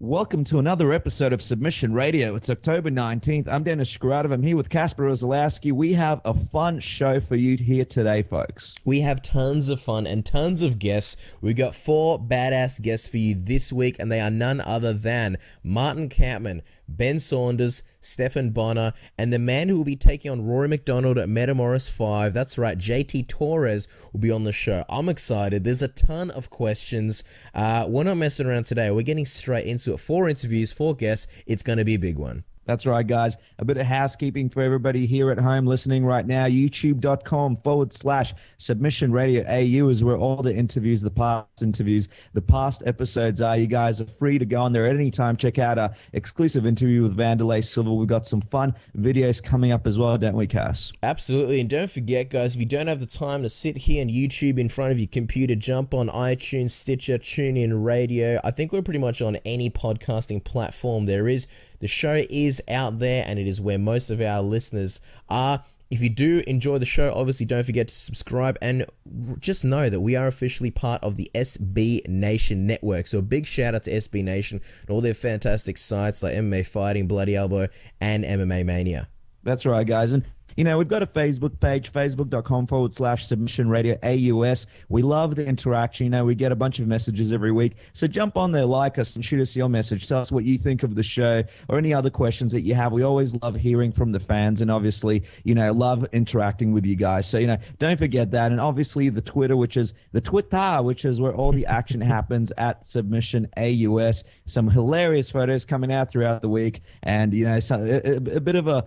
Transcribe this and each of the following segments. Welcome to another episode of Submission Radio. It's October 19th. I'm Dennis Shkratov. I'm here with Kaspar Ozelowski. We have a fun show for you here today, folks. We have tons of fun and tons of guests. We got four badass guests for you this week, and they are none other than Martin Kampmann, Ben Saunders, Stephan Bonnar, and the man who will be taking on Rory Macdonald at Metamoris 5. That's right, JT Torres will be on the show. I'm excited. There's a ton of questions. We're not messing around today. We're getting straight into it. Four interviews, four guests. It's going to be a big one. That's right, guys. A bit of housekeeping for everybody here at home listening right now. YouTube.com/submissionradioAU is where all the interviews, the past interviews, the past episodes are. You guys are free to go on there at any time. Check out our exclusive interview with Vanderlei Silva. We've got some fun videos coming up as well, don't we, Cass? Absolutely. And don't forget, guys, if you don't have the time to sit here on YouTube in front of your computer, jump on iTunes, Stitcher, TuneIn Radio. I think we're pretty much on any podcasting platform there is. The show is out there, and it is where most of our listeners are. If you do enjoy the show, obviously don't forget to subscribe, and just know that we are officially part of the SB Nation network. So a big shout out to SB Nation and all their fantastic sites like MMA Fighting, Bloody Elbow, and MMA Mania. That's right, guys. And you know, we've got a Facebook page, facebook.com/submissionradioAUS. We love the interaction. You know, we get a bunch of messages every week. So jump on there, like us, and shoot us your message. Tell us what you think of the show or any other questions that you have. We always love hearing from the fans and obviously, you know, love interacting with you guys. So, you know, don't forget that. And obviously the Twitter, which is where all the action happens at SubmissionAUS. Some hilarious photos coming out throughout the week. And, you know, so a bit of a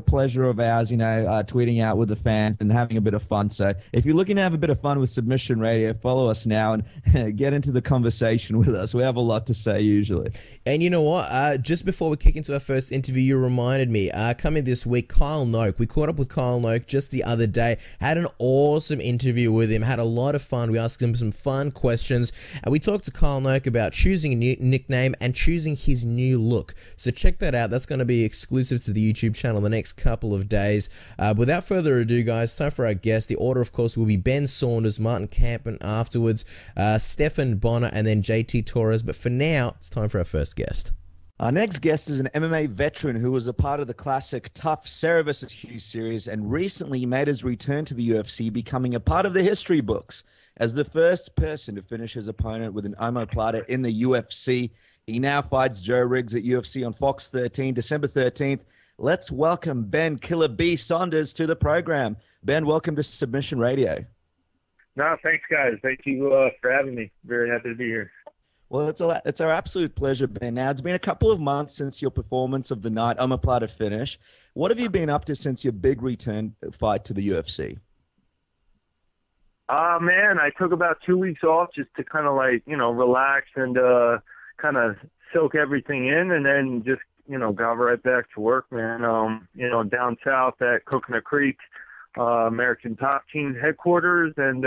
pleasure of ours, you know, tweeting out with the fans and having a bit of fun. So if you're looking to have a bit of fun with Submission Radio, follow us now and get into the conversation with us. We have a lot to say usually. And you know what? Just before we kick into our first interview, you reminded me, coming this week, Kyle Noke. We caught up with Kyle Noke just the other day, had an awesome interview with him, had a lot of fun. We asked him some fun questions, and we talked to Kyle Noke about choosing a new nickname and choosing his new look. So check that out. That's going to be exclusive to the YouTube channel the next couple of days. Without further ado, guys, time for our guest. The order, of course, will be Ben Saunders, Martin Kampmann afterwards, Stephan Bonnar, and then JT Torres. But for now, it's time for our first guest. Our next guest is an MMA veteran who was a part of the classic Tough Sarah vs. Hughes series and recently made his return to the UFC, becoming a part of the history books as the first person to finish his opponent with an Omoplata in the UFC. He now fights Joe Riggs at UFC on Fox 13, December 13th. Let's welcome Ben Killer B Saunders to the program. Ben, welcome to Submission Radio. No, thanks, guys. Thank you for having me. Very happy to be here. Well, it's our absolute pleasure, Ben. Now, it's been a couple of months since your performance of the night, Omoplata finish. What have you been up to since your big return fight to the UFC? Man, I took about 2 weeks off just to kind of like, you know, relax and kind of soak everything in, and then just, you know, got right back to work, man. You know, down south at Coconut Creek, American Top Team headquarters, and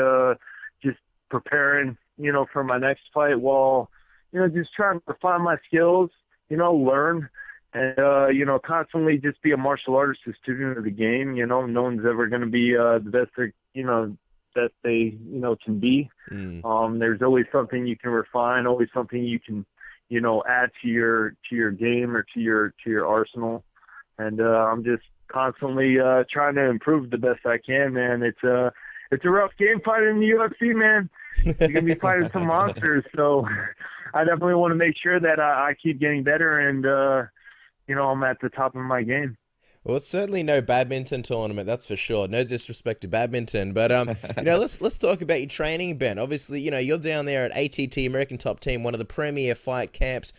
just preparing, you know, for my next fight while, you know, just trying to refine my skills, you know, learn, and, you know, constantly just be a martial artist, a student of the game. You know, no one's ever going to be the best, you know, that they, you know, can be. Mm. There's always something you can refine, always something you can, you know, add to your game or to your arsenal, and I'm just constantly trying to improve the best I can, man. It's a rough game fighting in the UFC, man. You're gonna be fighting some monsters, so I definitely want to make sure that I keep getting better, and you know, I'm at the top of my game. Well, it's certainly no badminton tournament, that's for sure. No disrespect to badminton, but you know, let's talk about your training, Ben. Obviously, you know, you're down there at ATT, American Top Team, one of the premier fight camps,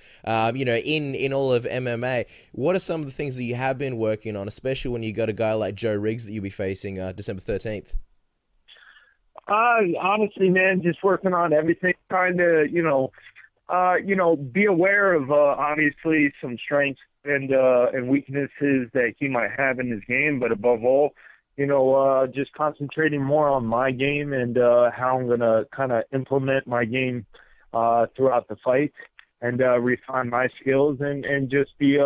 you know, in all of MMA. What are some of the things that you have been working on, especially when you got a guy like Joe Riggs that you'll be facing December 13th? Honestly, man, just working on everything, trying to, you know, be aware of obviously some strengths and weaknesses that he might have in his game, but above all, you know, just concentrating more on my game and how I'm gonna kind of implement my game throughout the fight and refine my skills and just be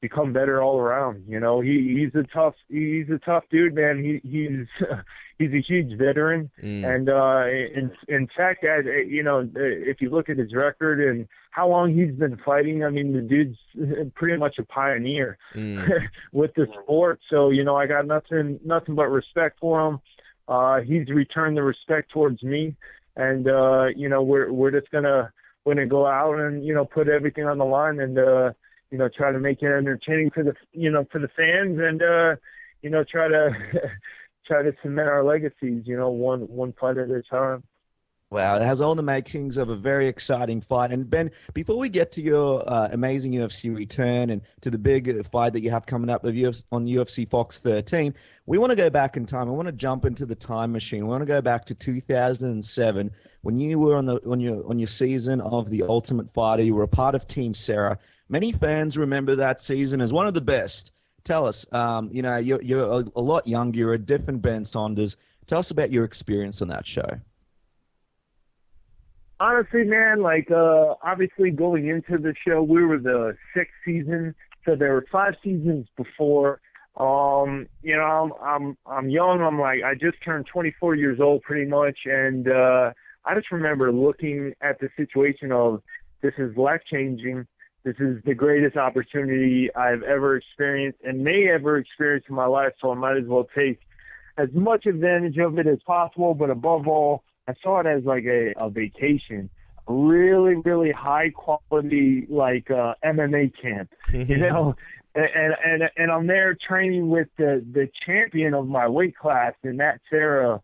become better all around. You know, he's a tough dude, man. He's a huge veteran, and in fact, you know, if you look at his record and how long he's been fighting, I mean, the dude's pretty much a pioneer with the sport. So, you know, I got nothing but respect for him. He's returned the respect towards me, and you know, we're just gonna go out and, you know, put everything on the line and you know, try to make it entertaining for the, you know, for the fans, and you know, try to cement our legacies, you know, one fight at a time. Wow, it has all the makings of a very exciting fight. And Ben, before we get to your amazing UFC return and to the big fight that you have coming up on UFC Fox 13, we want to go back in time. I want to jump into the time machine. We want to go back to 2007 when you were on your season of The Ultimate Fighter. You were a part of Team Sarah. Many fans remember that season as one of the best. Tell us, you know, you're a lot younger, you're a different Ben Saunders. Tell us about your experience on that show. Honestly, man, like, obviously going into the show, we were the 6th season, so there were 5 seasons before. You know, I'm young. I'm like, I just turned 24 years old, pretty much, and I just remember looking at the situation of, this is life changing. This is the greatest opportunity I've ever experienced and may ever experience in my life, so I might as well take as much advantage of it as possible. But above all, I saw it as like a vacation, a really, really high quality, like MMA camp, you know, and I'm there training with the champion of my weight class, and that's Sarah.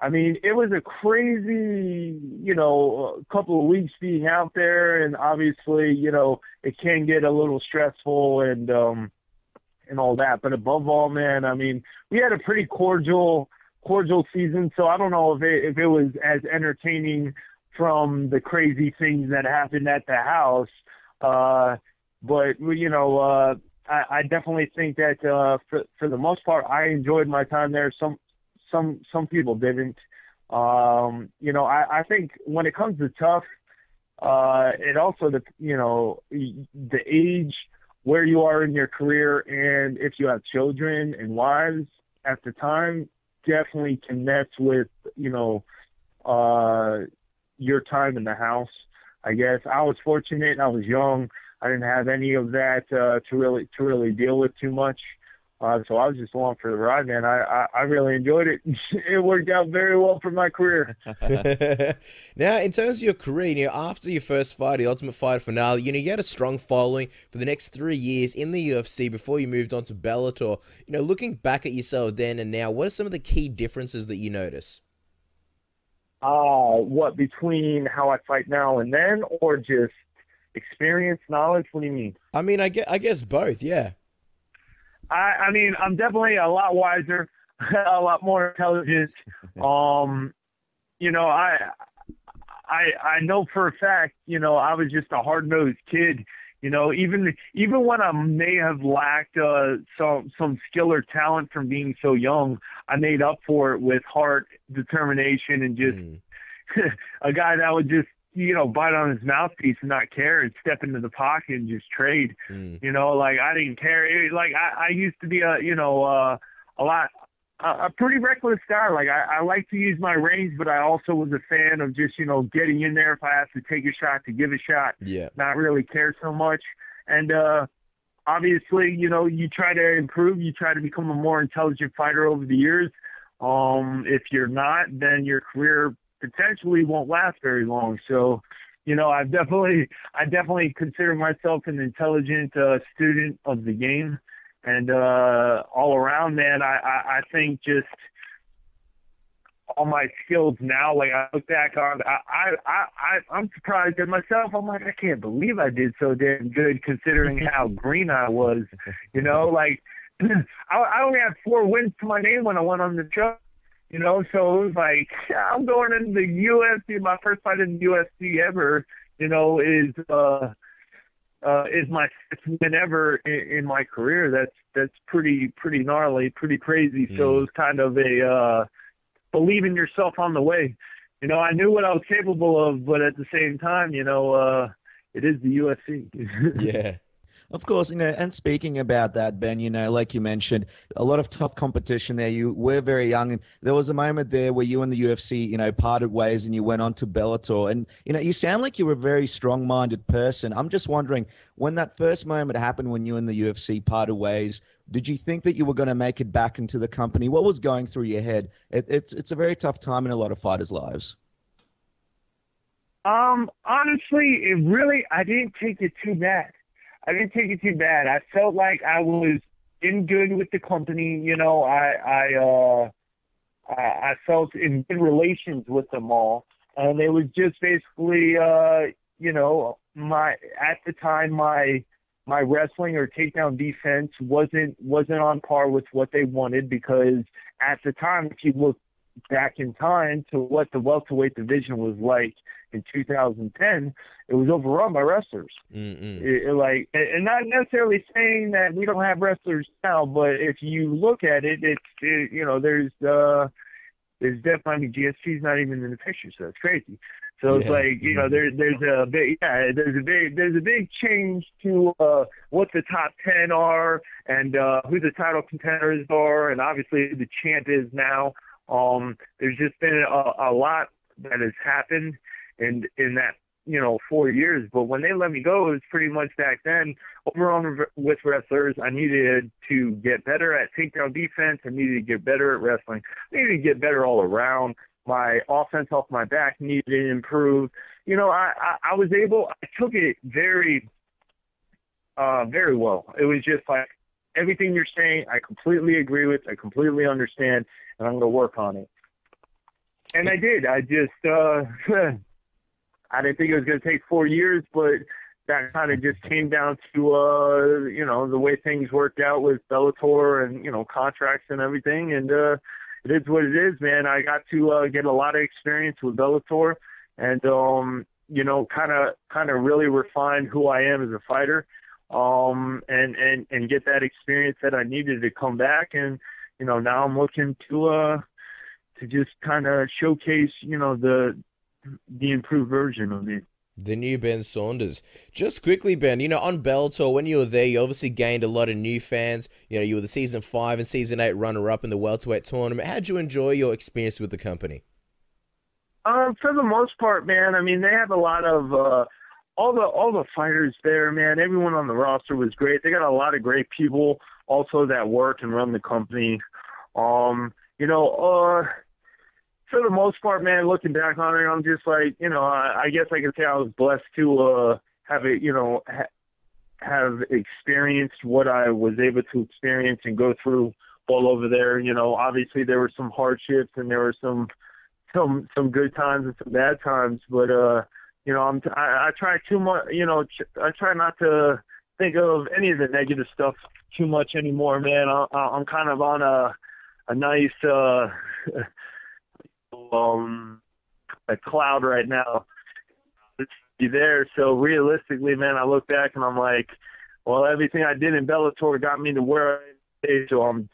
I mean, it was a crazy, you know, couple of weeks being out there, and obviously, you know, it can get a little stressful and all that. But above all, man, I mean, we had a pretty cordial season, so I don't know if it was as entertaining from the crazy things that happened at the house. But, you know, I definitely think that for the most part, I enjoyed my time there. Some people didn't. You know, I think when it comes to tough, it also, you know, the age, where you are in your career, and if you have children and wives at the time, definitely can mess with, you know, your time in the house, I guess. I was fortunate. I was young. I didn't have any of that to really deal with too much. So I was just along for the ride, man. I really enjoyed it. It worked out very well for my career. Now, in terms of your career, you know, after your first fight, the Ultimate Fighter finale, you know, you had a strong following for the next 3 years in the UFC before you moved on to Bellator. You know, looking back at yourself then and now, what are some of the key differences that you notice? What, between how I fight now and then, or just experience, knowledge? What do you mean? I mean, I guess both, yeah. I mean, I'm definitely a lot wiser, a lot more intelligent. You know, I know for a fact, you know, I was just a hard-nosed kid. You know, even when I may have lacked some skill or talent from being so young, I made up for it with heart, determination, and just a guy that would just, you know, bite on his mouthpiece and not care and step into the pocket and just trade. You know, like, I didn't care. Like, I used to be a, you know, a pretty reckless guy. Like, I like to use my range, but I also was a fan of just, you know, getting in there if I have to take a shot to give a shot. Yeah. Not really care so much. And obviously, you know, you try to improve. You try to become a more intelligent fighter over the years. If you're not, then your career potentially won't last very long. So, you know, I definitely consider myself an intelligent student of the game, and all around, man, I think just all my skills now, like, I look back on, I'm surprised at myself. I'm like, I can't believe I did so damn good considering how green I was. You know, like, I only had 4 wins to my name when I went on the show. You know, so it was like, I'm going into the UFC. My first fight in the UFC ever, you know, is my 6th win ever in my career. That's pretty gnarly, pretty crazy. So it was kind of a believe in yourself on the way. You know, I knew what I was capable of, but at the same time, you know, it is the UFC. Yeah. Of course, you know, and speaking about that, Ben, you know, like you mentioned, a lot of tough competition there. You were very young, and there was a moment there where you and the UFC, you know, parted ways, and you went on to Bellator. And, you know, you sound like you were a very strong-minded person. I'm just wondering, when that first moment happened when you and the UFC parted ways, did you think that you were going to make it back into the company? What was going through your head? It's a very tough time in a lot of fighters' lives. Honestly, it really, I didn't take it too bad. I felt like I was in good with the company. You know, I felt in good relations with them all. And it was just basically, you know, at the time my wrestling or takedown defense wasn't on par with what they wanted, because at the time, if you look back in time to what the welterweight division was like in 2010, it was overrun by wrestlers. Like, and not necessarily saying that we don't have wrestlers now, but if you look at it, it's you know, there's definitely GSP's not even in the picture, so it's crazy. So it's like, you know, there's a big change to what the top 10 are, and who the title contenders are, and obviously who the champ is now. There's just been a lot that has happened in that, you know, 4 years. But when they let me go, it was pretty much back then overall with wrestlers. I needed to get better at takedown defense. I needed to get better at wrestling. I needed to get better all around. My offense off my back needed to improve. You know, I was able, I took it very, very well. It was just like, everything you're saying, I completely agree with. I completely understand, and I'm going to work on it. And I did. I just I didn't think it was going to take 4 years, but that kind of just came down to, you know, the way things worked out with Bellator and, you know, contracts and everything. And it is what it is, man. I got to get a lot of experience with Bellator and, you know, kind of really refine who I am as a fighter. And get that experience that I needed to come back. And, you know, now I'm looking to just kind of showcase, you know, the improved version of me. The new Ben Saunders. Just quickly, Ben, you know, on Bellator, when you were there, you obviously gained a lot of new fans. You know, you were the season 5 and season 8 runner-up in the welterweight tournament. How'd you enjoy your experience with the company? For the most part, man, I mean, they have a lot of, all the fighters there, man, everyone on the roster was great. They got a lot of great people also that work and run the company. You know, for the most part, man, looking back on it, I'm just like, you know, I guess I could say I was blessed to have it, you know, have experienced what I was able to experience and go through all over there. You know, obviously there were some hardships and there were some good times and some bad times, but you know, I try too much. You know, I try not to think of any of the negative stuff too much anymore, man. I'm kind of on a nice a cloud right now. Be there. So realistically, man, I look back and I'm like, well, everything I did in Bellator got me to where I am. So I'm,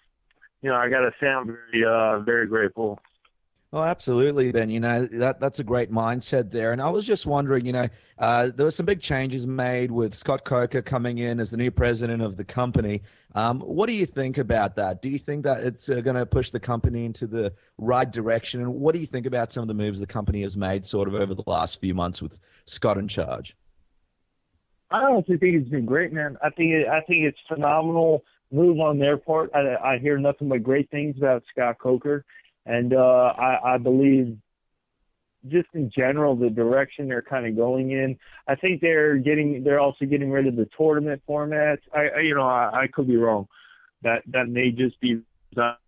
you know, I gotta say I'm very, very grateful. Oh, absolutely, Ben. You know, that's a great mindset there. And I was just wondering, you know, there were some big changes made with Scott Coker coming in as the new president of the company. What do you think about that? Do you think that it's going to push the company into the right direction? And what do you think about some of the moves the company has made sort of over the last few months with Scott in charge? I honestly think it's been great, man. I think it's a phenomenal move on their part. I hear nothing but great things about Scott Coker. And I believe just in general, the direction they're kind of going in, I think they're also getting rid of the tournament formats. I could be wrong. That may just be not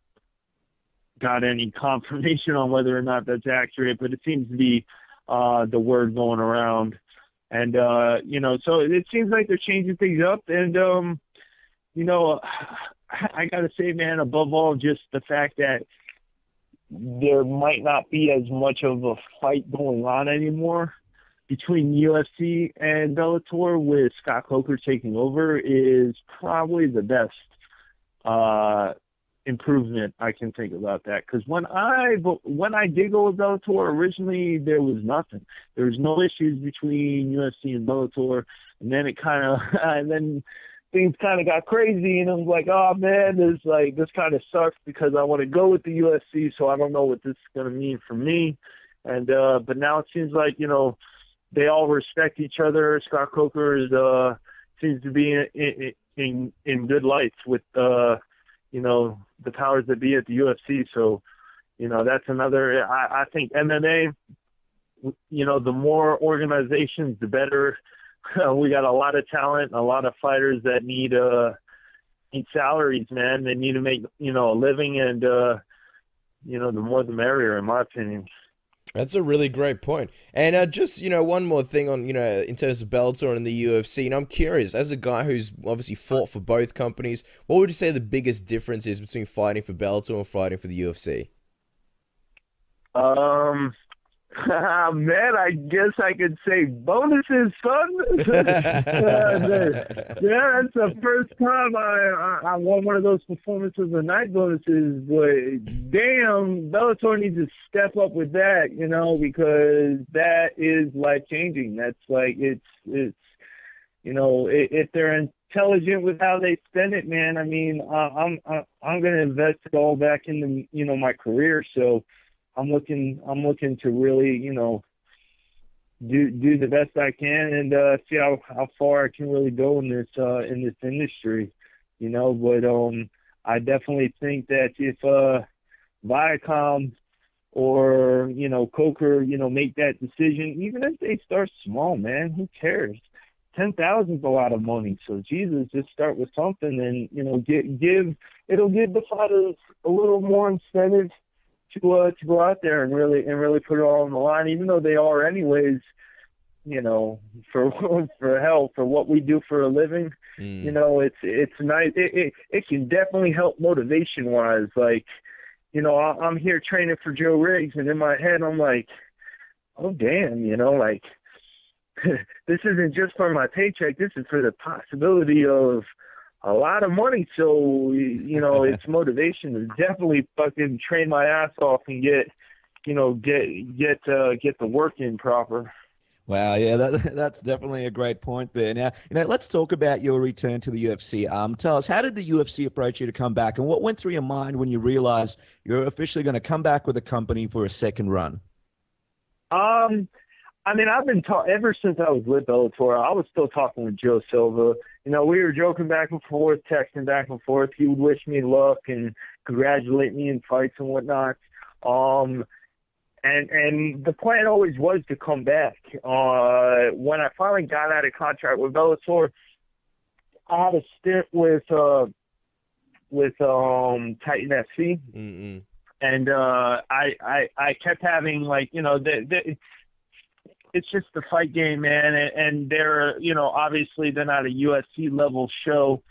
got any confirmation on whether or not that's accurate, but it seems to be the word going around. And, you know, so it seems like they're changing things up. And, you know, I got to say, man, above all, just the fact that there might not be as much of a fight going on anymore between UFC and Bellator with Scott Coker taking over is probably the best improvement I can think about that. Because when I did go with Bellator originally, there was nothing. There was no issues between UFC and Bellator, and then it kind of and then things kind of got crazy, and I was like, oh, man, this kind of sucks because I want to go with the UFC, so I don't know what this is going to mean for me. And but now it seems like, you know, they all respect each other. Scott Coker is, seems to be in good lights with, you know, the powers that be at the UFC. So, you know, that's another – I think MMA, you know, the more organizations, the better. We got a lot of talent, a lot of fighters that need salaries, man. They need to make, you know, a living, and, you know, the more the merrier, in my opinion. That's a really great point. And just, you know, one more thing on, you know, in terms of Bellator and the UFC, and I'm curious, as a guy who's obviously fought for both companies, what would you say the biggest difference is between fighting for Bellator and fighting for the UFC? Man, I guess I could say bonuses, son. Yeah, that's the first time I won one of those performances of night bonuses. But damn, Bellator needs to step up with that, you know, because that is life changing. That's like it's you know, if they're intelligent with how they spend it, man. I mean, I'm gonna invest it all back into, you know, my career, so. I'm looking to really, you know, do the best I can and see how far I can really go in this industry, you know. But I definitely think that if Viacom or, you know, Coker, you know, make that decision, even if they start small, man, who cares? 10,000's a lot of money, so Jesus, just start with something, and, you know, give it'll give the fighters a little more incentive to go out there and really put it all on the line, even though they are anyways, you know, for what we do for a living. You know, it's nice. It can definitely help motivation wise. Like, you know, I'm here training for Joe Riggs, and in my head I'm like, oh damn, you know, like this isn't just for my paycheck. This is for the possibility of a lot of money, so, you know, it's motivation to definitely fucking train my ass off and get the work in proper. Wow, yeah, that's definitely a great point there. Now, you know, let's talk about your return to the UFC. Tell us, how did the UFC approach you to come back, and what went through your mind when you realized you're officially going to come back with a company for a second run? I mean, I've been talking ever since I was with Bellator. I was still talking with Joe Silva. You know, we were joking back and forth, texting back and forth. He would wish me luck and congratulate me in fights and whatnot. And the plan always was to come back. When I finally got out of contract with Bellator, I had a stint with Titan FC, and I kept having, like, you know, it's just the fight game, man, and they're, you know, obviously they're not a UFC level show,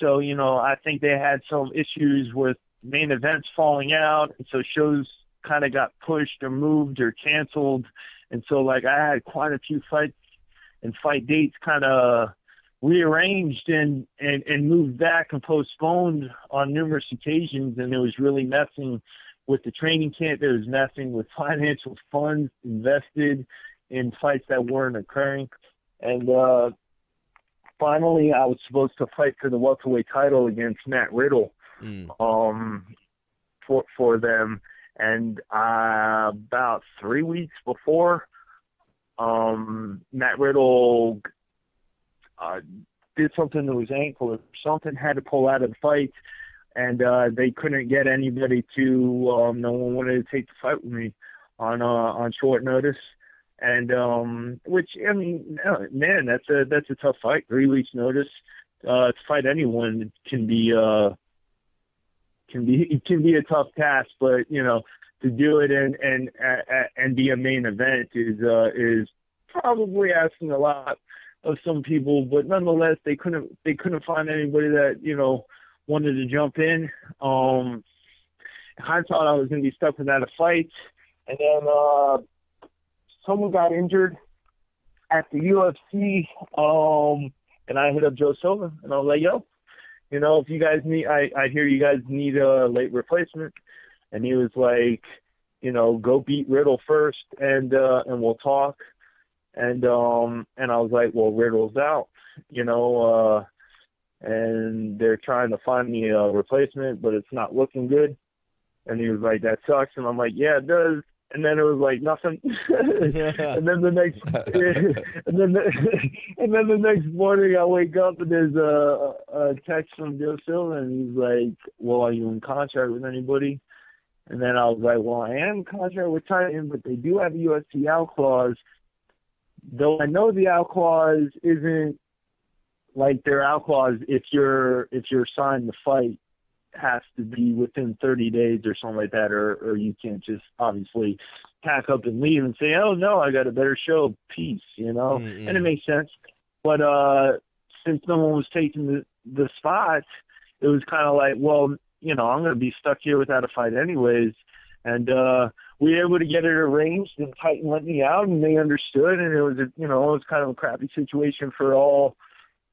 so, you know, I think they had some issues with main events falling out, and so shows kind of got pushed or moved or canceled, and so, like, I had quite a few fights and fight dates kind of rearranged and moved back and postponed on numerous occasions, and it was really messing with the training camp. It was messing with financial funds invested in fights that weren't occurring. And finally, I was supposed to fight for the welterweight title against Matt Riddle for them. And about 3 weeks before, Matt Riddle did something to his ankle or something, had to pull out of the fight, and they couldn't get anybody to, no one wanted to take the fight with me on short notice. And which, I mean, man, that's a tough fight. 3 weeks notice to fight anyone can be a tough task, but, you know, to do it and be a main event is probably asking a lot of some people, but nonetheless, they couldn't find anybody that, you know, wanted to jump in. I thought I was going to be stuck without a fight, and then someone got injured at the UFC, and I hit up Joe Silva, and I was like, yo, you know, if you guys need, I hear you guys need a late replacement. And he was like, you know, go beat Riddle first, and we'll talk. And I was like, well, Riddle's out, you know, and they're trying to find me a replacement, but it's not looking good. And he was like, that sucks. And I'm like, yeah, it does. And then it was like nothing. And then the next, and then the next morning I wake up and there's a text from Joe Silva, and he's like, well, are you in contract with anybody? And then I was like, well, I am in contract with Titan, but they do have a UFC out clause. Though I know the out clause isn't like their out clause. If you're signed to fight, has to be within 30 days or something like that, or you can't just obviously pack up and leave and say, oh no, I got a better show, peace, you know. Mm-hmm. And it makes sense, but since no one was taking the spot, it was kind of like, well, you know, I'm going to be stuck here without a fight anyways. And we were able to get it arranged, and Titan let me out, and they understood. And it was it was kind of a crappy situation for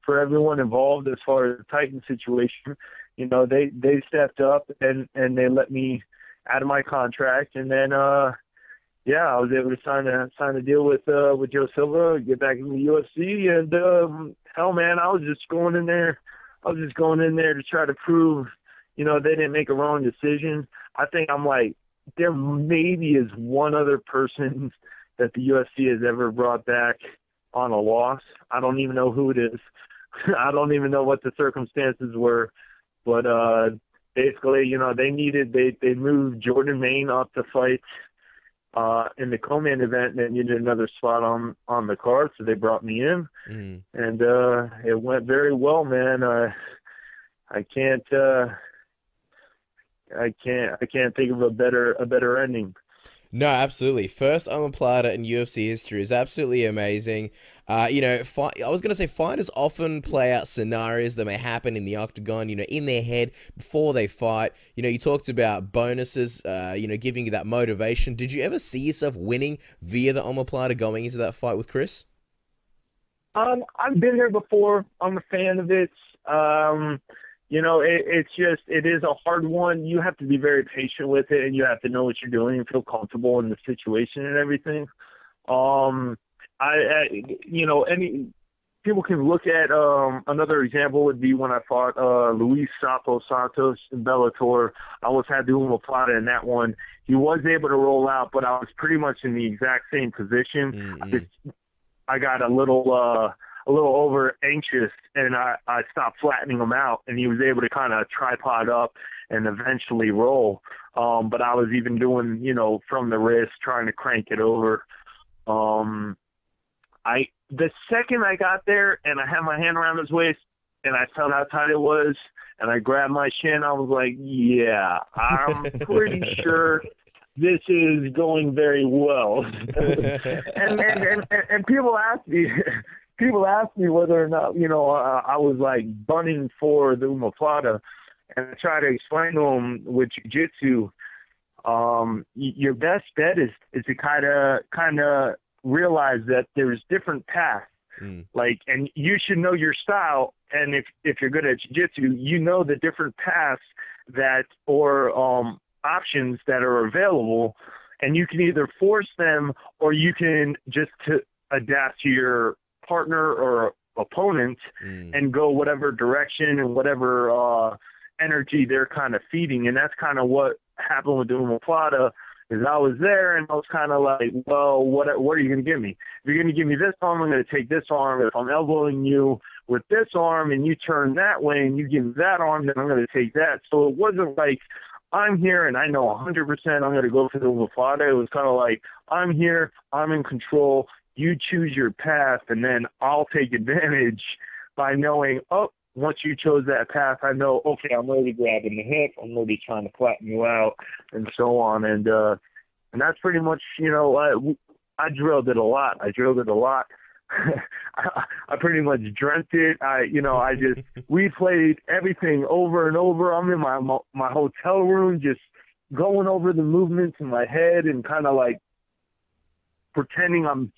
everyone involved as far as the Titan situation. You know, they stepped up and they let me out of my contract, and then I was able to sign a deal with Joe Silva, get back in the UFC, and hell, man, I was just going in there to try to prove, you know, they didn't make a wrong decision. I think I'm like, there maybe is one other person that the UFC has ever brought back on a loss. I don't even know who it is. I don't even know what the circumstances were. But basically, you know, they moved Jordan Main up to fight in the co-main event, and they needed another spot on the card, so they brought me in. Mm. And it went very well, man. I can't think of a better ending. No, absolutely. First Omoplata in UFC history is absolutely amazing. I was going to say fighters often play out scenarios that may happen in the octagon, you know, in their head before they fight. You know, you talked about bonuses, giving you that motivation. Did you ever see yourself winning via the Omoplata going into that fight with Chris? I've been there before. I'm a fan of it. You know, it is a hard one. You have to be very patient with it, and you have to know what you're doing and feel comfortable in the situation and everything. Any people can look at, another example would be when I fought Luis Sapo Santos in Bellator. I almost had the Omoplata in that one. He was able to roll out, but I was pretty much in the exact same position. Mm-hmm. I got a little over anxious, and I stopped flattening him out, and he was able to kind of tripod up and eventually roll. But I was even doing, you know, from the wrist, trying to crank it over. The second I got there and I had my hand around his waist and I felt how tight it was and I grabbed my shin, I was like, yeah, I'm pretty sure this is going very well. and people ask me whether or not, you know, I was like bunning for the Omoplata, and I try to explain to them with jiu-jitsu, your best bet is to kind of realize that there's different paths. Mm. Like, and you should know your style. And if you're good at jiu-jitsu, you know the different paths that, or options that are available, and you can either force them or you can just to adapt to your partner or opponent. Mm. And go whatever direction and whatever energy they're kind of feeding. And that's kind of what happened with the Omoplata. Is I was there and I was kind of like, well, what are you going to give me? If you're going to give me this arm, I'm going to take this arm. If I'm elbowing you with this arm and you turn that way and you give me that arm, then I'm going to take that. So it wasn't like I'm here and I know 100% I'm going to go for the Omoplata. It was kind of like, I'm here, I'm in control. You choose your path, and then I'll take advantage by knowing, oh, once you chose that path, I know, okay, I'm already grabbing the hip, I'm already trying to flatten you out, and so on. And that's pretty much, you know, I drilled it a lot. I pretty much dreamt it. We played everything over and over. I'm in my hotel room just going over the movements in my head and kind of like pretending I'm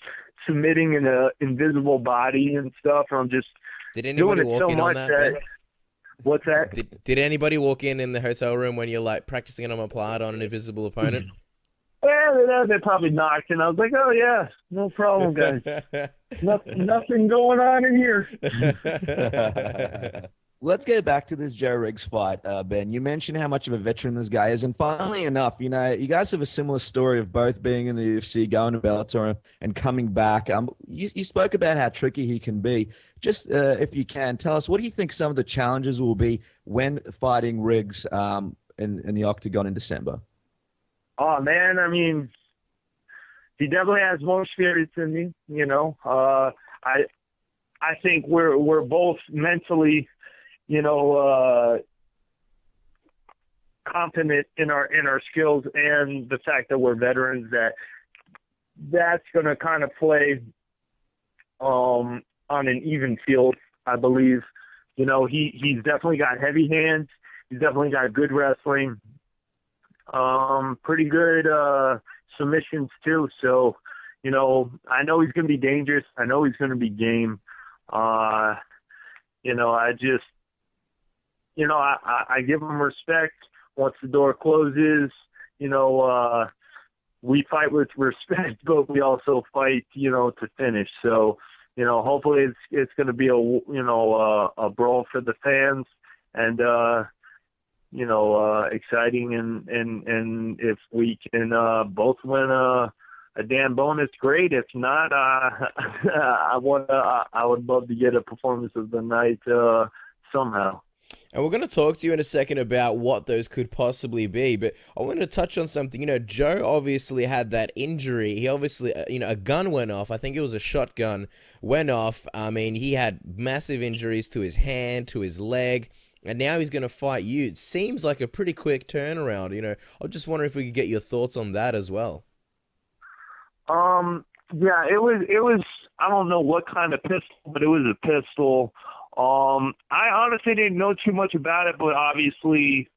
submitting in a invisible body and stuff, and I'm just doing it so much that. What's that? Did anybody walk in the hotel room when you're like practicing an Omoplata on an invisible opponent? Yeah, they probably knocked, and I was like, "Oh yeah, no problem, guys. Nothing going on in here." Let's get back to this Joe Riggs fight, Ben. You mentioned how much of a veteran this guy is, and funnily enough, you know, you guys have a similar story of both being in the UFC, going to Bellator, and coming back. You spoke about how tricky he can be. Just if you can, tell us, what do you think some of the challenges will be when fighting Riggs in the Octagon in December? Oh, man, I mean, he definitely has more experience than me, you know. I think we're both mentally, you know, confident in our skills, and the fact that we're veterans, that's going to kind of play on an even field, I believe. You know, he's definitely got heavy hands. He's definitely got good wrestling, pretty good submissions too. So, you know, I know he's going to be dangerous. I know he's going to be game. You know, I just, you know, I give him respect. Once the door closes, you know, we fight with respect, but we also fight, you know, to finish. So, you know, hopefully it's going to be a brawl for the fans, and you know, exciting, and if we can both win a damn bonus, great. If not, I would love to get a performance of the night somehow. And we're going to talk to you in a second about what those could possibly be, but I want to touch on something. You know, Joe obviously had that injury. He obviously, you know, a gun went off. I think it was a shotgun went off. I mean, he had massive injuries to his hand, to his leg, and now he's going to fight you. It seems like a pretty quick turnaround, you know. I was just wondering if we could get your thoughts on that as well. Yeah, it was, I don't know what kind of pistol, but it was a pistol. I honestly didn't know too much about it, but obviously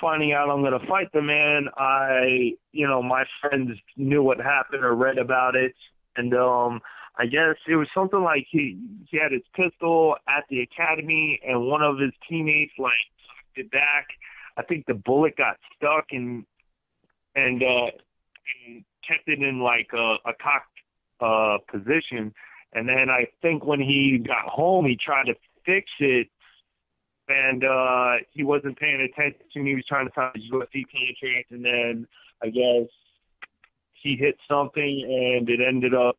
finding out I'm going to fight the man, you know, my friends knew what happened or read about it. And, I guess it was something like he had his pistol at the academy, and one of his teammates, like, sucked it back. I think the bullet got stuck and kept it in, like, a cocked position. And then I think when he got home, he tried to fix it, and he wasn't paying attention. He was trying to sign a UFC contract, and then I guess he hit something, and it ended up,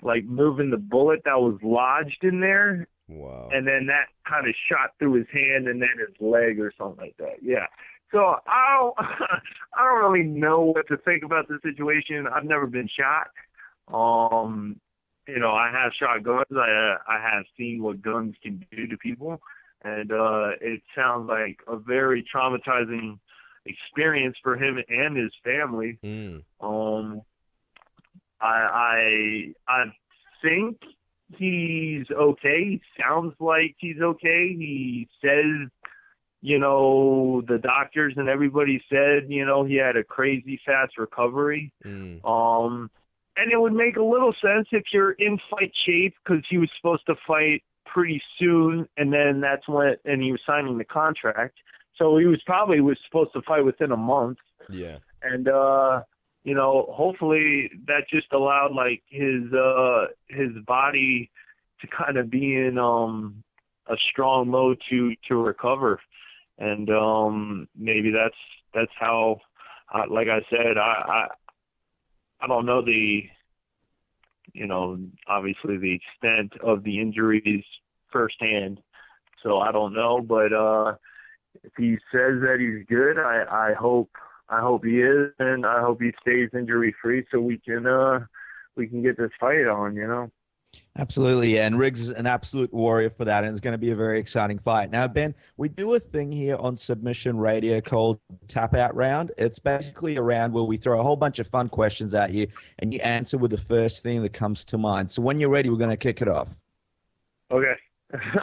like, moving the bullet that was lodged in there. Wow. And then that kind of shot through his hand and then his leg or something like that. Yeah. So I don't really know what to think about the situation. I've never been shot. You know, I have shot guns. I have seen what guns can do to people, and it sounds like a very traumatizing experience for him and his family. Mm. I think he's okay. He sounds like he's okay. He says, you know, the doctors and everybody said, you know, he had a crazy fast recovery. Mm. And it would make a little sense if you're in fight shape, because he was supposed to fight pretty soon, and then that's when, and he was signing the contract, so he was probably supposed to fight within a month. Yeah. And you know, hopefully that just allowed, like, his body to kind of be in a strong mode to recover, and maybe that's how. Like I said, I don't know the, you know, obviously the extent of the injuries firsthand, so I don't know. But if he says that he's good, I hope he is, and I hope he stays injury free, so we can get this fight on, you know. Absolutely, yeah. And Riggs is an absolute warrior for that, and it's going to be a very exciting fight. Now, Ben, we do a thing here on Submission Radio called Tap Out Round. It's basically a round where we throw a whole bunch of fun questions at you, and you answer with the first thing that comes to mind. So when you're ready, we're going to kick it off. Okay.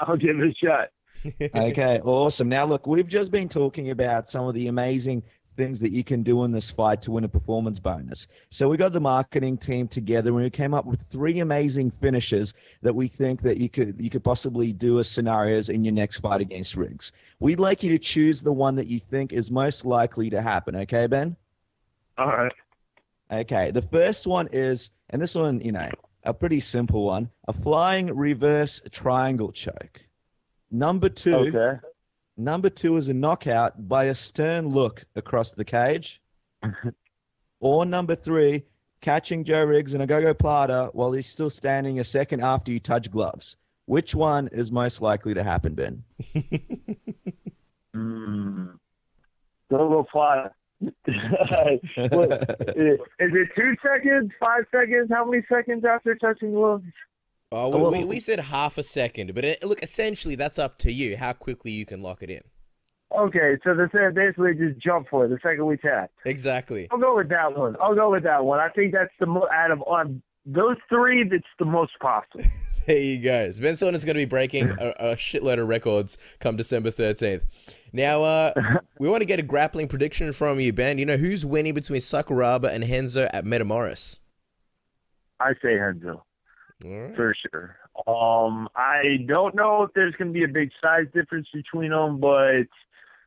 I'll give it a shot. Okay, awesome. Now, look, we've just been talking about some of the amazing things that you can do in this fight to win a performance bonus. So we got the marketing team together, and we came up with 3 amazing finishes that we think that you could possibly do as scenarios in your next fight against Riggs. We'd like you to choose the one that you think is most likely to happen. Okay, Ben? All right. Okay. The first one is, and this one, you know, a pretty simple one, a flying reverse triangle choke. Number two is a knockout by a stern look across the cage. Or number three, catching Joe Riggs in a go-go plata while he's still standing a second after you touch gloves. Which one is most likely to happen, Ben? Go-go plata. Is it 2 seconds, 5 seconds? How many seconds after touching gloves? Oh, we said half a second, but look, essentially that's up to you how quickly you can lock it in. Okay, so they said basically just jump for it the second we tap. Exactly. I'll go with that one. I think that's the most out of those three. That's the most possible. There you go. Ben Saunders is going to be breaking a shitload of records come December 13th. Now, we want to get a grappling prediction from you, Ben. You know who's winning between Sakuraba and Renzo at Metamoris? I say Renzo. Right. For sure. I don't know if there's going to be a big size difference between them, but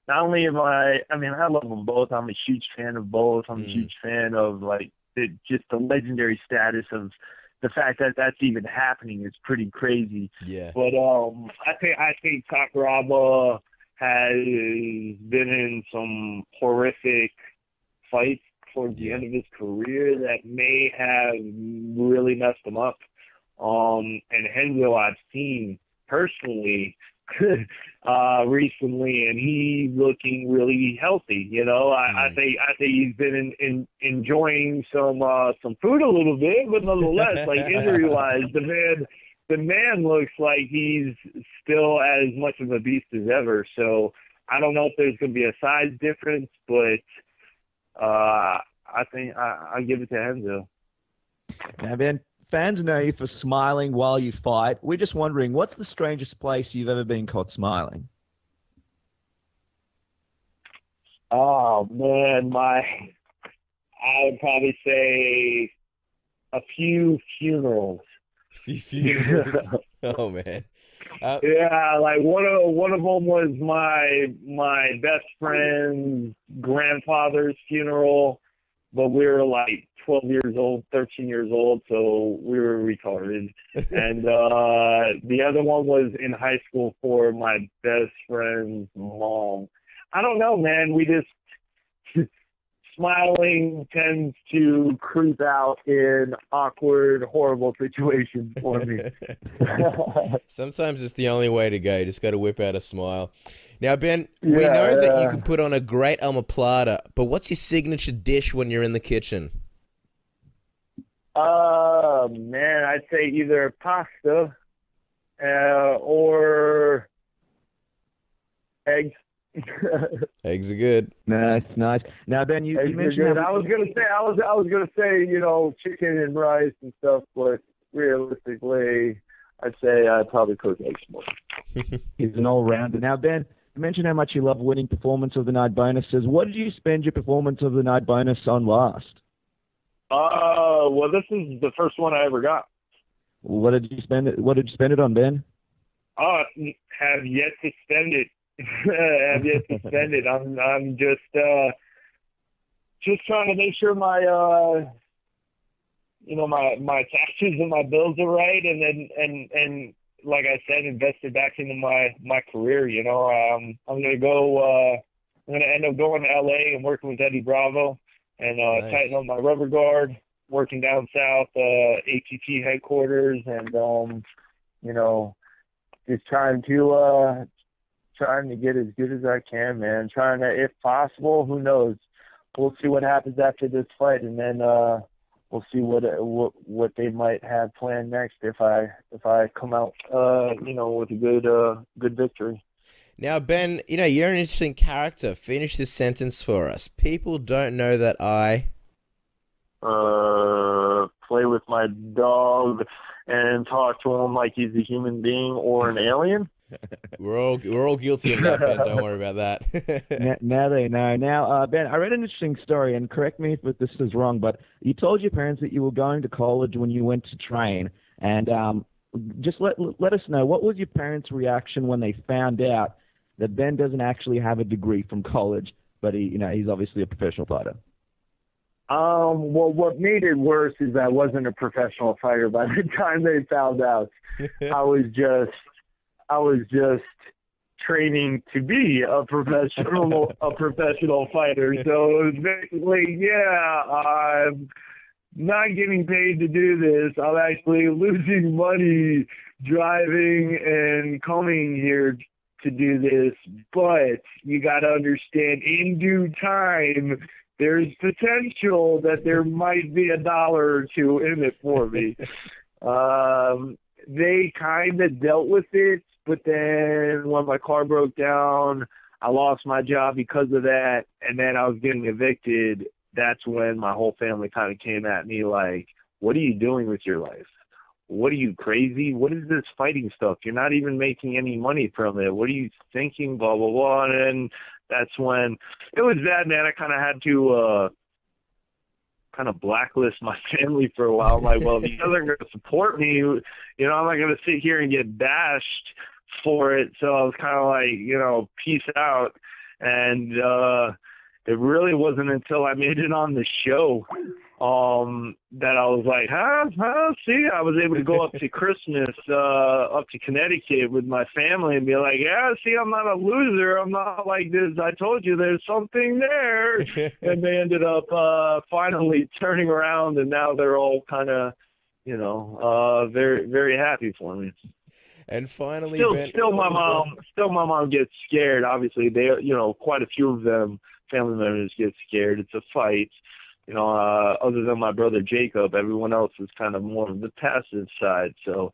not only am I mean, I love them both. I'm a huge fan of both. I'm a huge fan of, like, just the legendary status of the fact that that's even happening is pretty crazy. Yeah. But I think Sakuraba has been in some horrific fights towards the end of his career that may have really messed him up. And Renzo I've seen personally recently, and he's looking really healthy. You know, I think he's been enjoying some food a little bit, but nonetheless, like injury wise, the man looks like he's still as much of a beast as ever. So I don't know if there's going to be a size difference, but I think I give it to Renzo. Yeah, Ben. Fans know you for smiling while you fight. We're just wondering, what's the strangest place you've ever been caught smiling? Oh, man, I would probably say a few funerals. A few funerals? Oh, man. Yeah, like one of them was my best friend's grandfather's funeral, but we were like 12 years old, 13 years old, so we were retarded. And the other one was in high school for my best friend's mom. I don't know, man. We just smiling tends to creep out in awkward, horrible situations for me. Sometimes it's the only way to go. You just got to whip out a smile. Now, Ben, we know that you can put on a great omoplata, but what's your signature dish when you're in the kitchen? Man, I'd say either pasta or eggs. Eggs are good. Nice, nice. Now, Ben, you mentioned I was gonna say, you know, chicken and rice and stuff, but realistically, I'd say I probably cook eggs more. He's an all-rounder. Now, Ben, you mentioned how much you love winning performance of the night bonuses. What did you spend your performance of the night bonus on last? Well, this is the first one I ever got. What did you spend it on, Ben? Have yet to spend it. Have yet to spend it. I'm just trying to make sure my my taxes and my bills are right, and then and like I said, invested back into my career. You know, I'm gonna end up going to LA and working with Eddie Bravo. And nice. Tighten up my rubber guard, working down south, ATT headquarters, and just trying to get as good as I can, man. Trying to, if possible, who knows? We'll see what happens after this fight, and then we'll see what they might have planned next if I come out, with a good victory. Now, Ben, you're an interesting character. Finish this sentence for us. People don't know that I... play with my dog and talk to him like he's a human being or an alien. We're all guilty of that, Ben. Don't worry about that. Now they know. Now, Ben, I read an interesting story, and correct me if this is wrong, but you told your parents that you were going to college when you went to train, and just let us know, what was your parents' reaction when they found out that Ben doesn't actually have a degree from college, but he's obviously a professional fighter? Well, what made it worse is I wasn't a professional fighter by the time they found out. I was just I was just training to be a professional fighter. So it was basically, I'm not getting paid to do this. I'm actually losing money driving and coming here to do this. But you got to understand, in due time, there's potential that there might be $1 or $2 in it for me. They kind of dealt with it, but then when my car broke down, I lost my job because of that, and then I was getting evicted. That's when my whole family kind of came at me like, what are you doing with your life? What are you, crazy? What is this fighting stuff? You're not even making any money from it. What are you thinking? Blah, blah, blah. And that's when it was bad, man. I kind of had to kind of blacklist my family for a while. I'm like, well, if you guys aren't going to support me, I'm not going to sit here and get bashed for it. So I was kind of like, peace out. And it really wasn't until I made it on the show that I was like, see, I was able to go up to Christmas, up to Connecticut with my family and be like, yeah, see, I'm not a loser. I'm not like this. I told you there's something there. And they ended up, finally turning around, and now they're all kind of, very, very happy for me. And finally, still my mom gets scared. Obviously they, quite a few of them, family members get scared. It's a fight. Other than my brother Jacob, everyone else is kind of more of the passive side. So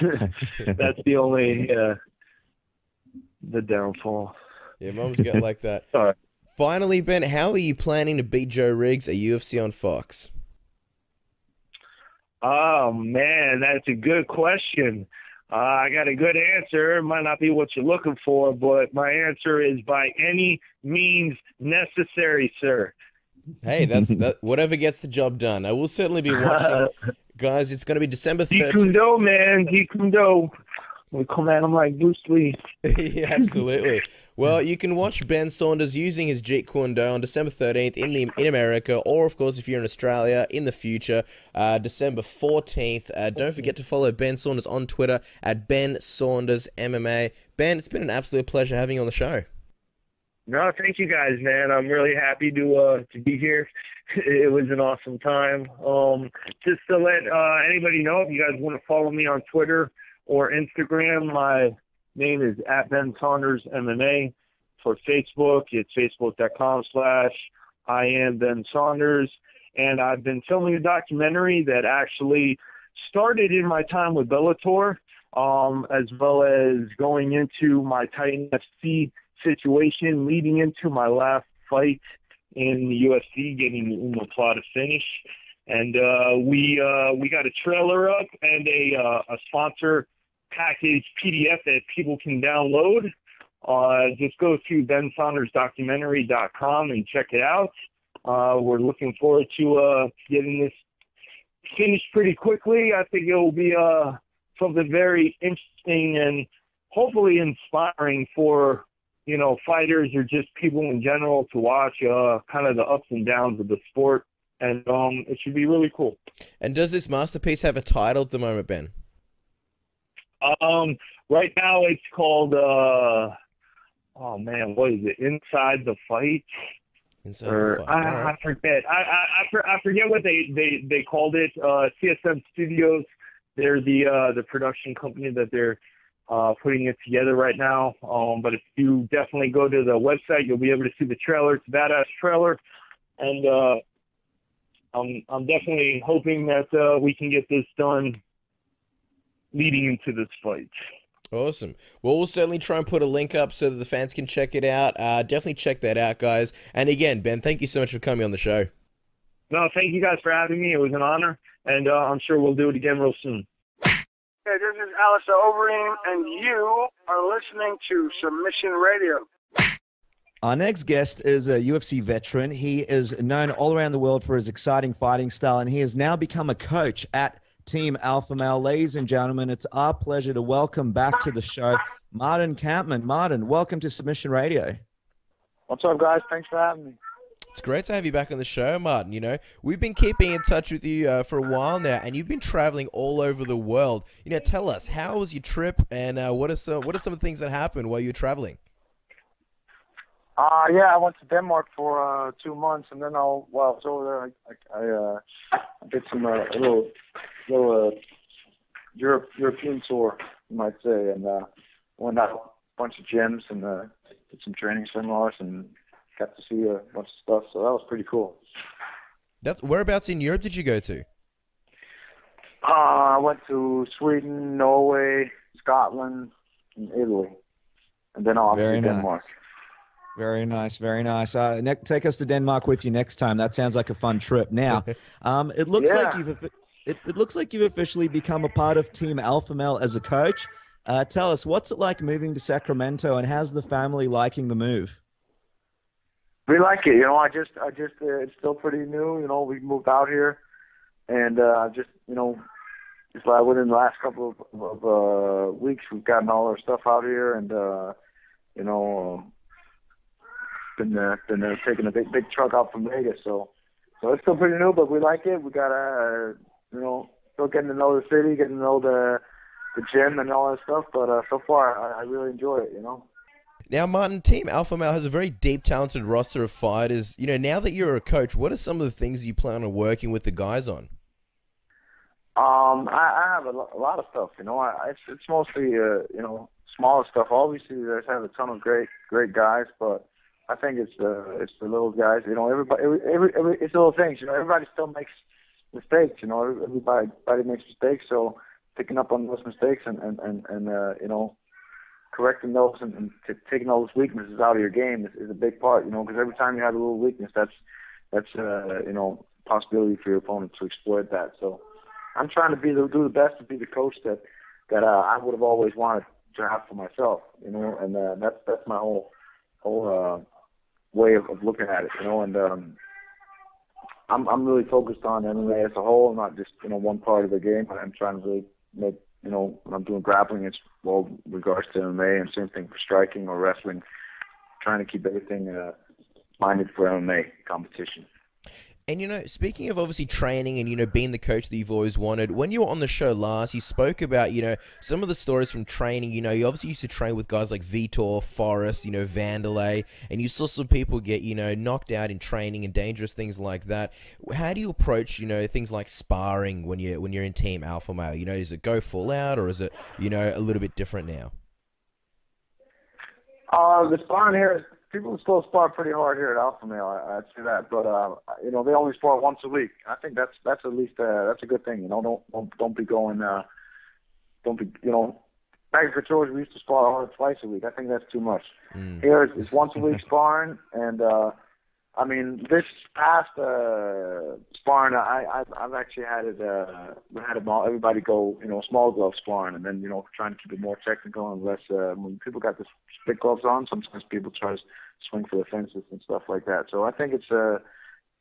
that's the only the downfall. Yeah, mom's got like that. All right. Finally, Ben, how are you planning to beat Joe Riggs at UFC on Fox? Oh, man, that's a good question. I got a good answer. It might not be what you're looking for, but my answer is by any means necessary, sir. Hey, whatever gets the job done. I will certainly be watching. Guys, it's going to be December 3rd. Jeet Kune Do, man. Jeet Kune Do. We come at him like Bruce Lee. Yeah, absolutely. Well, you can watch Ben Saunders using his Jeet Kune Do on December 13th in America, or, of course, if you're in Australia, in the future, December 14th. Don't forget to follow Ben Saunders on Twitter at Ben Saunders MMA. Ben, it's been an absolute pleasure having you on the show. No, thank you guys, man. I'm really happy to be here. It was an awesome time. Just to let anybody know, if you guys want to follow me on Twitter or Instagram, my name is at Ben Saunders MMA. For Facebook, it's facebook.com/IamBenSaunders. And I've been filming a documentary that actually started in my time with Bellator, as well as going into my Titan FC situation, leading into my last fight in the UFC, getting the Omoplata finish. And we got a trailer up and a sponsor package PDF that people can download. Just go to bensaundersdocumentary.com and check it out. We're looking forward to getting this finished pretty quickly. I think it will be something very interesting and hopefully inspiring for fighters or just people in general to watch kind of the ups and downs of the sport. And it should be really cool. And does this masterpiece have a title at the moment, Ben? Right now it's called, oh man, what is it? Inside the Fight? I forget. I forget what they called it. CSM Studios, they're the production company that they're putting it together right now. But if you definitely go to the website, you'll be able to see the trailer. It's a badass trailer. And I'm definitely hoping that we can get this done leading into this fight. Awesome. Well, we'll certainly try and put a link up so that the fans can check it out. Definitely check that out, guys. And again, Ben, thank you so much for coming on the show. No, thank you guys for having me. It was an honor. And I'm sure we'll do it again real soon. Hey, this is Alistair Overeem, and you are listening to Submission Radio. Our next guest is a UFC veteran. He is known all around the world for his exciting fighting style, and he has now become a coach at Team Alpha Male. Ladies and gentlemen, it's our pleasure to welcome back to the show Martin Kampmann. Martin, welcome to Submission Radio. What's up, guys? Thanks for having me. It's great to have you back on the show, Martin. You know, we've been keeping in touch with you for a while now, and you've been traveling all over the world. You know, tell us, how was your trip, and what are some of the things that happened while you're traveling? Yeah, I went to Denmark for 2 months, and then while I was over there, I did some little European tour, you might say, and went out a bunch of gyms and did some training seminars and got to see a bunch of stuff. So that was pretty cool. Whereabouts in Europe did you go to? I went to Sweden, Norway, Scotland, and Italy, and then obviously Denmark. Very nice, very nice. Take us to Denmark with you next time. That sounds like a fun trip. Now, it looks like it looks like you've officially become a part of Team Alpha Male as a coach. Tell us, what's it like moving to Sacramento, and how's the family liking the move? We like it. You know, it's still pretty new. You know, we moved out here, and just like within the last couple of weeks, we've gotten all our stuff out here, and been taking a big truck out from Vegas, so it's still pretty new, but we like it. We gotta still getting to know the city, getting to know the gym and all that stuff, but so far I really enjoy it. Now, Martin, Team Alpha Male has a very deep, talented roster of fighters. Now that you're a coach, what are some of the things you plan on working with the guys on? I have a lot of stuff. It's mostly smaller stuff. Obviously, there's have a ton of great guys, but I think it's the little guys. Everybody. It's little things. Everybody still makes mistakes. Everybody makes mistakes. So picking up on those mistakes and correcting those and taking all those weaknesses out of your game is a big part. Because every time you have a little weakness, that's possibility for your opponent to exploit that. So I'm trying to do the best to be the coach that I would have always wanted to have for myself. And that's my whole way of looking at it, I'm really focused on MMA as a whole, not just one part of the game. I'm trying to really make when I'm doing grappling, it's well regards to MMA, and same thing for striking or wrestling. Trying to keep everything minded for MMA competition. And speaking of obviously training and being the coach that you've always wanted, when you were on the show last, you spoke about some of the stories from training. You obviously used to train with guys like Vitor, Forrest, Vanderlei, and you saw some people get knocked out in training and dangerous things like that. How do you approach things like sparring when you're in Team Alpha Male? Does it go full out, or is it a little bit different now? The sparring here is, people still spar pretty hard here at Alpha Male, I'd say that. But they only spar once a week. I think that's at least that's a good thing. Don't be going. Don't be back in Detroit, we used to spar hard twice a week. I think that's too much. Here it's once a week sparring, and this past sparring, I've actually had it. We had everybody go small glove sparring, and then trying to keep it more technical and less. When people got the big gloves on, sometimes people try to swing for the fences and stuff like that. So I think it's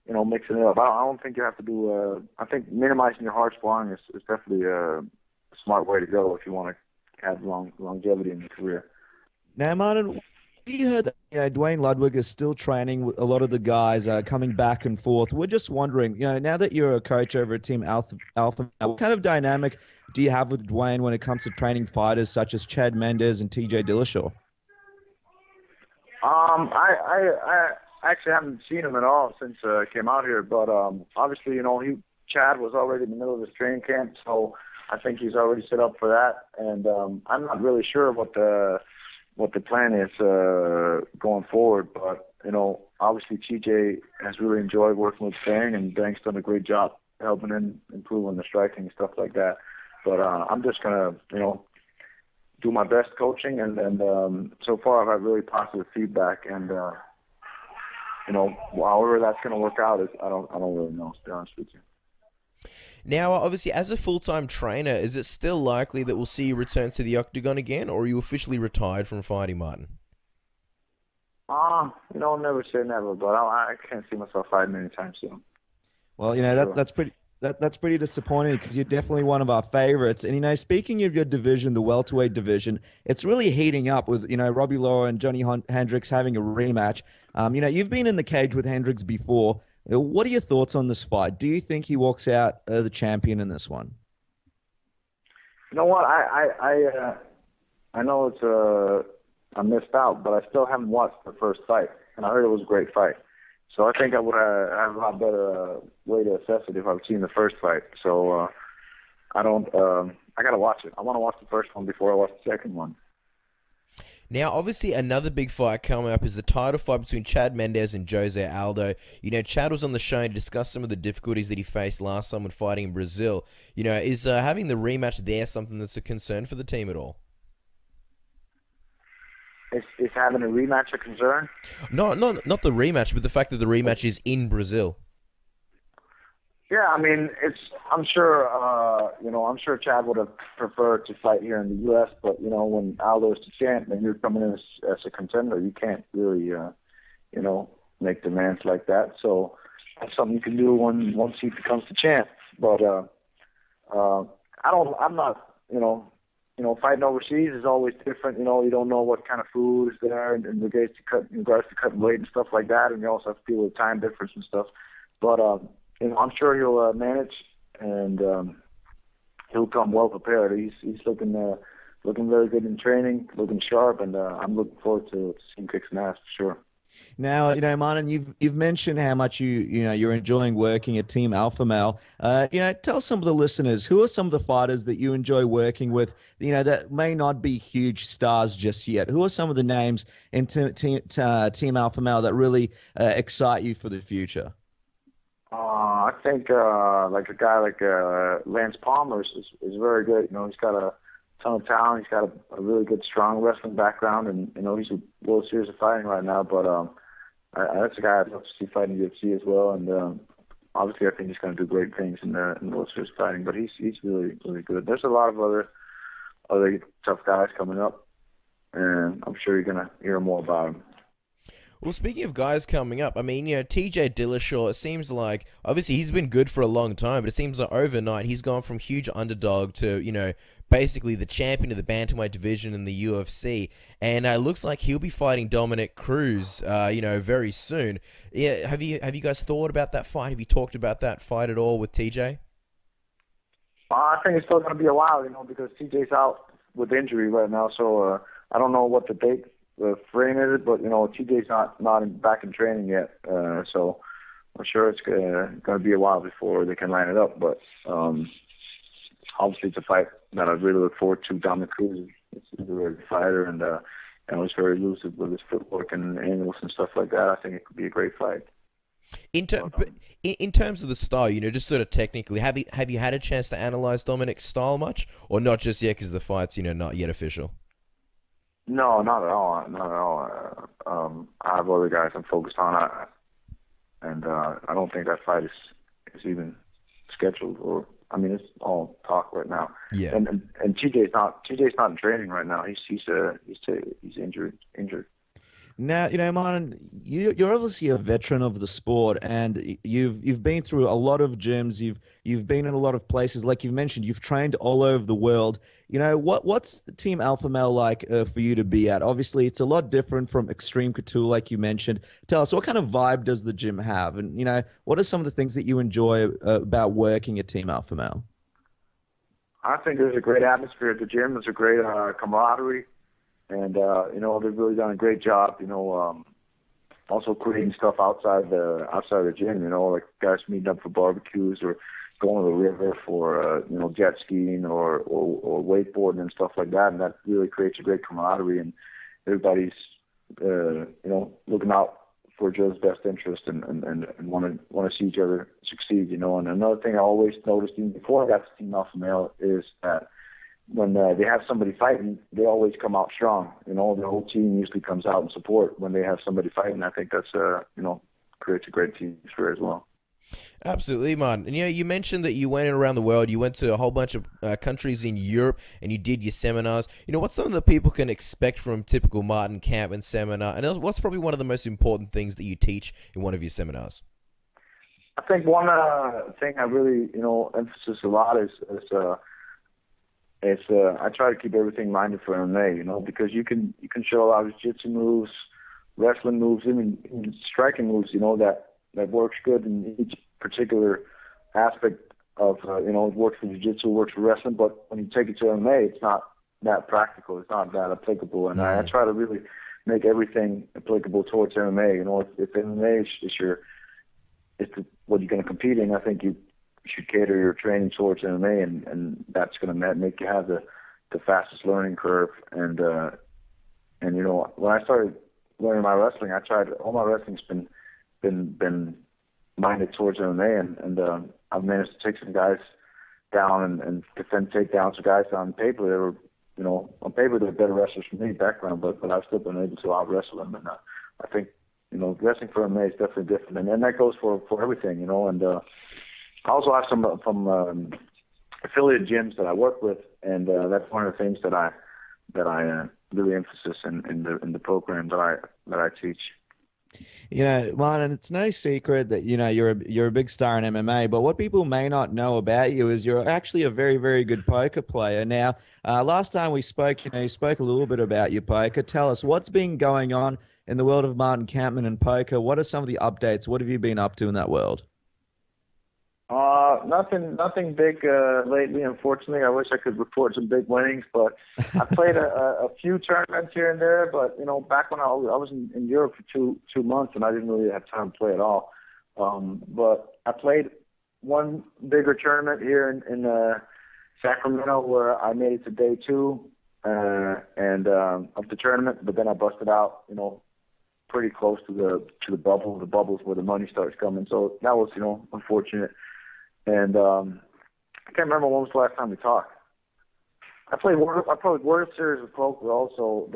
mixing it up. I don't think you have to do. I think minimizing your hard sparring is definitely a smart way to go if you want to have longevity in your career. Now, Martin, you heard that Dwayne Ludwig is still training a lot of the guys coming back and forth. We're just wondering, now that you're a coach over at Team Alpha, what kind of dynamic do you have with Dwayne when it comes to training fighters such as Chad Mendes and TJ Dillashaw? I actually haven't seen him at all since I came out here, but obviously, Chad was already in the middle of his training camp, so I think he's already set up for that, and I'm not really sure what the plan is going forward, but obviously TJ has really enjoyed working with Bang, and Bang's done a great job helping him improve on the striking and stuff like that. But I'm just gonna do my best coaching, and so far I've had really positive feedback, and however that's gonna work out is I don't really know, to be honest with you. Now, obviously, as a full-time trainer, is it still likely that we'll see you return to the octagon again, or are you officially retired from fighting, Martin? Never say never, but I can't see myself fighting anytime soon. Well, that's pretty That's pretty disappointing because you're definitely one of our favorites. And, you know, speaking of your division, the welterweight division, it's really heating up with, you know, Robbie Lawler and Johnny Hendricks having a rematch. You know, you've been in the cage with Hendricks before. What are your thoughts on this fight? Do you think he walks out the champion in this one? You know what? I know it's I missed out, but I still haven't watched the first fight, and I heard it was a great fight. So I think I would have a lot better way to assess it if I've seen the first fight. So I got to watch it. I want to watch the first one before I watch the second one. Now, obviously, another big fight coming up is the title fight between Chad Mendes and Jose Aldo. You know, Chad was on the show to discuss some of the difficulties that he faced last time when fighting in Brazil. You know, is having the rematch there something that's a concern for the team at all? Is having a rematch a concern? No, not the rematch, but the fact that the rematch is in Brazil. Yeah, I mean, I'm sure Chad would have preferred to fight here in the U.S., but you know, when Aldo is the champ and you're coming in as a contender, you can't really, you know, make demands like that. So that's something you can do once he becomes the champ. But I'm not, you know, fighting overseas is always different. You know, you don't know what kind of food is there and in regards to cutting weight and stuff like that. And you also have to deal with time difference and stuff. But, you know, I'm sure he'll manage and he'll come well prepared. He's looking very good in training, looking sharp. And I'm looking forward to seeing kicks and ass for sure. Now, you know, Martin, you've mentioned how much you're enjoying working at Team Alpha Male. You know, tell some of the listeners, who are some of the fighters that you enjoy working with, you know, that may not be huge stars just yet? Who are some of the names in Team Alpha Male that really excite you for the future? I think like a guy like Lance Palmer is very good. You know, he's got a ton of talent. He's got a really good, strong wrestling background, and you know he's a World Series of Fighting right now. But that's a guy I'd love to see fighting UFC as well. And obviously, I think he's going to do great things in World Series Fighting. But he's really really good. There's a lot of other tough guys coming up, and I'm sure you're going to hear more about him. Well, speaking of guys coming up, I mean, you know, TJ Dillashaw, it seems like, obviously he's been good for a long time, but it seems like overnight he's gone from huge underdog to, you know, basically the champion of the bantamweight division in the UFC. And it looks like he'll be fighting Dominic Cruz, you know, very soon. Yeah, have you guys thought about that fight? Have you talked about that fight at all with TJ? I think it's still going to be a while, you know, because TJ's out with injury right now, so I don't know what the date frame is, but you know, TJ's not back in training yet, so I'm sure it's going to be a while before they can line it up. But obviously, it's a fight that I really look forward to. Dominic Cruz is a really good fighter, and he's very elusive with his footwork and angles and stuff like that. I think it could be a great fight. In terms of the style, you know, just sort of technically, have you had a chance to analyze Dominic's style much, or not just yet because the fight's, you know, not yet official? No, not at all. I have other guys I'm focused on, I don't think that fight is even scheduled. Or I mean, it's all talk right now. Yeah. And TJ's not in training right now. He's injured. Now, you know, Martin, you're obviously a veteran of the sport, and you've been through a lot of gyms. You've been in a lot of places, like you mentioned. You've trained all over the world. You know, what's Team Alpha Male like for you to be at? Obviously, it's a lot different from Extreme Couture, like you mentioned. Tell us, what kind of vibe does the gym have, and you know, what are some of the things that you enjoy about working at Team Alpha Male? I think there's a great atmosphere at the gym. There's a great camaraderie. And, you know, they've really done a great job, you know, also creating stuff outside the gym, you know, like guys meeting up for barbecues or going to the river for, you know, jet skiing or wakeboarding and stuff like that. And that really creates a great camaraderie, and everybody's, you know, looking out for each other's best interest and want to see each other succeed, you know. And another thing I always noticed even before I got to Team Alpha Male is that when they have somebody fighting, they always come out strong. You know, the whole team usually comes out in support when they have somebody fighting. I think that's, you know, creates a great team spirit as well. Absolutely, Martin. And, you know, you mentioned that you went around the world. You went to a whole bunch of countries in Europe, and you did your seminars. You know, what's something that people can expect from typical Martin Kampmann seminar? And what's probably one of the most important things that you teach in one of your seminars? I think one thing I really, emphasize a lot is I try to keep everything minded for MMA, because you can show a lot of jiu-jitsu moves, wrestling moves, even striking moves, that works good in each particular aspect of, it works for jiu-jitsu, works for wrestling, but when you take it to MMA, it's not that practical, it's not that applicable, and I try to really make everything applicable towards MMA. If MMA is what you're going to compete in, I think you should cater your training towards MMA, and that's going to make you have the fastest learning curve. And when I started learning my wrestling, I tried all my wrestling's been minded towards MMA, and I've managed to take some guys down and defend takedowns to guys on paper. They were, on paper they're better wrestlers from any background, but I've still been able to out wrestle them, and I think. Wrestling for MMA is definitely different, and that goes for everything, And I also have some from affiliate gyms that I work with, and that's one of the things that I really emphasize in the program that I teach. Martin, it's no secret that you're a big star in MMA, but what people may not know about you is you're actually a very, very good poker player. Now, last time we spoke, you spoke a little bit about your poker. Tell us what's been going on in the world of Martin Kampmann and poker. What are some of the updates? What have you been up to in that world? Nothing big lately, unfortunately. I wish I could report some big winnings, but I played a few tournaments here and there. But back when I was in Europe for two months, and I didn't really have time to play at all. But I played one bigger tournament here in Sacramento, where I made it to day two of the tournament, but then I busted out. Pretty close to the bubble. The bubble's where the money starts coming, so that was unfortunate. And I can't remember when was the last time we talked. I played World Series of Poker, also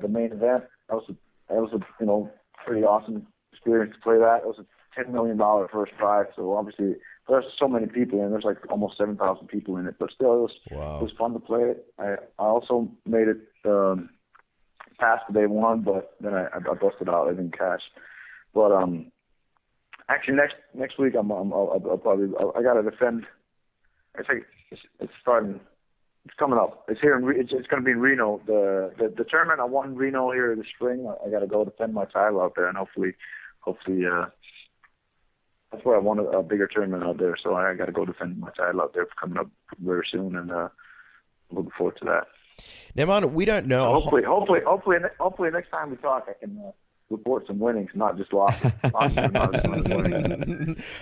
the main event. That was a pretty awesome experience to play that. It was a $10 million first prize. So obviously there's so many people in. There's like almost 7,000 people in it, but still it was fun to play it. I also made it past the day one, but then I busted out. I didn't cash. But actually next week I'll probably I gotta defend. It's starting. It's coming up. It's here. It's going to be in Reno. The tournament I won in Reno here this spring. I gotta go defend my title out there, and hopefully that's where I won a bigger tournament out there. So I gotta go defend my title out there coming up very soon, and I'm looking forward to that. Now, Martin, we don't know. Hopefully, next time we talk, I can report some winnings, not just losses.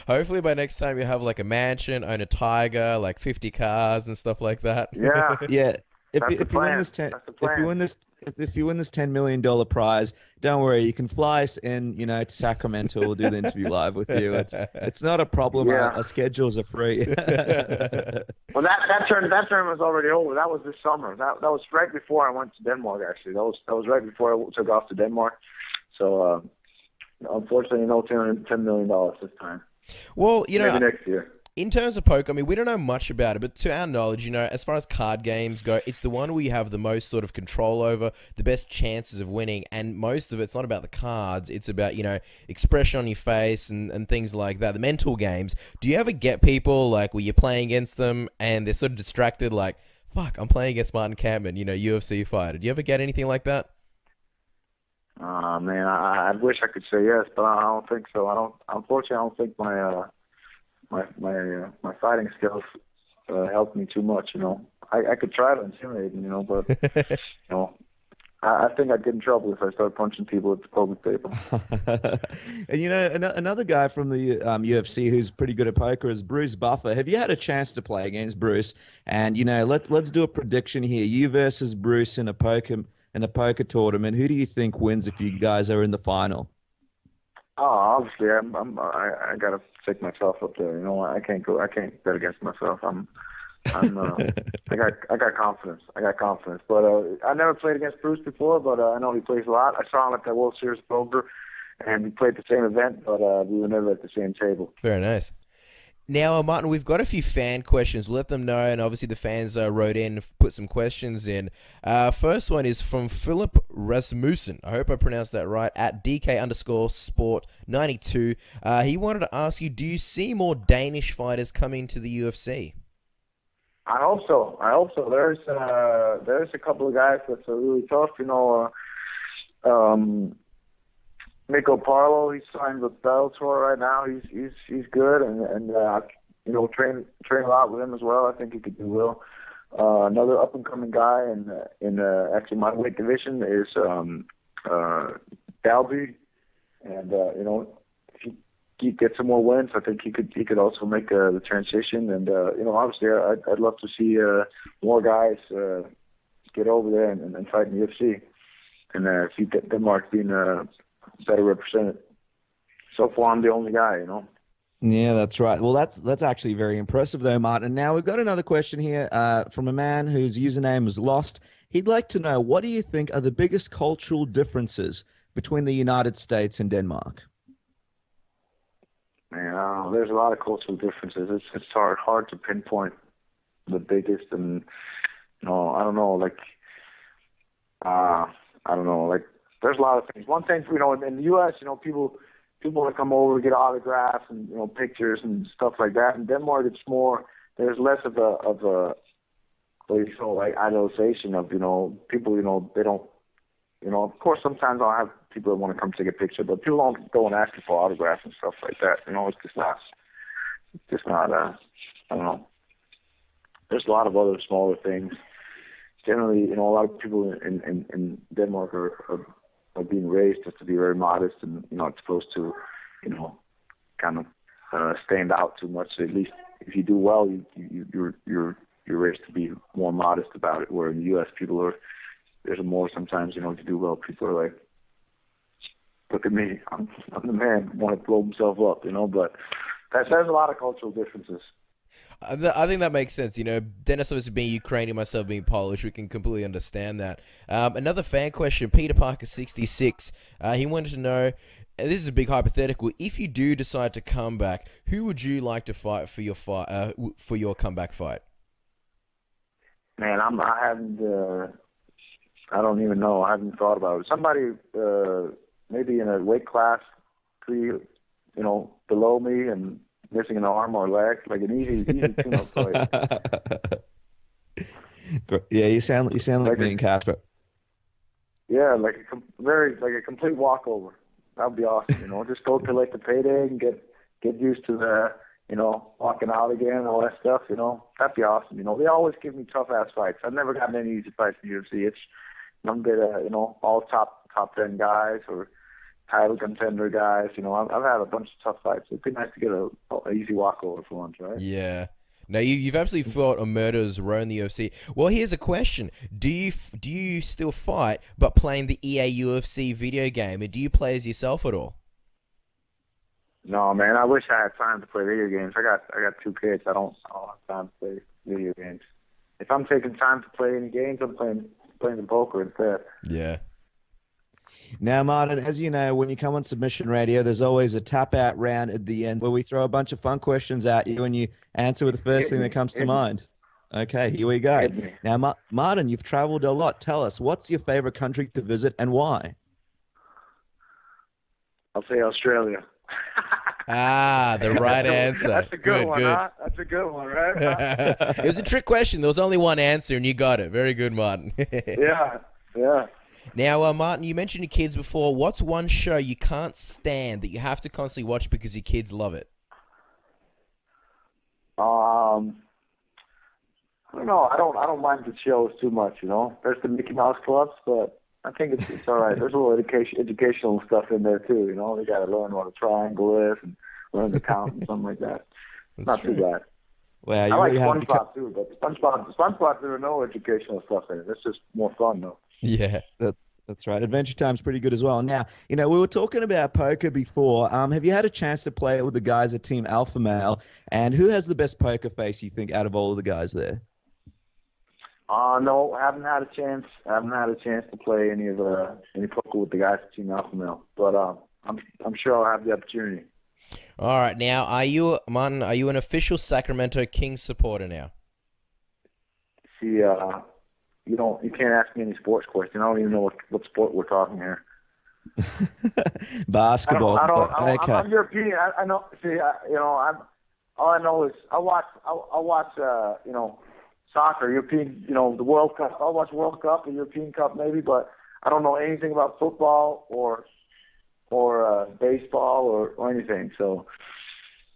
Hopefully, by next time you have like a mansion, own a tiger, like 50 cars and stuff like that. Yeah, yeah. If you win this $10 million prize, don't worry. You can fly us in, to Sacramento. We'll do the interview live with you. It's not a problem. Yeah. Our schedules are free. Well, that term was already over. That was this summer. That was right before I went to Denmark. Actually, that was right before I took off to Denmark. So, unfortunately, no $10 million this time. Well, maybe next year. In terms of poker, I mean, we don't know much about it, but to our knowledge, as far as card games go, it's the one where you have the most sort of control over, the best chances of winning, and most of it's not about the cards, it's about, expression on your face and things like that, the mental games. Do you ever get people, like, where you're playing against them and they're sort of distracted, like, fuck, I'm playing against Martin Kampmann, UFC fighter. Do you ever get anything like that? Man, I wish I could say yes, but I don't think so. Unfortunately, I don't think my fighting skills helped me too much. I could try to intimidate them, but I think I'd get in trouble if I started punching people at the poker table. And another guy from the UFC who's pretty good at poker is Bruce Buffer. Have you had a chance to play against Bruce? And let's do a prediction here: you versus Bruce in a poker tournament. Who do you think wins if you guys are in the final? Oh, obviously, I gotta pick myself up there. I can't bet against myself. I got confidence. But I never played against Bruce before. But I know he plays a lot. I saw him at the World Series Poker, and we played the same event, but we were never at the same table. Very nice. Now, Martin, we've got a few fan questions. We'll let them know, and obviously the fans wrote in, put some questions in. First one is from Philip Rasmussen. I hope I pronounced that right. At DK_sport92, he wanted to ask you: do you see more Danish fighters coming to the UFC? I hope so. I hope so. There's a couple of guys that's really tough. You know, Mikko Parlo, he's signed with Bellator right now. He's good, and you know, train a lot with him as well. I think he could do well. Another up and coming guy in actually my weight division is Dalby, and you know, if he gets some more wins, I think he could also make the transition. And you know, obviously, I'd love to see more guys get over there and fight in the UFC, and see Denmark being better represented. So far, I'm the only guy, you know. Yeah, that's right. Well, that's actually very impressive, though, Martin. Now we've got another question here from a man whose username is Lost. He'd like to know, what do you think are the biggest cultural differences between the United States and Denmark? Man, there's a lot of cultural differences. It's hard to pinpoint the biggest, and you know, I don't know, like. There's a lot of things. One thing, you know, in the U.S., you know, people that come over get autographs and, you know, pictures and stuff like that. In Denmark, it's more, there's less of a like idolization of, you know, people, you know, they don't, you know, of course, sometimes I'll have people that want to come take a picture, but people don't go and ask you for autographs and stuff like that. You know, it's just not, I don't know. There's a lot of other smaller things. Generally, you know, a lot of people in Denmark are being raised just to be very modest and, you know, not supposed to, you know, kind of stand out too much. At least if you do well, you're raised to be more modest about it. Where in the U.S., there's more sometimes, you know, if you do well, people are like, look at me, I'm the man, I want to blow himself up, you know. But there's a lot of cultural differences. I think that makes sense. You know, Dennis obviously being Ukrainian, myself being Polish, we can completely understand that. Another fan question, Peter Parker 66. He wanted to know, and this is a big hypothetical, if you do decide to come back, who would you like to fight for your fight for your comeback fight? Man, I don't even know. I haven't thought about it. Somebody maybe in a weight class 3, you know, below me and missing an arm or leg, like an easy tune-up fight. Yeah, you sound like me and Kaspar. Yeah, like a complete walkover. That'd be awesome, you know. Just go to like the payday and get used to the, you know, walking out again and all that stuff, you know. That'd be awesome, you know. They always give me tough ass fights. I've never gotten any easy fights in the UFC. It's none but you know, all top 10 guys or title contender guys, you know. I've had a bunch of tough fights. It'd be nice to get a easy walkover for once, right? Yeah. No, you've absolutely fought a murderer's row in the UFC. Well, here's a question: do you still fight, but playing the EA UFC video game, and do you play as yourself at all? No, man. I wish I had time to play video games. I got 2 kids. I don't have time to play video games. If I'm taking time to play any games, I'm playing the poker instead. Yeah. Now, Martin, as you know, when you come on Submission Radio, there's always a tap-out round at the end where we throw a bunch of fun questions at you and you answer with the first thing that comes to mind. Okay, here we go. Now, Martin, you've traveled a lot. Tell us, what's your favorite country to visit and why? I'll say Australia. Ah, the right answer. That's a good one, huh? That's a good one, right? It was a trick question. There was only one answer, and you got it. Very good, Martin. Yeah. Now, Martin, you mentioned your kids before. What's one show you can't stand that you have to constantly watch because your kids love it? I don't know. I don't mind the shows too much, you know. There's the Mickey Mouse Clubs, but I think it's all right. There's a little educational stuff in there too, you know. They got to learn what a triangle is and learn to count and something like that. That's not true. Too bad. Wow, I like SpongeBob too, but SpongeBob, there are no educational stuff in it. It's just more fun though. Yeah, that's right. Adventure Time's pretty good as well. Now, you know, we were talking about poker before. Have you had a chance to play it with the guys at Team Alpha Male? And who has the best poker face, you think, out of all of the guys there? No, I haven't had a chance. I haven't had a chance to play any poker with the guys at Team Alpha Male. But I'm sure I'll have the opportunity. All right. Now, Martin, are you an official Sacramento Kings supporter now? See, you don't, you can't ask me any sports question. I don't even know what sport we're talking here. Basketball. I don't, okay. I'm European. I know. See, I'm. All I know is I watch. You know, soccer, European. You know, the World Cup. I watch World Cup, the European Cup, maybe, but I don't know anything about football or baseball or anything. So,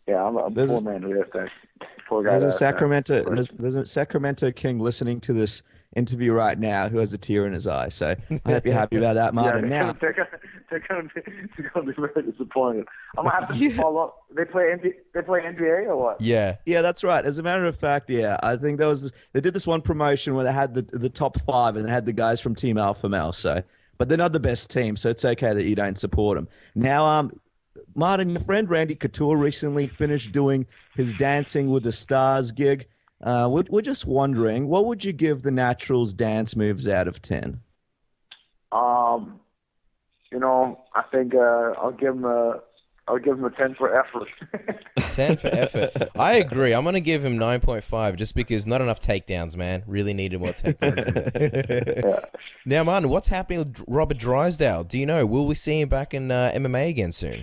yeah, I'm a poor man who has that. Poor guy. There's a Sacramento King listening to this interview right now who has a tear in his eye. So I hope you're happy about that, Martin. Yeah, they're gonna be very disappointed. I'm gonna have to follow up. They play NBA or what? Yeah, yeah, that's right. As a matter of fact, yeah, I think they did this one promotion where they had the top five and they had the guys from Team Alpha Male. So, but they're not the best team, so it's okay that you don't support them. Now, Martin, your friend Randy Couture recently finished doing his Dancing with the Stars gig. We're just wondering, what would you give the Naturals dance moves out of 10? You know, I think I'll give him a 10 for effort. 10 for effort. I agree. I'm gonna give him 9.5 just because not enough takedowns, man. Really needed more takedowns. Yeah. Now, Martin, what's happening with Robert Drysdale? Do you know? Will we see him back in MMA again soon?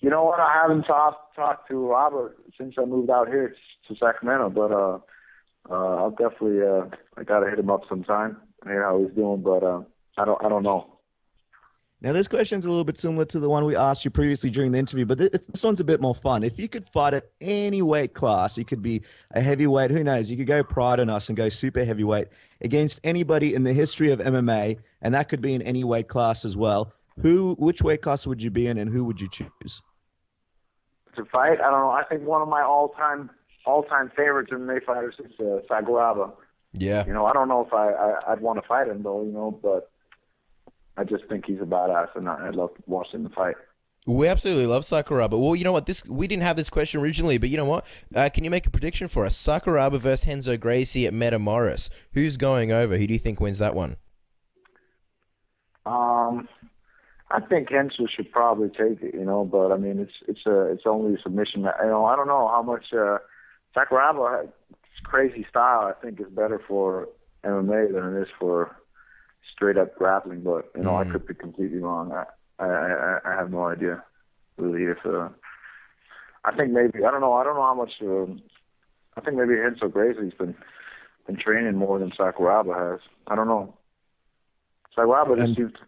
You know what? I haven't talked to Robert since I moved out here to Sacramento, but I'll definitely I gotta hit him up sometime. I hear how he's doing, but I don't know. Now this question's a little bit similar to the one we asked you previously during the interview, but this one's a bit more fun. If you could fight at any weight class, you could be a heavyweight. Who knows? You could go Pride on us and go super heavyweight against anybody in the history of MMA, and that could be in any weight class as well. Which weight class would you be in, and who would you choose? To fight, I don't know. I think one of my all-time favorites MMA fighters is Sakuraba. Yeah. You know, I don't know if I'd want to fight him though. You know, but I just think he's a badass, and I love watching the fight. We absolutely love Sakuraba. Well, you know what? We didn't have this question originally, but you know what? Can you make a prediction for us? Sakuraba versus Renzo Gracie at Metamoris. Who's going over? Who do you think wins that one? I think Renzo should probably take it, you know, but I mean, it's only a submission. You know, I don't know how much Sakuraba's crazy style, I think, is better for MMA than it is for straight up grappling. But you know, I could be completely wrong. I have no idea really. If I think maybe I don't know how much. I think maybe Renzo Gracie's been training more than Sakuraba has. I don't know. Sakuraba just seems to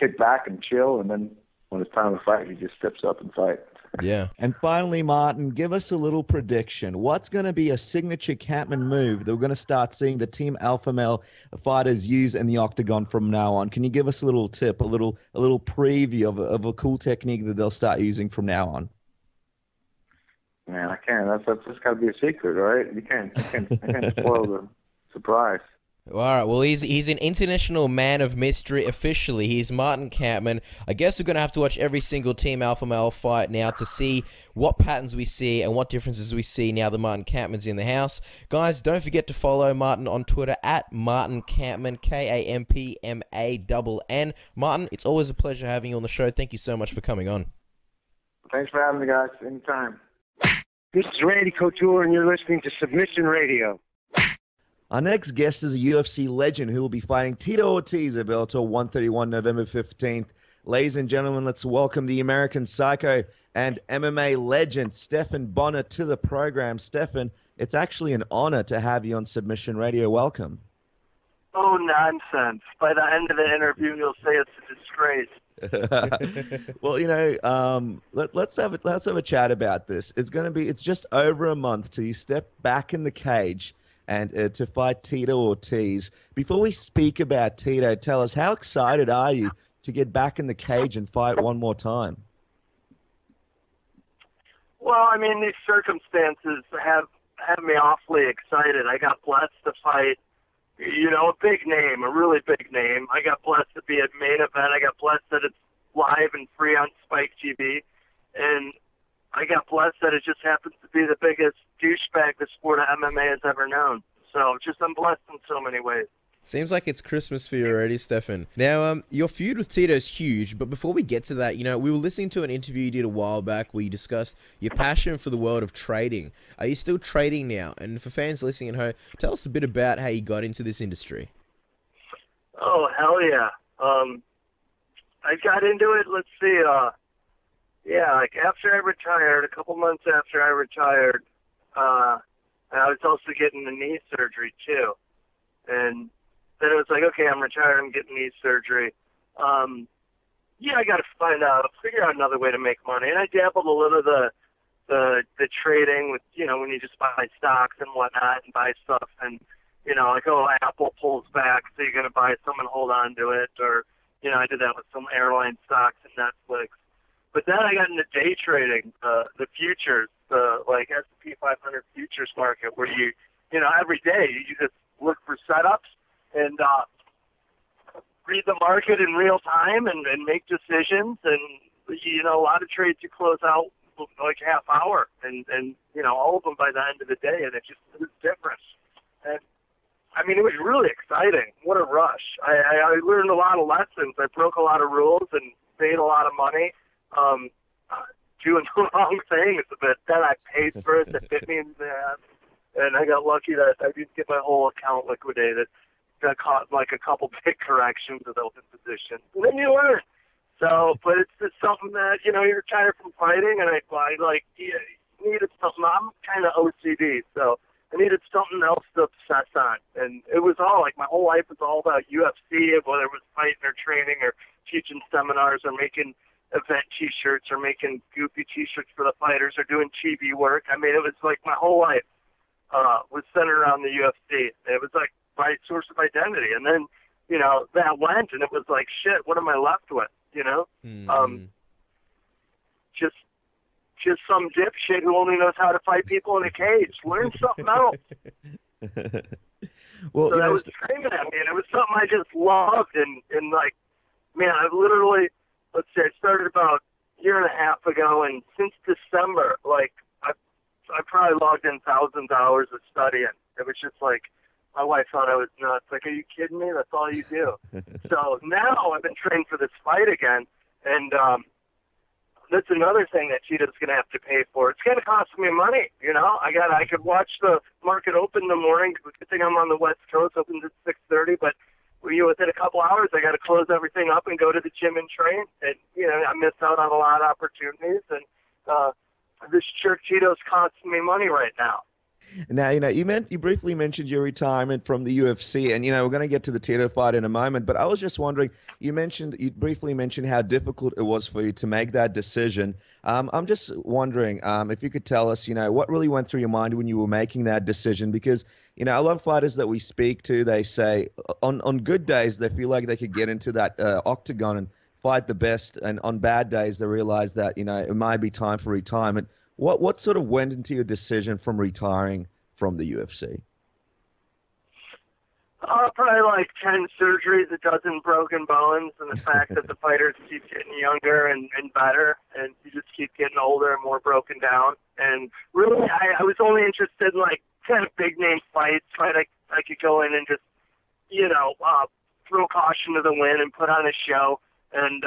kick back and chill, and then when it's time to fight, he just steps up and fights. Yeah. And finally, Martin, give us a little prediction. What's going to be a signature Kampmann move that we're going to start seeing the Team Alpha Male fighters use in the octagon from now on? Can you give us a little tip, a little preview of a cool technique that they'll start using from now on? Man, I can't. That's got to be a secret, right? You can't spoil the surprise. All right, well, he's an international man of mystery officially. He's Martin Kampmann. I guess we're going to have to watch every single Team Alpha Male fight now to see what patterns we see and what differences we see now that Martin Kampmann's in the house. Guys, don't forget to follow Martin on Twitter at Martin Kampmann, K-A-M-P-M-A-N-N. Martin, it's always a pleasure having you on the show. Thank you so much for coming on. Thanks for having me, guys. Anytime. This is Randy Couture, and you're listening to Submission Radio. Our next guest is a UFC legend who will be fighting Tito Ortiz at Bellator 131 November 15th. Ladies and gentlemen, let's welcome the American Psycho and MMA legend Stephan Bonnar to the program. Stephan, it's actually an honor to have you on Submission Radio. Welcome. Oh, nonsense. By the end of the interview, you'll say it's a disgrace. Well, you know, let's have a chat about this. It's just over a month till you step back in the cage and to fight Tito Ortiz. Before we speak about Tito, tell us, how excited are you to get back in the cage and fight one more time? Well, I mean, these circumstances have me awfully excited. I got blessed to fight, you know, a big name, a really big name. I got blessed to be at main event. I got blessed that it's live and free on Spike TV. And I got blessed that it just happens to be the biggest douchebag the sport of MMA has ever known. So, I'm blessed in so many ways. Seems like it's Christmas for you already, Stephan. Now, your feud with Tito's huge, but before we get to that, you know, we were listening to an interview you did a while back where you discussed your passion for the world of trading. Are you still trading now? And for fans listening at home, tell us a bit about how you got into this industry. Oh, hell yeah. I got into it, let's see, yeah, like after I retired, a couple months after I retired, I was also getting the knee surgery too. And then it was like, okay, I'm retired, I'm getting knee surgery. Yeah, I got to figure out another way to make money. And I dabbled a little of the trading with, you know, when you just buy stocks and whatnot and buy stuff and, you know, like, oh, Apple pulls back, so you're going to buy some and hold on to it. Or, you know, I did that with some airline stocks and Netflix. But then I got into day trading, the futures, like S&P 500 futures market where you, you know, every day you just look for setups and read the market in real time and make decisions. And, you know, a lot of trades you close out like half hour and, you know, all of them by the end of the day. And it was different. And, I mean, it was really exciting. What a rush. I learned a lot of lessons. I broke a lot of rules and made a lot of money doing the wrong things. But then I paid for it. That bit me in the ass. And I got lucky that I didn't get my whole account liquidated. I caught like a couple big corrections of the open position. And then you learn. So, but it's just something that, you know, you're tired from fighting, and I like, yeah, needed something. I'm kind of OCD, so I needed something else to obsess on. And it was all like my whole life was all about UFC, whether it was fighting or training or teaching seminars or making event T-shirts or making goofy T-shirts for the fighters or doing TV work. I mean, it was like my whole life was centered around the UFC. It was like my source of identity. And then, you know, that went and it was like, shit, what am I left with? You know, just some dipshit who only knows how to fight people in a cage. Learn something else. Well, so that was screaming at me, and it was something I just loved. And like, man, I've literally, let's say I started about a year and a half ago, and since December, like, I probably logged in thousands of hours of studying. It was just like, my wife thought I was nuts. Like, are you kidding me? That's all you do. So now I've been trained for this fight again. And that's another thing that Cheetah's going to have to pay for. It's going to cost me money, you know? I could watch the market open in the morning. Good thing I'm on the West Coast, opens at 6:30. But within a couple hours, I got to close everything up and go to the gym and train. And, you know, I missed out on a lot of opportunities. And, this jerk Tito's costing me money right now. Now, you know, you briefly mentioned your retirement from the UFC, and, you know, we're going to get to the Tito fight in a moment, but I was just wondering, you briefly mentioned how difficult it was for you to make that decision. I'm just wondering if you could tell us, you know, what really went through your mind when you were making that decision, because, you know, a lot of fighters that we speak to, they say on good days, they feel like they could get into that octagon and fight the best, and on bad days they realize that, you know, it might be time for retirement. What sort of went into your decision from retiring from the UFC? Probably like 10 surgeries, a dozen broken bones, and the fact that the fighters keep getting younger and better, and you just keep getting older and more broken down. And really, I was only interested in like kind of big name fights, right? I could go in and just, you know, throw caution to the wind and put on a show. And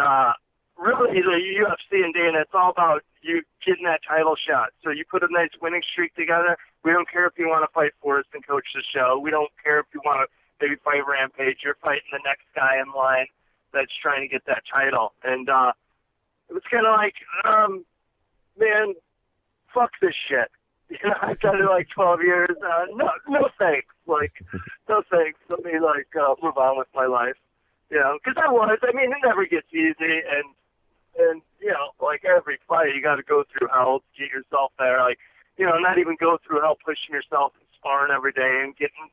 really, the UFC and Dana, it's all about you getting that title shot. So you put a nice winning streak together. We don't care if you want to fight Forrest and coach the show. We don't care if you want to maybe fight Rampage. You're fighting the next guy in line that's trying to get that title. And it was kind of like, man, fuck this shit. You know, I've done it like 12 years. No thanks. Like, no thanks. Let me, like, move on with my life. You know, because I mean, it never gets easy, and you know, like every fight, you got to go through hell to get yourself there. Like, you know, not even go through hell pushing yourself and sparring every day and getting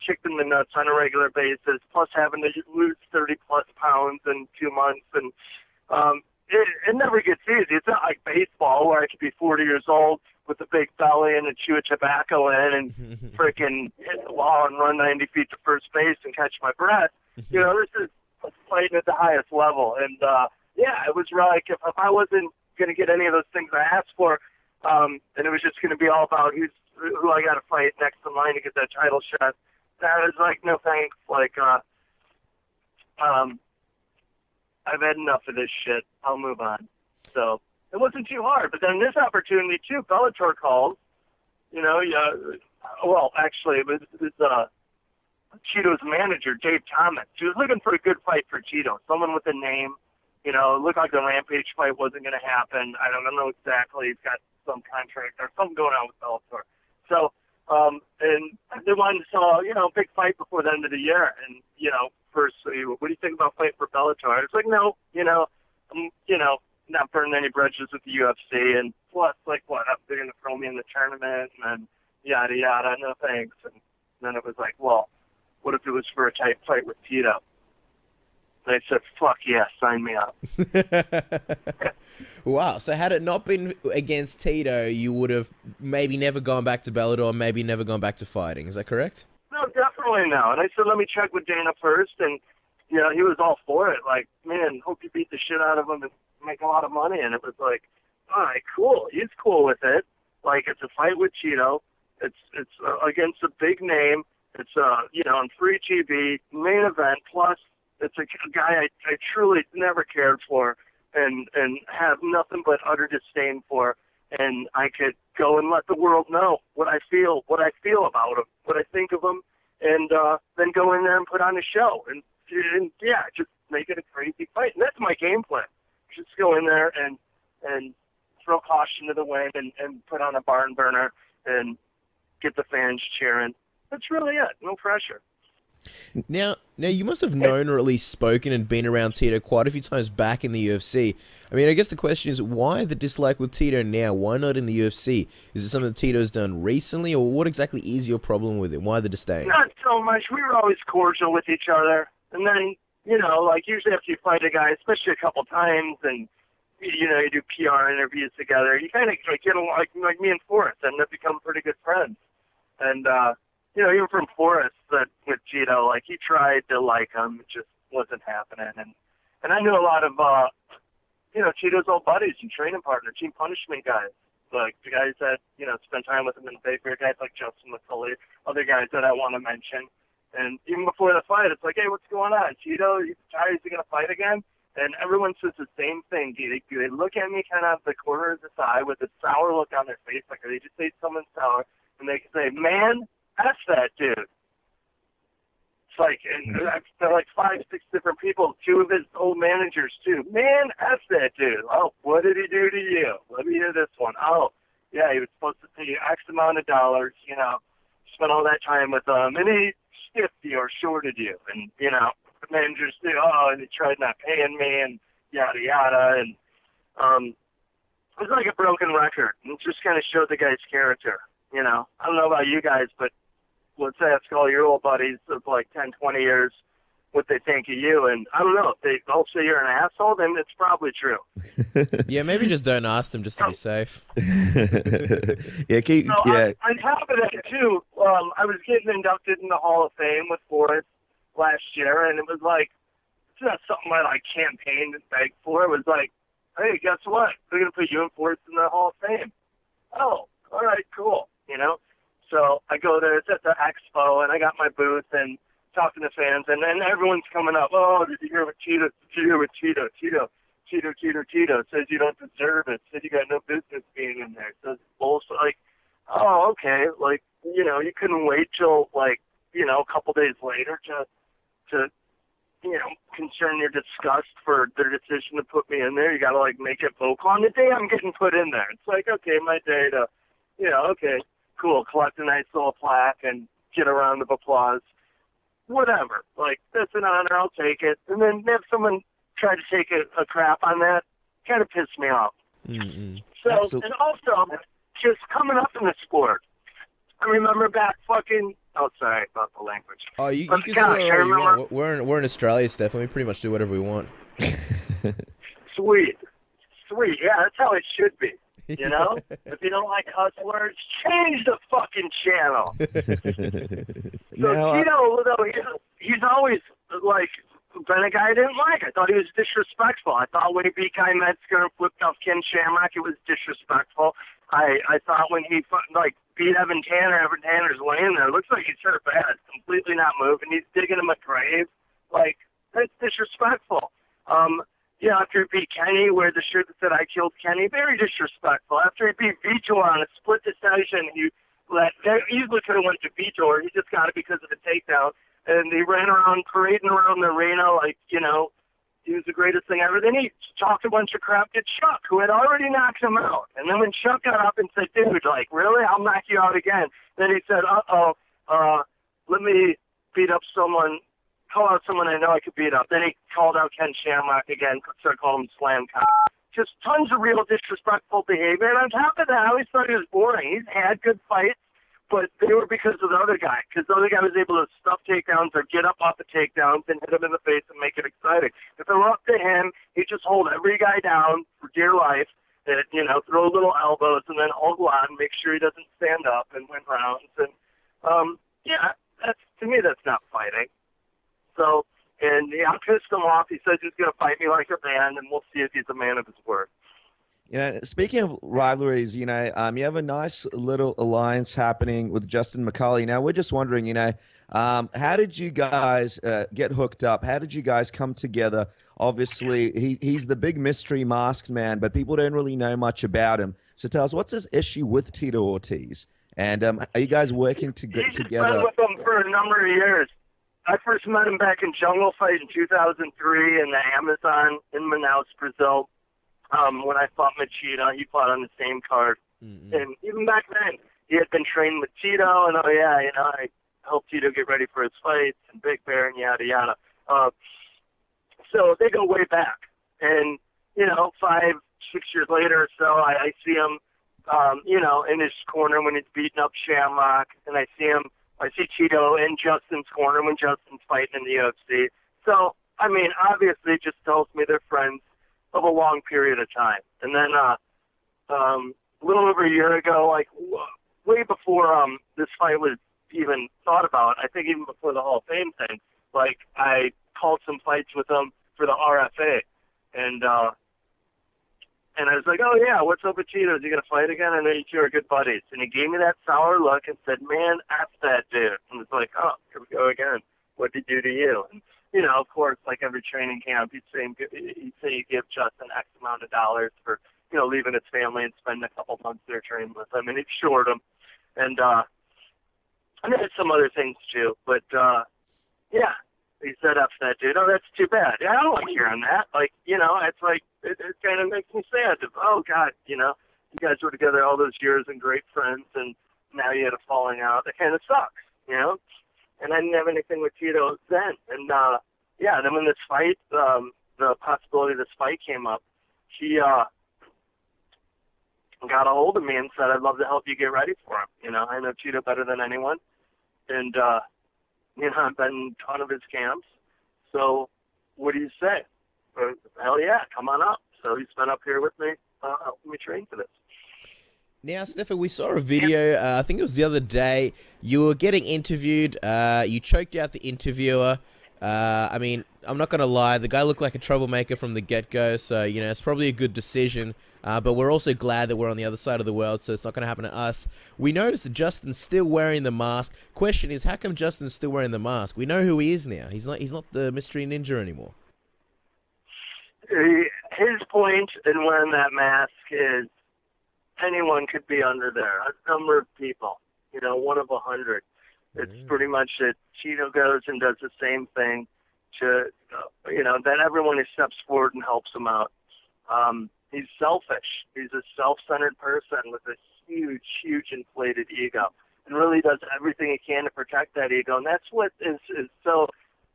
kicked in the nuts on a regular basis, plus having to lose 30-plus pounds in 2 months, and it never gets easy. It's not like baseball where I could be 40 years old with a big belly and a chew of tobacco in and freaking hit the wall and run 90 feet to first base and catch my breath. You know, this is fighting at the highest level, and yeah, it was like if I wasn't going to get any of those things I asked for, and it was just going to be all about who I got to fight next in line to get that title shot, I was like, no thanks. Like, I've had enough of this shit. I'll move on. So it wasn't too hard. But then this opportunity too, Bellator called. You know, yeah. Well, actually, it was Cheeto's manager, Dave Thomas. She was looking for a good fight for Cheeto, someone with a name. You know, it looked like the Rampage fight wasn't going to happen. I don't know exactly. He's got some contract or something going on with Bellator. So, and they wanted to sell, you know, a big fight before the end of the year. And, you know, first, what do you think about fighting for Bellator? I was like, no, you know, not burning any bridges with the UFC. And plus, like, what, they're going to throw me in the tournament and then yada, yada, no thanks. And then it was like, well, what if it was for a tight fight with Tito? And I said, fuck yeah, sign me up. Wow. So had it not been against Tito, you would have maybe never gone back to Bellator, maybe never gone back to fighting. Is that correct? No, definitely no. And I said, let me check with Dana first. And, you know, he was all for it. Like, man, hope you beat the shit out of him and make a lot of money. And it was like, all right, cool. He's cool with it. Like, it's a fight with Cheeto. It's against a big name. It's, you know, on free TV, main event, plus it's a guy I truly never cared for and have nothing but utter disdain for. And I could go and let the world know what I feel about him, what I think of him, and then go in there and put on a show. And yeah, just make it a crazy fight. And that's my game plan. Just go in there and throw caution to the wind and put on a barn burner and get the fans cheering. That's really it. No pressure. Now you must have known or at least spoken and been around Tito quite a few times back in the UFC. I mean, I guess the question is, why the dislike with Tito now? Why not in the UFC? Is it something that Tito's done recently, or what exactly is your problem with it? Why the disdain? Not so much. We were always cordial with each other. And then, you know, like usually after you fight a guy, especially a couple times, and, you know, you do PR interviews together, you kind of get along, like me and Forrest, and they've become pretty good friends. And, you know, even from Forrest with Cheeto, like, he tried to like him. It just wasn't happening. And I knew a lot of, you know, Cheeto's old buddies and training partner, Team Punishment guys. Like, the guys that, you know, spent time with him in the Bay Area, guys like Justin McCulley, other guys that I want to mention. And even before the fight, it's like, hey, what's going on? Cheeto, he's tired. Is he going to fight again? And everyone says the same thing. They look at me kind of out the corner of this eye with a sour look on their face. Like, they just say someone sour. And they say, man, that's that dude. It's like, and there are like 5, 6 different people, 2 of his old managers too. Man, that's that dude. Oh, what did he do to you? Let me hear this one. Oh, yeah, he was supposed to pay you X amount of dollars, you know, spent all that time with him, and he stiffed you or shorted you. And, you know, the managers do, oh, and he tried not paying me and yada, yada. And it was like a broken record. It just kind of showed the guy's character, you know. I don't know about you guys, but let's ask all your old buddies of like 10, 20 years what they think of you. And I don't know, if they all say you're an asshole, then it's probably true. Yeah, maybe just don't ask them just to be safe. Yeah, keep, so yeah. On top of that, too, I was getting inducted in the Hall of Fame with Forrest last year, and it was like, it's not something that I campaigned and begged for. It was like, hey, guess what? We're going to put you and Forrest in the Hall of Fame. Oh, all right, cool, you know? So I go there, it's at the expo, and I got my booth and talking to fans, and then everyone's coming up. Oh, did you hear what Cheeto? Did you hear what Cheeto? Cheeto says you don't deserve it. Said you got no business being in there. Says bullshit. Like, oh, okay. Like, you know, you couldn't wait till like, you know, a couple days later to you know, concern your disgust for their decision to put me in there. You got to like make it vocal on the day I'm getting put in there. It's like, okay, my day to, you know, okay, cool, collect a nice little plaque and get a round of applause. Whatever. Like, that's an honor. I'll take it. And then have someone try to take a crap on that. Kind of pissed me off. Mm-hmm. So, absolutely. And also, just coming up in the sport, I remember back fucking, oh, sorry about the language. Oh, you can say whatever you want. We're in Australia, Steph. We pretty much do whatever we want. Sweet. Sweet. Yeah, that's how it should be. You know, if you don't like cuss words, change the fucking channel. So now, Tito, though, he's always like been a guy I didn't like. I thought he was disrespectful. I thought when he beat Kai Metzger and flipped off Ken Shamrock, it was disrespectful. I thought when he like beat Evan Tanner, Evan Tanner's laying there. It looks like he's hurt bad. completely not move, and he's digging him a grave. Like, that's disrespectful. Yeah, after he beat Kenny, where the shirt that said I killed Kenny, very disrespectful. After he beat Vito on a split decision, they easily could have went to Vito, or he just got it because of the takedown. And they ran around, parading around the arena like, you know, he was the greatest thing ever. Then he talked a bunch of crap to Chuck, who had already knocked him out. And then when Chuck got up and said, dude, like, really? I'll knock you out again. Then he said, let me beat up someone, call out someone I know I could beat up. Then he called out Ken Shamrock again, started calling him Slam Cop. Just tons of real disrespectful behavior. And on top of that, I always thought he was boring. He's had good fights, but they were because of the other guy, because the other guy was able to stuff takedowns or get up off the takedowns and hit him in the face and make it exciting. If it were up to him, he'd just hold every guy down for dear life, and, you know, throw little elbows and then hold on and make sure he doesn't stand up and win rounds. And, yeah, to me, that's not fighting. So, and yeah, I pissed him off. He says he's going to fight me like a man, and we'll see if he's a man of his word. You know, speaking of rivalries, you know, you have a nice little alliance happening with Justin McCulley. Now, we're just wondering, you know, how did you guys get hooked up? How did you guys come together? Obviously, he's the big mystery masked man, but people don't really know much about him. So tell us, what's his issue with Tito Ortiz? And are you guys working together? I've been with him for a number of years. I first met him back in Jungle Fight in 2003 in the Amazon in Manaus, Brazil. When I fought Machida, he fought on the same card. Mm-hmm. And even back then, he had been trained with Tito, and oh yeah, you know, I helped Tito get ready for his fights, and Big Bear, and yada, yada. So they go way back. And, you know, 5, 6 years later or so, I see him, you know, in his corner when he's beating up Shamrock, and I see Tito in Justin's corner when Justin's fighting in the UFC. So, I mean, obviously it just tells me they're friends of a long period of time. And then a little over a year ago, like way before this fight was even thought about, I think even before the Hall of Fame thing, like I called some fights with him for the RFA. And I was like, oh yeah, what's up with Tito? Is he going to fight again? I know you two are good buddies. And he gave me that sour look and said, man, F that dude. And it's like, oh, here we go again. What did he do to you? And, you know, of course, like every training camp, he'd say you give Justin X amount of dollars for, you know, leaving his family and spending a couple months there training with him, and he'd short him. And I had some other things, too. But, yeah, he said after that, dude, oh, that's too bad. Yeah, I don't like hearing that. Like, you know, it's like, it kind of makes me sad. Oh, God, you know, you guys were together all those years and great friends, and now you had a falling out. That kind of sucks, you know? And I didn't have anything with Tito then. And, yeah, then when this fight, the possibility of this fight came up, he got a hold of me and said, I'd love to help you get ready for him. You know, I know Tito better than anyone. And, you know, I've been in a ton of his camps. So what do you say? Well, hell yeah, come on up. So he's been up here with me, helping me train for this. Now, Stephan, we saw a video, I think it was the other day, you were getting interviewed, you choked out the interviewer. I mean, I'm not going to lie, the guy looked like a troublemaker from the get-go, so, you know, it's probably a good decision, but we're also glad that we're on the other side of the world, so it's not going to happen to us. We noticed that Justin's still wearing the mask. Question is, how come Justin's still wearing the mask? We know who he is now. He's not the mystery ninja anymore. His point in wearing that mask is, anyone could be under there. A number of people, you know, 1 of 100. It's pretty much that Tito goes and does the same thing to, you know, then everyone who steps forward and helps him out. He's selfish. He's a self-centered person with a huge, huge inflated ego, and really does everything he can to protect that ego. And that's what is so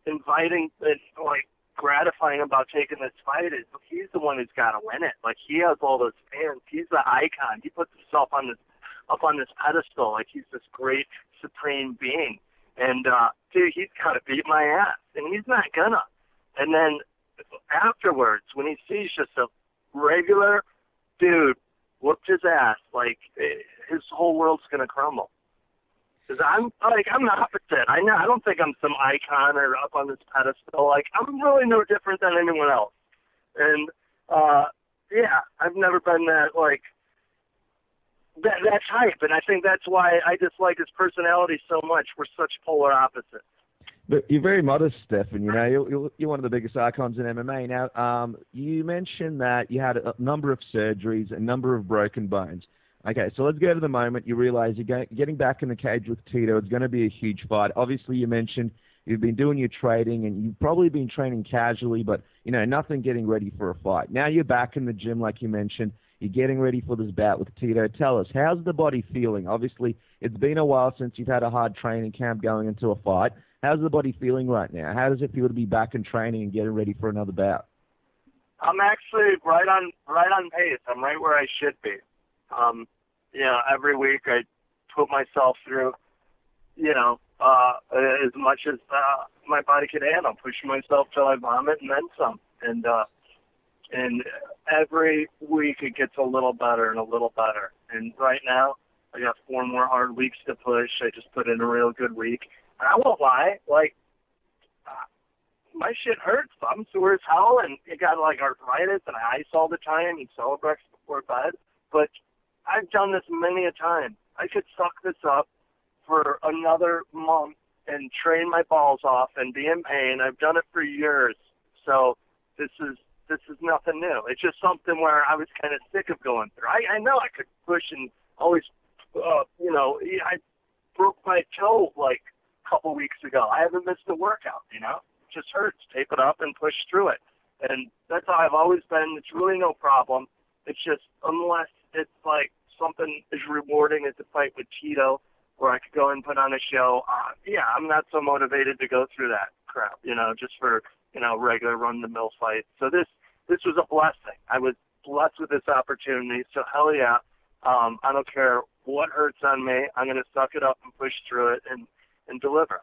inviting and like gratifying about taking this fight is he's the one who's got to win it. Like, he has all those fans. He's the icon. He puts himself on this up on this pedestal like he's this great supreme being. And dude, he's got to beat my ass, and he's not gonna. And then afterwards, when he sees just a regular dude whooped his ass, like his whole world's gonna crumble. Because I'm the opposite. I know. I don't think I'm some icon or up on this pedestal. Like, I'm really no different than anyone else. And yeah, I've never been that like That's hype, and I think that's why I dislike his personality so much. We're such polar opposites. But you're very modest, Stephan. You know, you're one of the biggest icons in MMA. Now, you mentioned that you had a number of surgeries, a number of broken bones. Okay, so let's go to the moment you realize you're getting back in the cage with Tito. It's going to be a huge fight. Obviously, you mentioned you've been doing your training, and you've probably been training casually, but, you know, nothing getting ready for a fight. Now you're back in the gym, like you mentioned. You're getting ready for this bout with Tito. Tell us, how's the body feeling? Obviously, it's been a while since you've had a hard training camp going into a fight. How's the body feeling right now? How does it feel to be back in training and getting ready for another bout? I'm actually right on pace. I'm right where I should be. You know, every week I put myself through, you know, as much as my body could handle, pushing myself till I vomit and then some. And every week it gets a little better. And right now I got 4 more hard weeks to push. I just put in a real good week. And I won't lie, like, my shit hurts. I'm sore as hell, and it got, like, arthritis, and I ice all the time, and Celebrex before bed. But I've done this many a time. I could suck this up for another month and train my balls off and be in pain. I've done it for years. So this is nothing new. It's just something where I was kind of sick of going through. I know I could push and always, you know, I broke my toe, like, a couple weeks ago. I haven't missed a workout, you know. It just hurts. Tape it up and push through it. And that's how I've always been. It's really no problem. It's just, unless it's, like, something as rewarding as a fight with Tito where I could go and put on a show, yeah, I'm not so motivated to go through that crap, you know, just for, you know, regular run-the-mill fights. So this was a blessing. I was blessed with this opportunity. So, hell yeah, I don't care what hurts on me. I'm going to suck it up and push through it and deliver.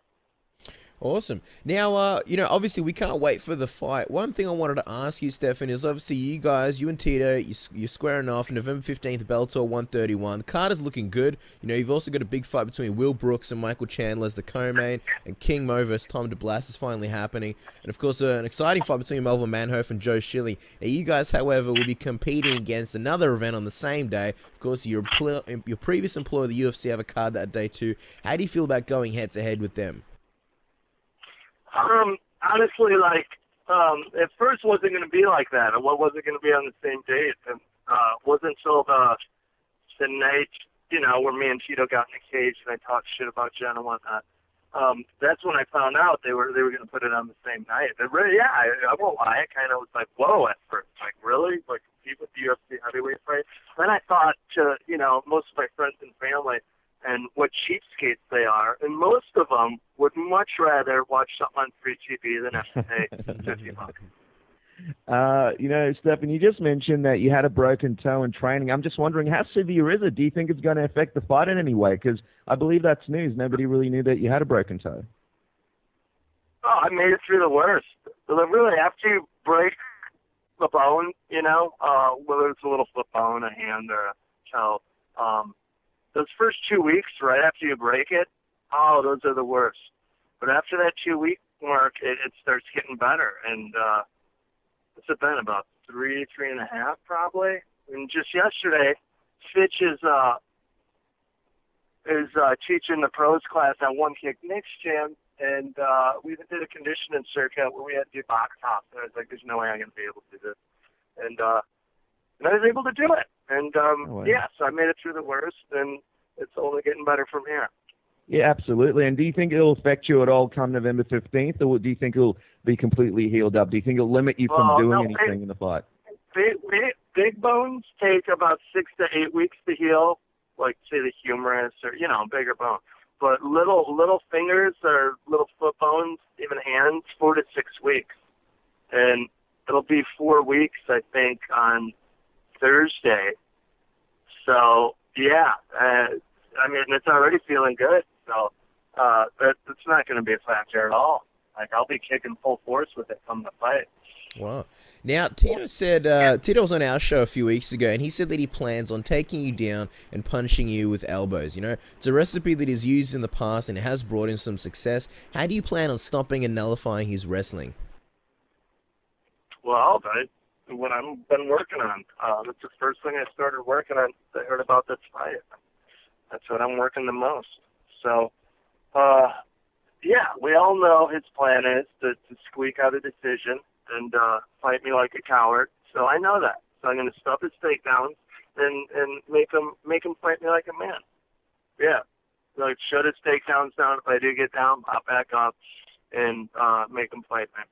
Awesome. Now, you know, obviously we can't wait for the fight. One thing I wanted to ask you, Stephan, is obviously you and Tito, you're squaring off November 15th, Bellator 131. The card is looking good. You know, you've also got a big fight between Will Brooks and Michael Chandler as the co-main, and King Mo versus Tom DeBlas is finally happening. And, of course, an exciting fight between Melvin Manhoef and Joe Schilly. Now, you guys, however, will be competing against another event on the same day. Of course, your previous employer, the UFC, have a card that day too. How do you feel about going head-to-head with them? Honestly, like, at first wasn't going to be like that. What wasn't going to be on the same date, and wasn't until the night, you know, where me and Tito got in the cage and I talked shit about Jen and whatnot. That's when I found out they were going to put it on the same night. But really, yeah, I won't lie. I kind of was like, whoa, at first, like, really, like, compete with the UFC heavyweight fight. Then I thought to, you know, most of my friends and family, and what cheapskates they are, and most of them would much rather watch something on free TV than have to pay $50. You know, Stephan, you just mentioned that you had a broken toe in training. I'm just wondering, how severe is it? Do you think it's going to affect the fight in any way? Because I believe that's news. Nobody really knew that you had a broken toe. Oh, I made it through the worst. Really, after you break the bone, you know, whether it's a little foot bone, a hand, or a toe, those first 2 weeks, right after you break it, oh, those are the worst. But after that 2-week mark, it starts getting better. And it's been about three and a half probably. And just yesterday, Fitch is teaching the pros class on One Kick Nick's gym. And we did a conditioning circuit where we had to do box hops. And I was like, there's no way I'm going to be able to do this. And I was able to do it. And, yeah, so I made it through the worst, and it's only getting better from here. Yeah, absolutely. And do you think it'll affect you at all come November 15th, or do you think it'll be completely healed up? Do you think it'll limit you from doing anything in the fight? Big bones take about 6 to 8 weeks to heal, like, say, the humerus or, you know, bigger bone. But little fingers or little foot bones, even hands, 4 to 6 weeks. And it'll be 4 weeks, I think, on Thursday. So, yeah, I mean, it's already feeling good. So, it's not going to be a factor at all. Like, I'll be kicking full force with it come the fight. Wow. Now, Tito said, Tito was on our show a few weeks ago, and he said that he plans on taking you down and punishing you with elbows. You know, it's a recipe that is used in the past and it has brought him some success. How do you plan on stopping and nullifying his wrestling? Well, what I've been working on. It's the first thing I started working on. I heard about this fight. That's what I'm working the most. So, yeah, we all know his plan is to squeak out a decision and fight me like a coward. So I know that. So I'm going to stop his takedowns and make him fight me like a man. Yeah. Like, shut his takedowns down. If I do get down, pop back up and make him fight me.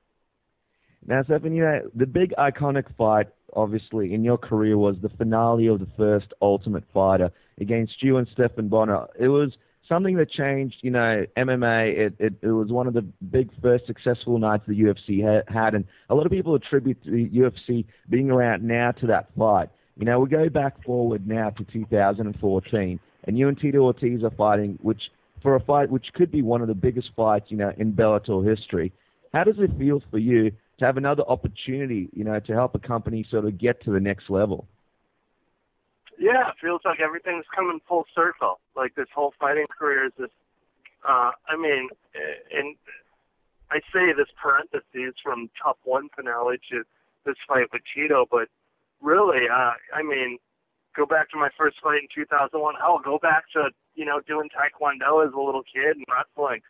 Now, Stephan, you know, the big iconic fight, obviously, in your career was the finale of the first Ultimate Fighter against you and Stephan Bonnar. It was something that changed, you know, MMA. It was one of the big first successful nights the UFC had, and a lot of people attribute the UFC being around now to that fight. You know, we go back forward now to 2014, and you and Tito Ortiz are fighting, which could be one of the biggest fights, you know, in Bellator history. How does it feel for you to have another opportunity, you know, to help a company sort of get to the next level? Yeah, it feels like everything's coming full circle. Like, this whole fighting career is this, I mean, and I say this parentheses from top one finale to this fight with Tito, but really, I mean, go back to my first fight in 2001. I'll go back to, you know, doing Taekwondo as a little kid and wrestling.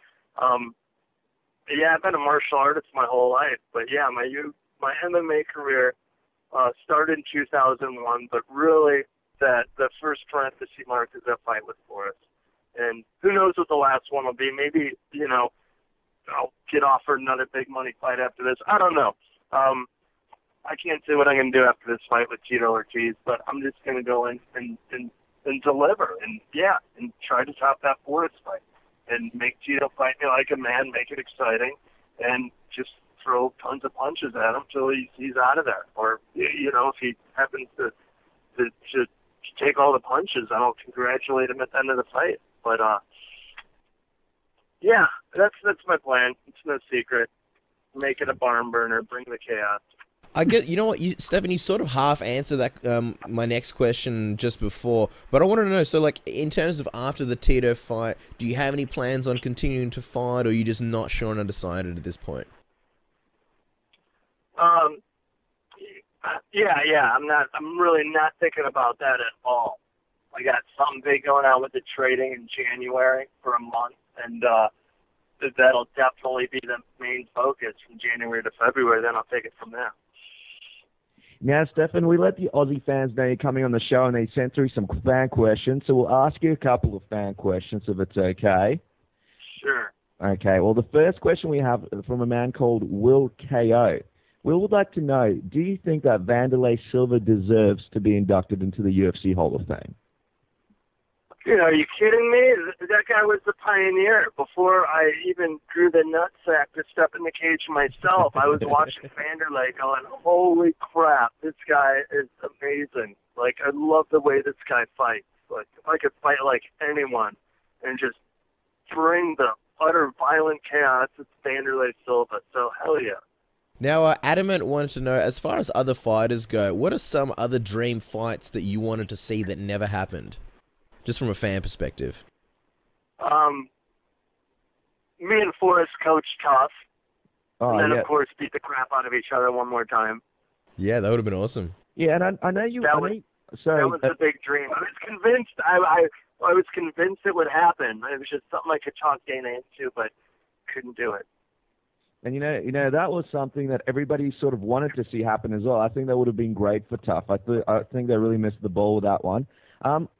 Yeah, I've been a martial artist my whole life, but yeah, my MMA career started in 2001, but really the first parenthesis mark is that fight with Forrest. And who knows what the last one will be. Maybe, you know, I'll get offered another big money fight after this. I don't know. I can't say what I'm going to do after this fight with Tito Ortiz, but I'm just going to go in and deliver and try to top that Forrest fight. And make Tito fight me like a man, make it exciting, and just throw tons of punches at him till he's out of there. Or, you know, if he happens to take all the punches, I'll congratulate him at the end of the fight. But, yeah, that's my plan. It's no secret. Make it a barn burner. Bring the chaos. I get, you know what, Stephan, you sort of half answered that my next question just before, but I wanted to know, so like in terms of after the Tito fight, do you have any plans on continuing to fight, or are you just not sure and undecided at this point? Yeah, I'm really not thinking about that at all. I got something big going on with the trading in January for a month, and that'll definitely be the main focus from January to February, then I'll take it from there. Now, Stephan, we let the Aussie fans know you're coming on the show, and they sent through some fan questions. So we'll ask you a couple of fan questions, if it's okay. Sure. Okay. Well, the first question we have from a man called Will K.O. Will would like to know, do you think that Vanderlei Silva deserves to be inducted into the UFC Hall of Fame? You know, are you kidding me? That guy was the pioneer. Before I even drew the nutsack to step in the cage myself, I was watching Vanderlei going, holy crap, this guy is amazing. Like, I love the way this guy fights. Like, if I could fight like anyone and just bring the utter violent chaos, it's Vanderlei Silva. So, hell yeah. Now, Adamant wanted to know, as far as other fighters go, what are some other dream fights that you wanted to see that never happened? Just from a fan perspective. Me and Forrest coached tough. Oh, and then, of course, beat the crap out of each other one more time. Yeah, that would have been awesome. Yeah, and I know you... That was the big dream. I was convinced. I was convinced it would happen. It was just something I could talk Dana into, but couldn't do it. And, you know, that was something that everybody sort of wanted to see happen as well. I think that would have been great for Tough. I think they really missed the ball with that one.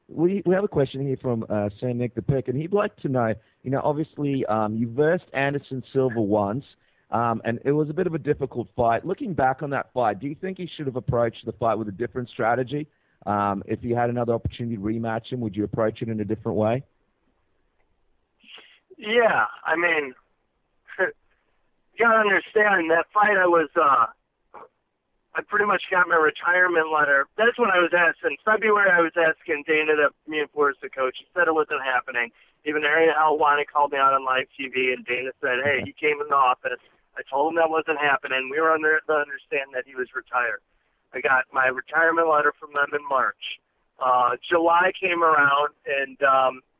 We have a question here from Sam Nick the Pick, and he'd like to know, you know, obviously you versed Anderson Silva once, and it was a bit of a difficult fight. Looking back on that fight, do you think he should have approached the fight with a different strategy? If you had another opportunity to rematch him, would you approach it in a different way? Yeah, I mean, you gotta understand, that fight I pretty much got my retirement letter. That's when I was asking. February, I was asking Dana that me and Forrest the coach. He said it wasn't happening. Even Arian Helwani called me out on live TV, and Dana said, hey, he came in the office. I told him that wasn't happening. We were under the understanding that he was retired. I got my retirement letter from them in March. July came around, and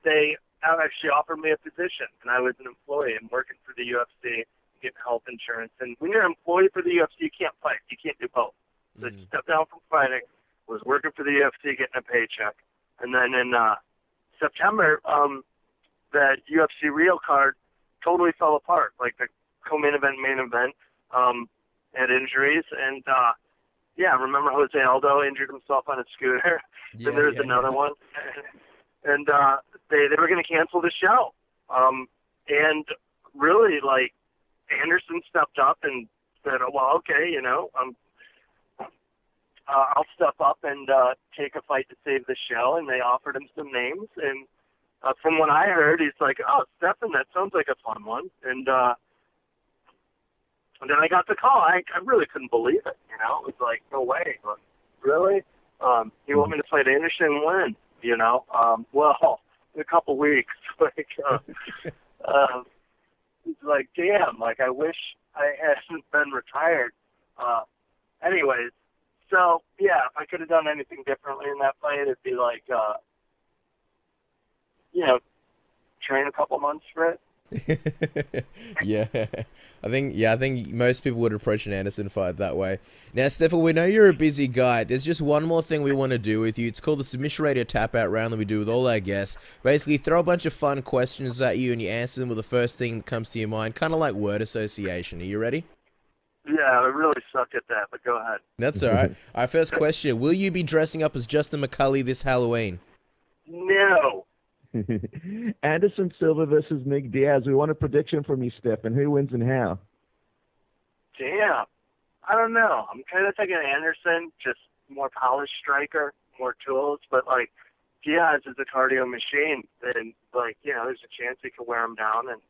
they actually offered me a position, and I was an employee and working for the UFC. Get health insurance, and when you're an employee for the UFC, you can't fight. You can't do both. that stepped down from fighting, was working for the UFC, getting a paycheck. And then in September, that UFC Rio card totally fell apart. Like the co-main event, main event, had injuries. And, yeah, remember Jose Aldo injured himself on a scooter? Yeah, and there's another one. And they were going to cancel the show. And really, like, Anderson stepped up and said, oh, well, okay, you know, I'll step up and take a fight to save the show. And they offered him some names. And from what I heard, he's like, oh, Stephan, that sounds like a fun one. And then I got the call. I really couldn't believe it, you know. It was like, no way. Like, really? You want me to fight Anderson? When? You know? Well, in a couple weeks. Like, it's like, damn, like, I wish I hadn't been retired. Anyways, so, yeah, if I could have done anything differently in that fight, it'd be like, you know, train a couple months for it. I think most people would approach an Anderson fight that way. Now, Stephan, we know you're a busy guy. There's just one more thing we want to do with you. It's called the Submission Radio Tap Out Round that we do with all our guests. Basically, throw a bunch of fun questions at you, and you answer them with the first thing that comes to your mind, kind of like word association. Are you ready? Yeah, I really suck at that, but go ahead. That's all right. All right, first question. Will you be dressing up as Justin McCulley this Halloween? No. Anderson Silva versus Nick Diaz. We want a prediction from you, Stephan. Who wins and how? Damn. I don't know. I'm kind of thinking Anderson, just more polished striker, more tools. But, like, Diaz is a cardio machine. And, like, you know, there's a chance he could wear him down and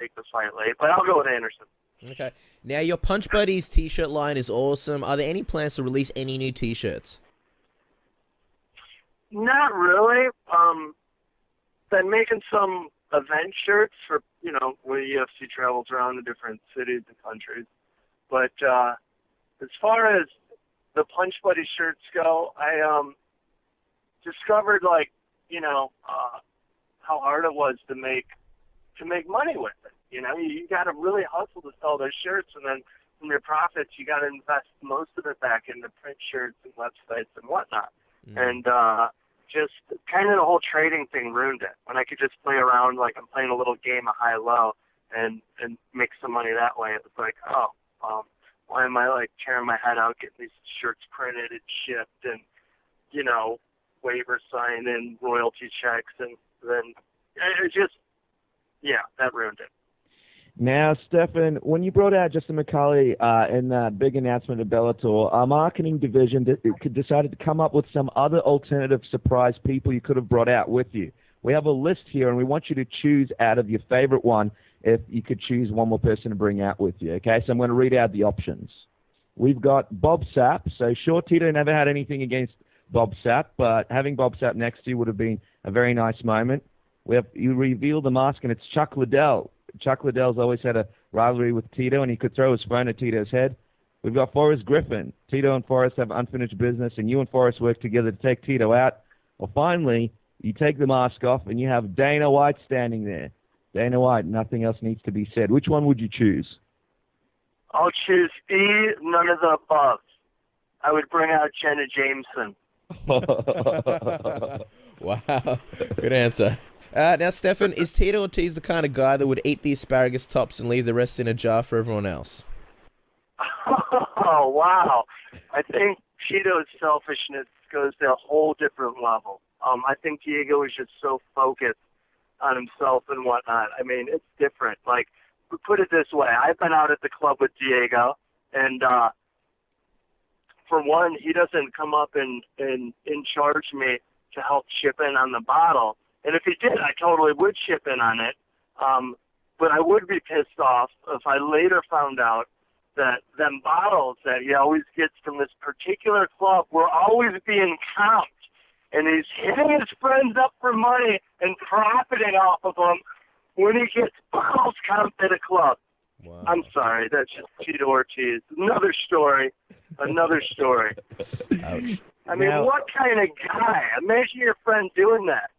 take the fight late. But I'll go with Anderson. Okay. Now, your Punch Buddies t-shirt line is awesome. Are there any plans to release any new t-shirts? Not really. Been making some event shirts for, you know, where the UFC travels around to different cities and countries. But as far as the Punch Buddy shirts go, I discovered, like, you know, how hard it was to make money with it. You know, you got to really hustle to sell those shirts, and then from your profits, you got to invest most of it back into print shirts and websites and whatnot. And just kind of the whole trading thing ruined it. When I could just play around, like I'm playing a little game of high-low and make some money that way, it was like, oh, why am I, like, tearing my head out, getting these shirts printed and shipped and, you know, waiver sign and royalty checks, and then it just, yeah, that ruined it. Now, Stephan, when you brought out Justin McCulley in that big announcement at Bellator, our marketing division decided to come up with some other alternative surprise people you could have brought out with you. We have a list here, and we want you to choose out of your favorite one if you could choose one more person to bring out with you. Okay, so I'm going to read out the options. We've got Bob Sapp. So, sure, Tito never had anything against Bob Sapp, but having Bob Sapp next to you would have been a very nice moment. You reveal the mask, and it's Chuck Liddell. Chuck Liddell's always had a rivalry with Tito, and he could throw his phone at Tito's head. We've got Forrest Griffin. Tito and Forrest have unfinished business, and you and Forrest work together to take Tito out. Well, finally, you take the mask off, and you have Dana White standing there. Dana White, nothing else needs to be said. Which one would you choose? I'll choose none of the above. I would bring out Jenna Jameson. Wow, good answer. Now, Stephan, is Tito Ortiz the kind of guy that would eat the asparagus tops and leave the rest in a jar for everyone else? Oh, wow. I think Tito's selfishness goes to a whole different level. I think Diego is just so focused on himself and whatnot. I mean, it's different. Like, put it this way. I've been out at the club with Diego, and for one, he doesn't come up and charge me to help chip in on the bottle. And if he did, I totally would chip in on it. But I would be pissed off if I later found out that them bottles that he always gets from this particular club were always being comped. And he's hitting his friends up for money and profiting off of them when he gets bottles comped at a club. Wow. I'm sorry, that's just Tito Ortiz. Another story. Another story. Ouch. I mean, now, what kind of guy? Imagine your friend doing that.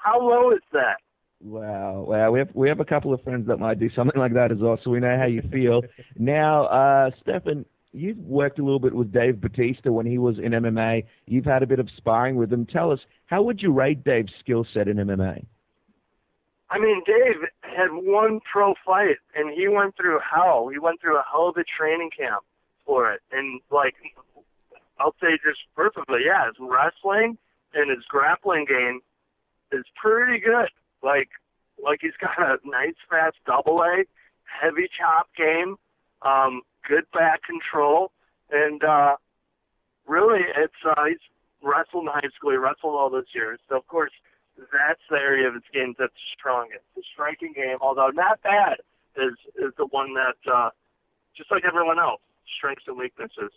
How low is that? Wow, wow. We have a couple of friends that might do something like that as well, so we know how you feel. Now, Stephan, You've worked a little bit with Dave Bautista when he was in MMA. You've had a bit of sparring with him. Tell us, how would you rate Dave's skill set in MMA? I mean, Dave had one pro fight, and he went through hell. He went through a hell of a training camp for it. And, like, I'll say just perfectly, yeah, his wrestling and his grappling game is pretty good. Like he's got a nice, fast double leg, heavy chop game, good back control, and really he's wrestled in high school. He wrestled all those years. So, of course, that's the area of his game that's strongest. The striking game, although not bad, is the one that, just like everyone else, strengths and weaknesses,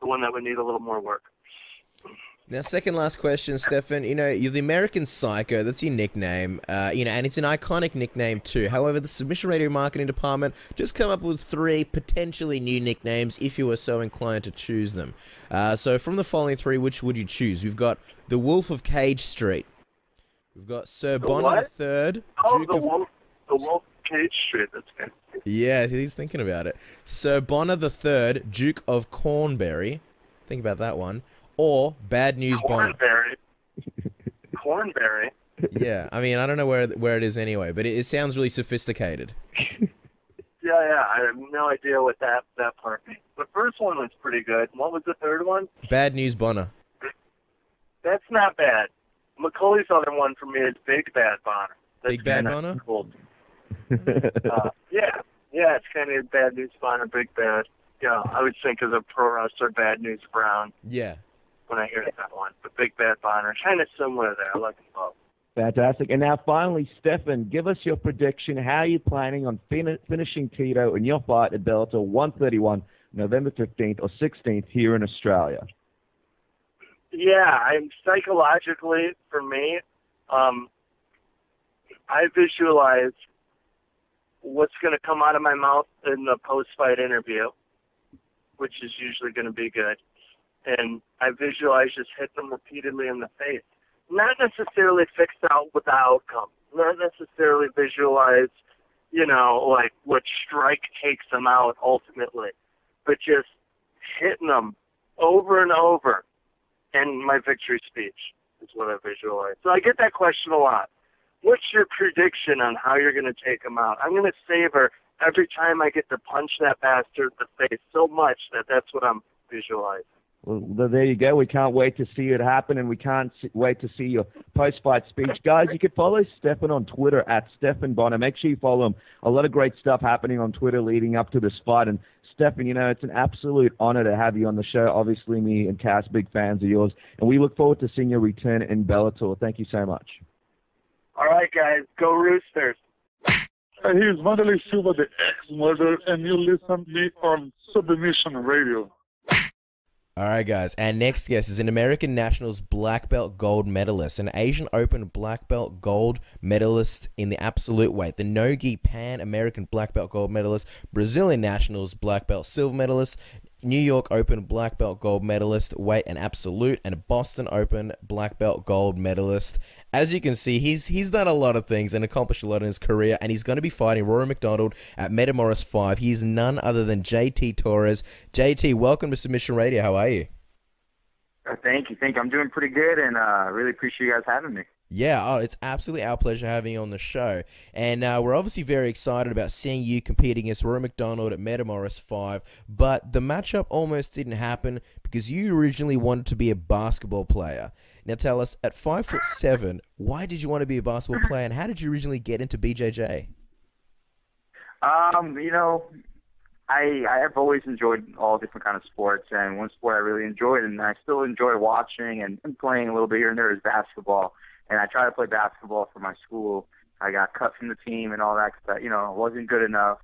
the one that would need a little more work. Now, second last question, Stephan. You know, you're the American Psycho. That's your nickname. You know, and it's an iconic nickname too. However, the Submission Radio marketing department just come up with 3 potentially new nicknames if you were so inclined to choose them. So, from the following 3, which would you choose? We've got the Wolf of Cage Street. We've got Sir Bonnar the Third. Oh, the Wolf of Cage Street. That's good. Yeah, he's thinking about it. Sir Bonnar the Third, Duke of Cornbury. Think about that one. Or Bad News Bonnar. Cornbury. Yeah, I mean, I don't know where it is anyway, but it sounds really sophisticated. Yeah, I have no idea what that part means. The first one was pretty good. What was the third one? Bad News Bonnar. That's not bad. McCulley's other one for me is Big Bad Bonnar. That's Big Bad Bonnar? Cool. Yeah, it's kind of Bad News Bonnar, Big Bad. Yeah, I would think of the pro wrestler Bad News Brown. Yeah. When I hear that one, but Big Bad Bonnar, kind of similar there. I like them both. Fantastic. And now, finally, Stephan, give us your prediction. How are you planning on finishing Tito in your fight at Bellator 131, November 15th or 16th here in Australia? Yeah, I'm psychologically, for me, I visualize what's going to come out of my mouth in the post-fight interview, which is usually going to be good. And I visualize just hit them repeatedly in the face. Not necessarily fixed out with the outcome. Not necessarily visualize, like what strike takes them out ultimately. But just hitting them over and over. And my victory speech is what I visualize. So I get that question a lot. What's your prediction on how you're going to take them out? I'm going to savor every time I get to punch that bastard in the face so much that's what I'm visualizing. Well, there you go. We can't wait to see it happen, and we can't wait to see your post-fight speech. Guys, you can follow Stephan on Twitter at Stephan Bonnar. Make sure you follow him. A lot of great stuff happening on Twitter leading up to this fight. And, Stephan, it's an absolute honor to have you on the show. Obviously, me and Cass, big fans of yours. And we look forward to seeing your return in Bellator. Thank you so much. All right, guys. Go Roosters. Here's Vanderlei Silva, the ex-murderer, and you listen to me on Submission Radio. All right, guys. Our next guest is an American Nationals black belt gold medalist, an Asian Open black belt gold medalist in the absolute weight, the no-gi Pan American black belt gold medalist, Brazilian Nationals black belt silver medalist, New York Open black belt gold medalist, weight and absolute, and a Boston Open black belt gold medalist. As you can see, he's done a lot of things and accomplished a lot in his career, and he's going to be fighting Rory Macdonald at Metamoris 5. He is none other than JT Torres. JT, welcome to Submission Radio. How are you? Oh, thank you. I'm doing pretty good, and really appreciate you guys having me. Yeah, it's absolutely our pleasure having you on the show. And we're obviously very excited about seeing you competing against Rory Macdonald at Metamoris 5, but the matchup almost didn't happen because you originally wanted to be a basketball player. Now tell us, at 5'7", why did you want to be a basketball player, and how did you originally get into BJJ? I've always enjoyed all different kinds of sports, and one sport I really enjoyed, and I still enjoy watching and playing a little bit here and there, is basketball. And I tried to play basketball for my school. I got cut from the team and all that because, wasn't good enough.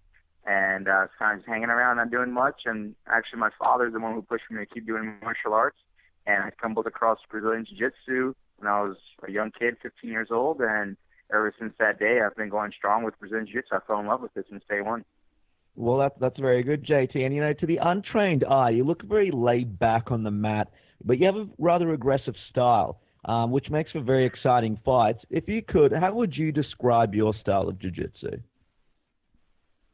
And I was kind of just hanging around, not doing much. And actually, my father's the one who pushed me to keep doing martial arts. And I stumbled across Brazilian Jiu-Jitsu when I was a young kid, 15 years old. And ever since that day, I've been going strong with Brazilian Jiu-Jitsu. I fell in love with it since day one. Well, that's very good, JT. And, to the untrained eye, you look very laid back on the mat, but you have a rather aggressive style. Which makes for very exciting fights. If you could, how would you describe your style of jiu-jitsu?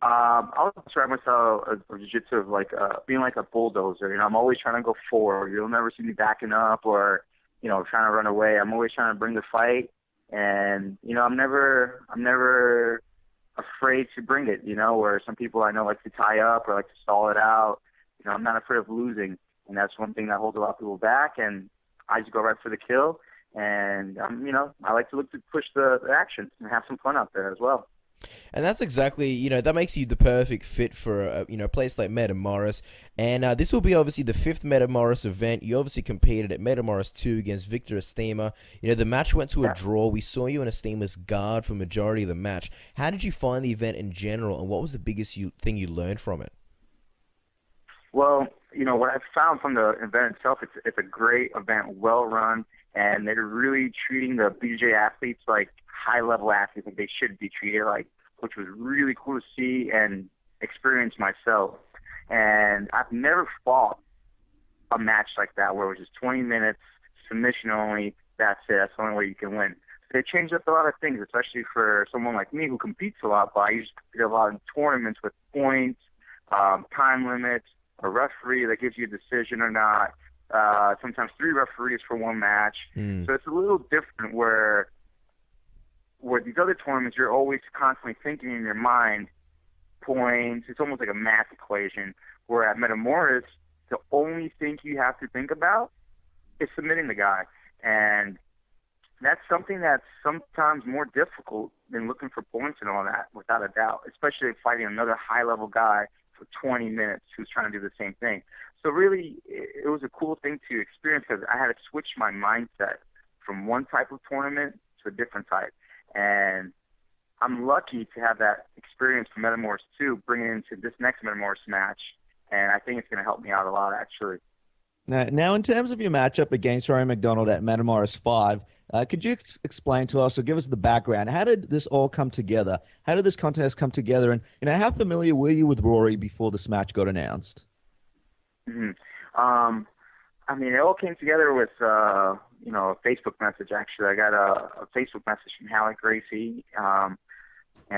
I would describe myself as jiu-jitsu like being like a bulldozer. You know, I'm always trying to go forward. You'll never see me backing up or, you know, trying to run away. I'm always trying to bring the fight, and you know, I'm never afraid to bring it. You know, where some people I know like to tie up or like to stall it out. You know, I'm not afraid of losing, and that's one thing that holds a lot of people back. And I just go right for the kill, and you know, I like to look to push the action and have some fun out there as well. And that's exactly, you know, that makes you the perfect fit for a, you know, a place like Metamoris. And this will be obviously the 5th Metamoris event. You obviously competed at Metamoris 2 against Victor Estema. You know, the match went to a draw. We saw you in Estema's guard for majority of the match. How did you find the event in general, and what was the biggest thing you learned from it? Well, you know, what I've found from the event itself, it's a great event, well run, and they're really treating the BJ athletes like high-level athletes, like they should be treated like, which was really cool to see and experience myself. And I've never fought a match like that where it was just 20 minutes, submission only, that's it, that's the only way you can win. So they changed up a lot of things, especially for someone like me who competes a lot, but I used to compete a lot in tournaments with points, time limits, a referee that gives you a decision or not, sometimes 3 referees for one match. So it's a little different where these other tournaments, you're always constantly thinking in your mind, points, it's almost like a math equation, where at Metamoris, the only thing you have to think about is submitting the guy. And that's something that's sometimes more difficult than looking for points and all that, without a doubt, especially fighting another high-level guy for 20 minutes who's trying to do the same thing. So really, it was a cool thing to experience because I had to switch my mindset from one type of tournament to a different type. And I'm lucky to have that experience from Metamoris 2 bringing into this next Metamoris match, and I think it's going to help me out a lot, actually. Now, in terms of your matchup against Rory Macdonald at Metamoris 5, could you explain to us or give us the background? How did this all come together? How did this contest come together? And, you know, how familiar were you with Rory before this match got announced? I mean, it all came together with, you know, a Facebook message, actually. I got a Facebook message from Alec Gracie,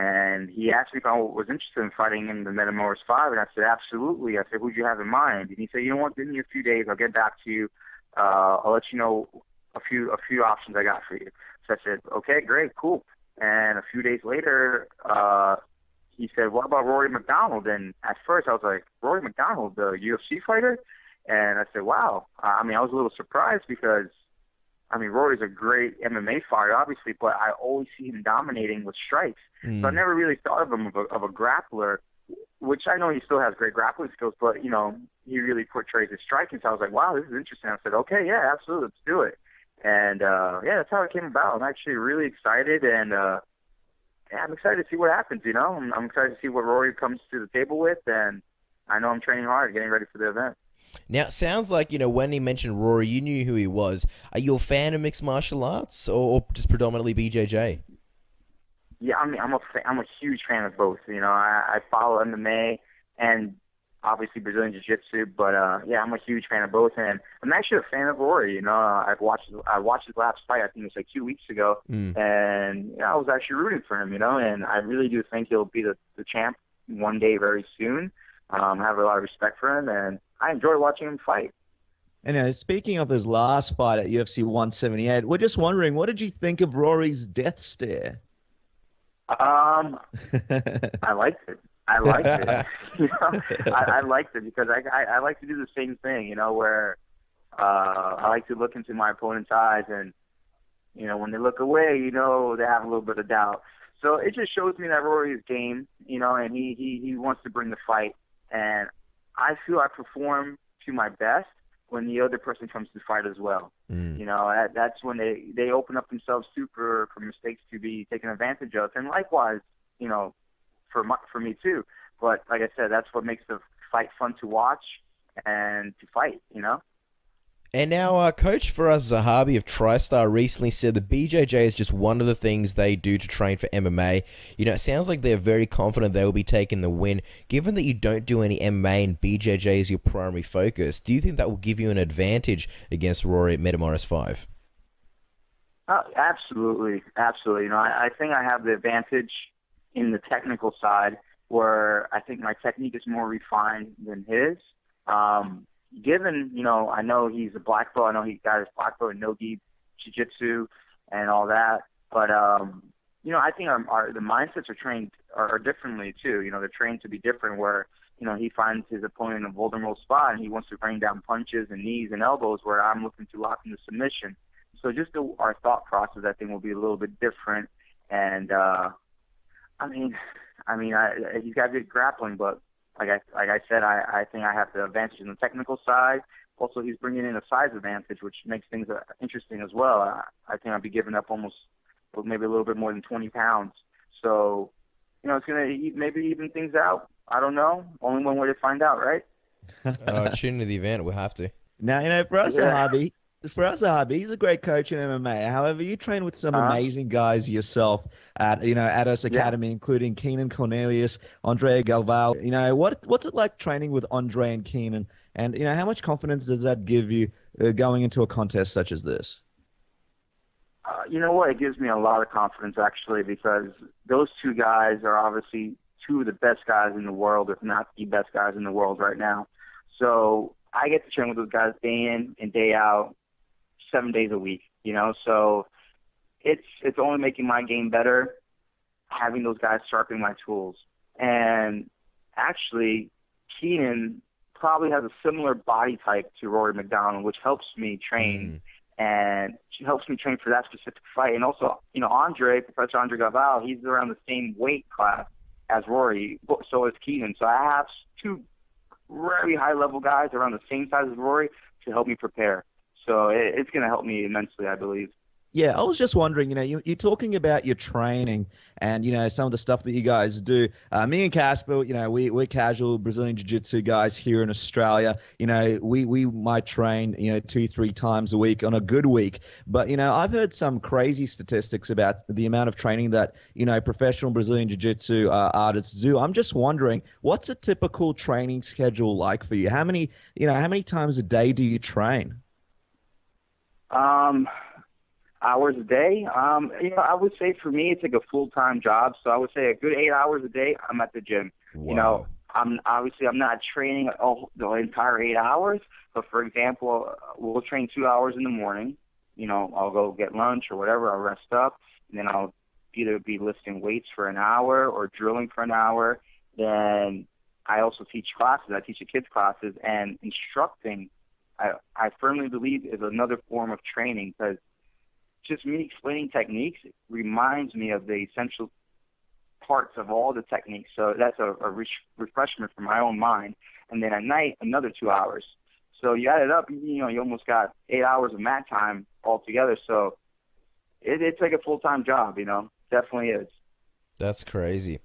and he asked me if I was interested in fighting in the Metamoris 5, and I said, absolutely. I said, who'd you have in mind? And he said, you know what, give me a few days. I'll get back to you. I'll let you know a few options I got for you. So I said, okay, great, cool. And a few days later, he said, what about Rory Macdonald? And at first I was like, Rory Macdonald, the UFC fighter? And I said, wow. I mean, I was a little surprised because, I mean, Rory's a great MMA fighter, obviously, but I always see him dominating with strikes. So I never really thought of him of a grappler, which I know he still has great grappling skills, but, you know, he really portrays his striking. So I was like, wow, this is interesting. I said, okay, yeah, absolutely, let's do it. And, yeah, that's how it came about. I'm actually really excited, and yeah, I'm excited to see what happens, you know. I'm excited to see what Rory comes to the table with, and I know I'm training hard, getting ready for the event. Now, it sounds like, you know, when he mentioned Rory, you knew who he was. Are you a fan of mixed martial arts or just predominantly BJJ? Yeah, I mean, I'm a huge fan of both. You know, I follow MMA and obviously Brazilian Jiu-Jitsu, but, yeah, I'm a huge fan of both. And I'm actually a fan of Rory. You know, I watched his last fight, I think it was like 2 weeks ago, and you know, I was actually rooting for him, you know, and I really do think he'll be the champ one day very soon. I have a lot of respect for him, and I enjoy watching him fight. And speaking of his last fight at UFC 178, we're just wondering, what did you think of Rory's death stare? I liked it. You know, I liked it because I like to do the same thing, you know, where I like to look into my opponent's eyes, and, you know, when they look away, you know, they have a little bit of doubt. So it just shows me that Rory's game, you know, and he wants to bring the fight, and I feel I perform to my best when the other person comes to fight as well. You know, that's when they open up themselves super for mistakes to be taken advantage of. And likewise, you know, for me too. But like I said, that's what makes the fight fun to watch and to fight, you know. And now our coach Faraz Zahabi of TriStar recently said that BJJ is just one of the things they do to train for MMA. You know, it sounds like they're very confident they will be taking the win. Given that you don't do any MMA and BJJ is your primary focus, do you think that will give you an advantage against Rory at Metamoris 5? Absolutely. You know, I think I have the advantage in the technical side where I think my technique is more refined than his. Given, you know, I know he's a black belt. I know he's got his black belt in no-gi, jiu-jitsu, and all that. But, you know, I think the mindsets are trained are differently, too. You know, they're trained to be different where, you know, he finds his opponent in a vulnerable spot and he wants to bring down punches and knees and elbows where I'm looking to lock into submission. So just our thought process, I think, will be a little bit different. And, I mean, he's got good grappling, but like I said, I think I have the advantage in the technical side. Also, he's bringing in a size advantage, which makes things interesting as well. I think I'll be giving up almost maybe a little bit more than 20 pounds. So, you know, it's going to maybe even things out. I don't know. Only one way to find out, right? Tune into the event. We'll have to. Now, you know, for us, Sahabi, he's a great coach in MMA. However, you train with some amazing guys yourself at, you know, Ados Academy, including Keenan Cornelius, Andre Galvao. You know, what's it like training with Andre and Keenan? And, you know, how much confidence does that give you going into a contest such as this? You know what? It gives me a lot of confidence, actually, because those two guys are obviously two of the best guys in the world, if not the best guys in the world right now. So I get to train with those guys day in and day out, 7 days a week, you know. So it's only making my game better, having those guys sharpen my tools. And actually, Keenan probably has a similar body type to Rory Macdonald, which helps me train. And she helps me train for that specific fight. And also, you know, Andre, Professor Andre Galvao, he's around the same weight class as Rory, so is Keenan. So I have two very high-level guys around the same size as Rory to help me prepare. So it's going to help me immensely, I believe. Yeah, I was just wondering, you know, you're talking about your training and, you know, some of the stuff that you guys do. Me and Kaspar, you know, we're casual Brazilian Jiu-Jitsu guys here in Australia. You know, we might train, you know, 2-3 times a week on a good week. But, you know, I've heard some crazy statistics about the amount of training that, you know, professional Brazilian Jiu-Jitsu artists do. I'm just wondering, what's a typical training schedule like for you? How many times a day do you train? Hours a day. You know, I would say for me, it's like a full-time job. So I would say a good 8 hours a day, I'm at the gym. Wow. You know, I'm not training the entire 8 hours, but for example, we'll train 2 hours in the morning. You know, I'll go get lunch or whatever. I'll rest up, and then I'll either be lifting weights for an hour or drilling for an hour. Then I also teach classes. I teach the kids classes, and instructing, I firmly believe, is another form of training, because just me explaining techniques reminds me of the essential parts of all the techniques. So that's a refreshment for my own mind. And then at night, another 2 hours. So you add it up, you know, you almost got 8 hours of mat time altogether. So it's like a full-time job, you know, definitely is. That's crazy.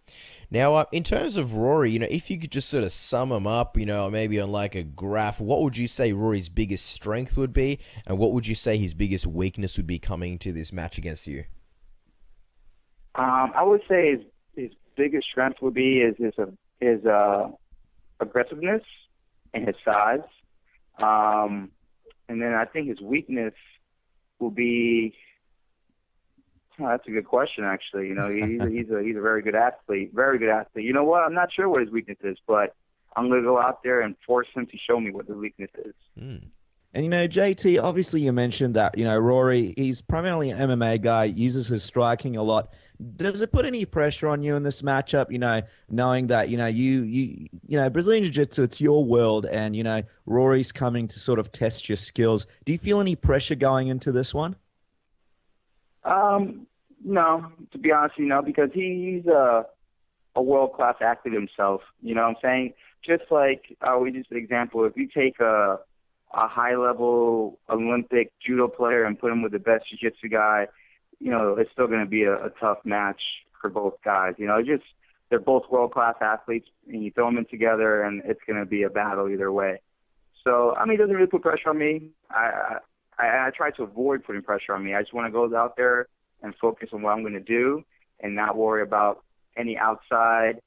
Now, in terms of Rory, you know, if you could just sort of sum him up, you know, maybe on like a graph, what would you say Rory's biggest strength would be, and what would you say his biggest weakness would be coming to this match against you? I would say his biggest strength would be his aggressiveness and his size, and then I think his weakness will be. Oh, that's a good question, actually. You know, he's a very good athlete. You know what? I'm not sure what his weakness is, but I'm going to go out there and force him to show me what the weakness is. And, you know, JT, obviously you mentioned that, you know, Rory, he's primarily an MMA guy, uses his striking a lot. Does it put any pressure on you in this matchup, you know, knowing that, you know, you know, Brazilian Jiu-Jitsu, it's your world, and, you know, Rory's coming to sort of test your skills. Do you feel any pressure going into this one? No, to be honest, you know, because he's a world-class athlete himself, you know what I'm saying? Just like, we just an example, if you take a high-level Olympic judo player and put him with the best jiu-jitsu guy, you know, it's still going to be a tough match for both guys. You know, just they're both world-class athletes, and you throw them in together, and it's going to be a battle either way. So, I mean, it doesn't really put pressure on me. I try to avoid putting pressure on me. I just want to go out there and focus on what I'm going to do and not worry about any outside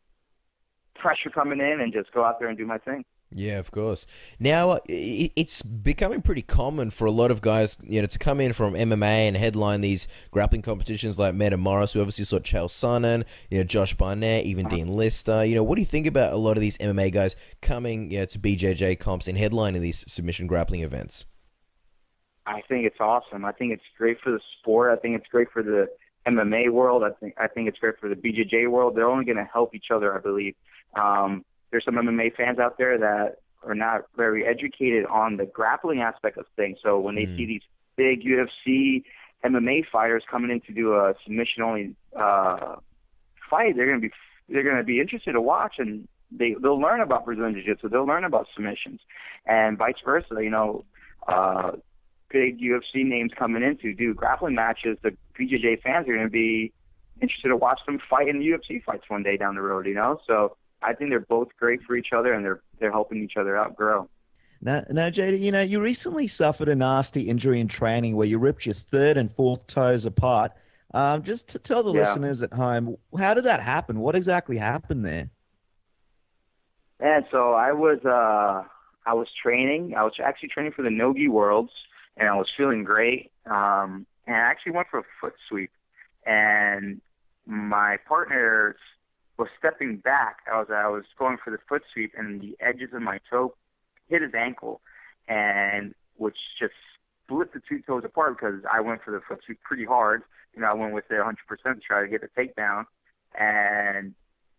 pressure coming in and just go out there and do my thing. Yeah, of course. Now, it's becoming pretty common for a lot of guys, you know, to come in from MMA and headline these grappling competitions like Metamoris. We obviously saw Chael Sonnen, you know, Josh Barnett, even Dean Lister. You know, what do you think about a lot of these MMA guys coming, you know, to BJJ comps and headlining these submission grappling events? I think it's awesome. I think it's great for the sport. I think it's great for the MMA world. I think it's great for the BJJ world. They're only going to help each other, I believe. There's some MMA fans out there that are not very educated on the grappling aspect of things. So when they see these big UFC MMA fighters coming in to do a submission only fight, they're going to be interested to watch, and they'll learn about Brazilian Jiu-Jitsu, they'll learn about submissions, and vice versa. You know, big UFC names coming in to do grappling matches, the BJJ fans are going to be interested to watch them fight in the UFC fights one day down the road. You know, so I think they're both great for each other, and they're helping each other out grow. Now, JT, you know, you recently suffered a nasty injury in training where you ripped your third and fourth toes apart. Just to tell the listeners at home, how did that happen? What exactly happened there? And so I was actually training for the Nogi Worlds, and I was feeling great. And I actually went for a foot sweep, and my partner was stepping back as I was going for the foot sweep, and the edges of my toe hit his ankle, and which just split the two toes apart because I went for the foot sweep pretty hard. You know, I went with it 100% to try to get the takedown, and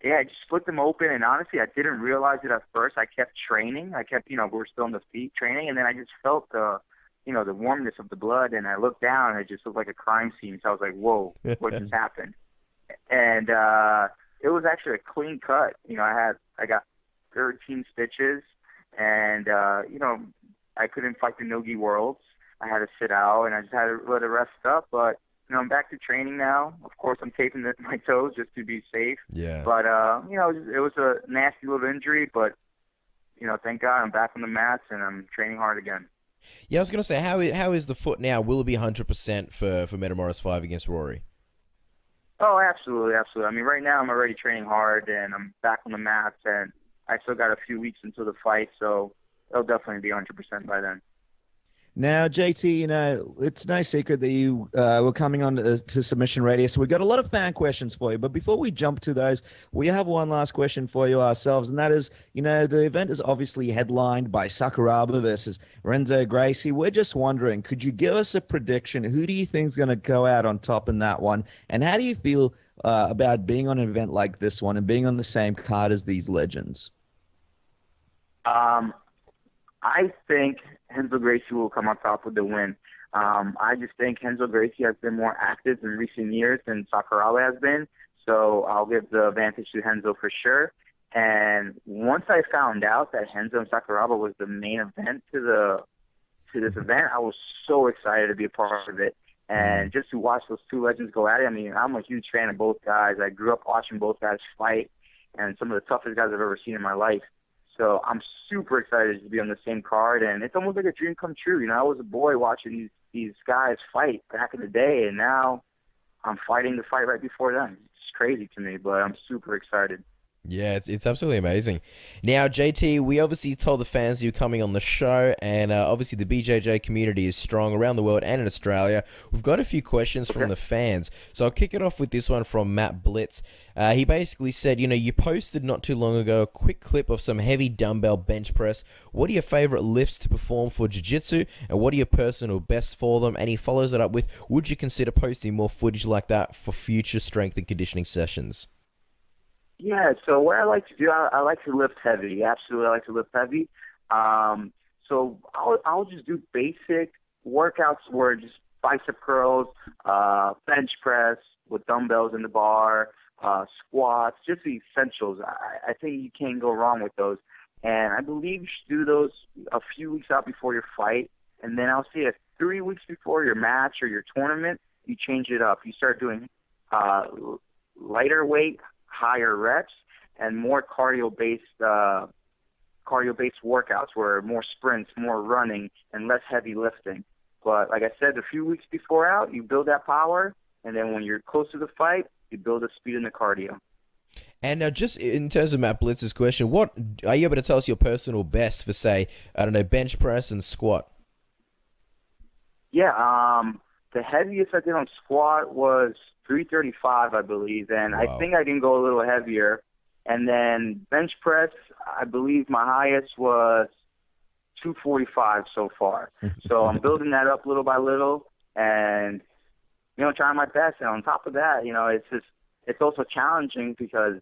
yeah, I just split them open. And honestly, I didn't realize it at first. I kept training. I kept, you know, we're still in the feet training, and then I just felt the warmness of the blood, and I looked down, and it just looked like a crime scene. So I was like, whoa, what just happened? And it was actually a clean cut. You know, I got 13 stitches, and, you know, I couldn't fight the Nogi Worlds. I had to sit out, and I just had to let it rest up. But, you know, I'm back to training now. Of course, I'm taping my toes just to be safe. Yeah. But, you know, it was a nasty little injury, but, you know, thank God I'm back on the mats, and I'm training hard again. Yeah, I was going to say, how is the foot now? Will it be 100% for Metamoris 5 against Rory? Oh, absolutely, absolutely. I mean, right now I'm already training hard, and I'm back on the mats, and I still got a few weeks until the fight, so it'll definitely be 100% by then. Now, JT, you know, it's no secret that you were coming on to Submission Radio, so we've got a lot of fan questions for you. But before we jump to those, we have one last question for you ourselves, and that is, you know, the event is obviously headlined by Sakuraba versus Renzo Gracie. We're just wondering, could you give us a prediction? Who do you think is going to go out on top in that one? And how do you feel about being on an event like this one and being on the same card as these legends? I think Renzo Gracie will come on top with the win. I just think Renzo Gracie has been more active in recent years than Sakuraba has been, so I'll give the advantage to Renzo for sure. And once I found out that Renzo and Sakuraba was the main event to this event, I was so excited to be a part of it. And just to watch those two legends go at it, I mean, I'm a huge fan of both guys. I grew up watching both guys fight, and some of the toughest guys I've ever seen in my life. So I'm super excited to be on the same card, and it's almost like a dream come true. You know, I was a boy watching these guys fight back in the day, and now I'm fighting the fight right before them. It's crazy to me, but I'm super excited. Yeah, it's absolutely amazing. Now, JT, we obviously told the fans you're coming on the show, and obviously the BJJ community is strong around the world and in Australia. We've got a few questions from the fans, so I'll kick it off with this one from Matt Blitz. He basically said, you know, you posted not too long ago a quick clip of some heavy dumbbell bench press. What are your favorite lifts to perform for jiu-jitsu, and what are your personal best for them? And he follows it up with, would you consider posting more footage like that for future strength and conditioning sessions? Yeah, so what I like to do, I like to lift heavy. Absolutely, I like to lift heavy. So I'll just do basic workouts where just bicep curls, bench press with dumbbells in the bar, squats, just the essentials. I think you can't go wrong with those. And I believe you should do those a few weeks out before your fight. And then I'll see if 3 weeks before your match or your tournament, you change it up. You start doing lighter weight, higher reps, and more cardio-based workouts where more sprints, more running, and less heavy lifting. But like I said, a few weeks before out, you build that power, and then when you're close to the fight, you build the speed and the cardio. And just in terms of Matt Blitz's question, what are you able to tell us your personal best for, say, I don't know, bench press and squat? Yeah, the heaviest I did on squat was 335, I believe, and wow. I think I can go a little heavier. And then bench press, I believe my highest was 245 so far. So I'm building that up little by little and, you know, trying my best. And on top of that, you know, it's just, it's also challenging because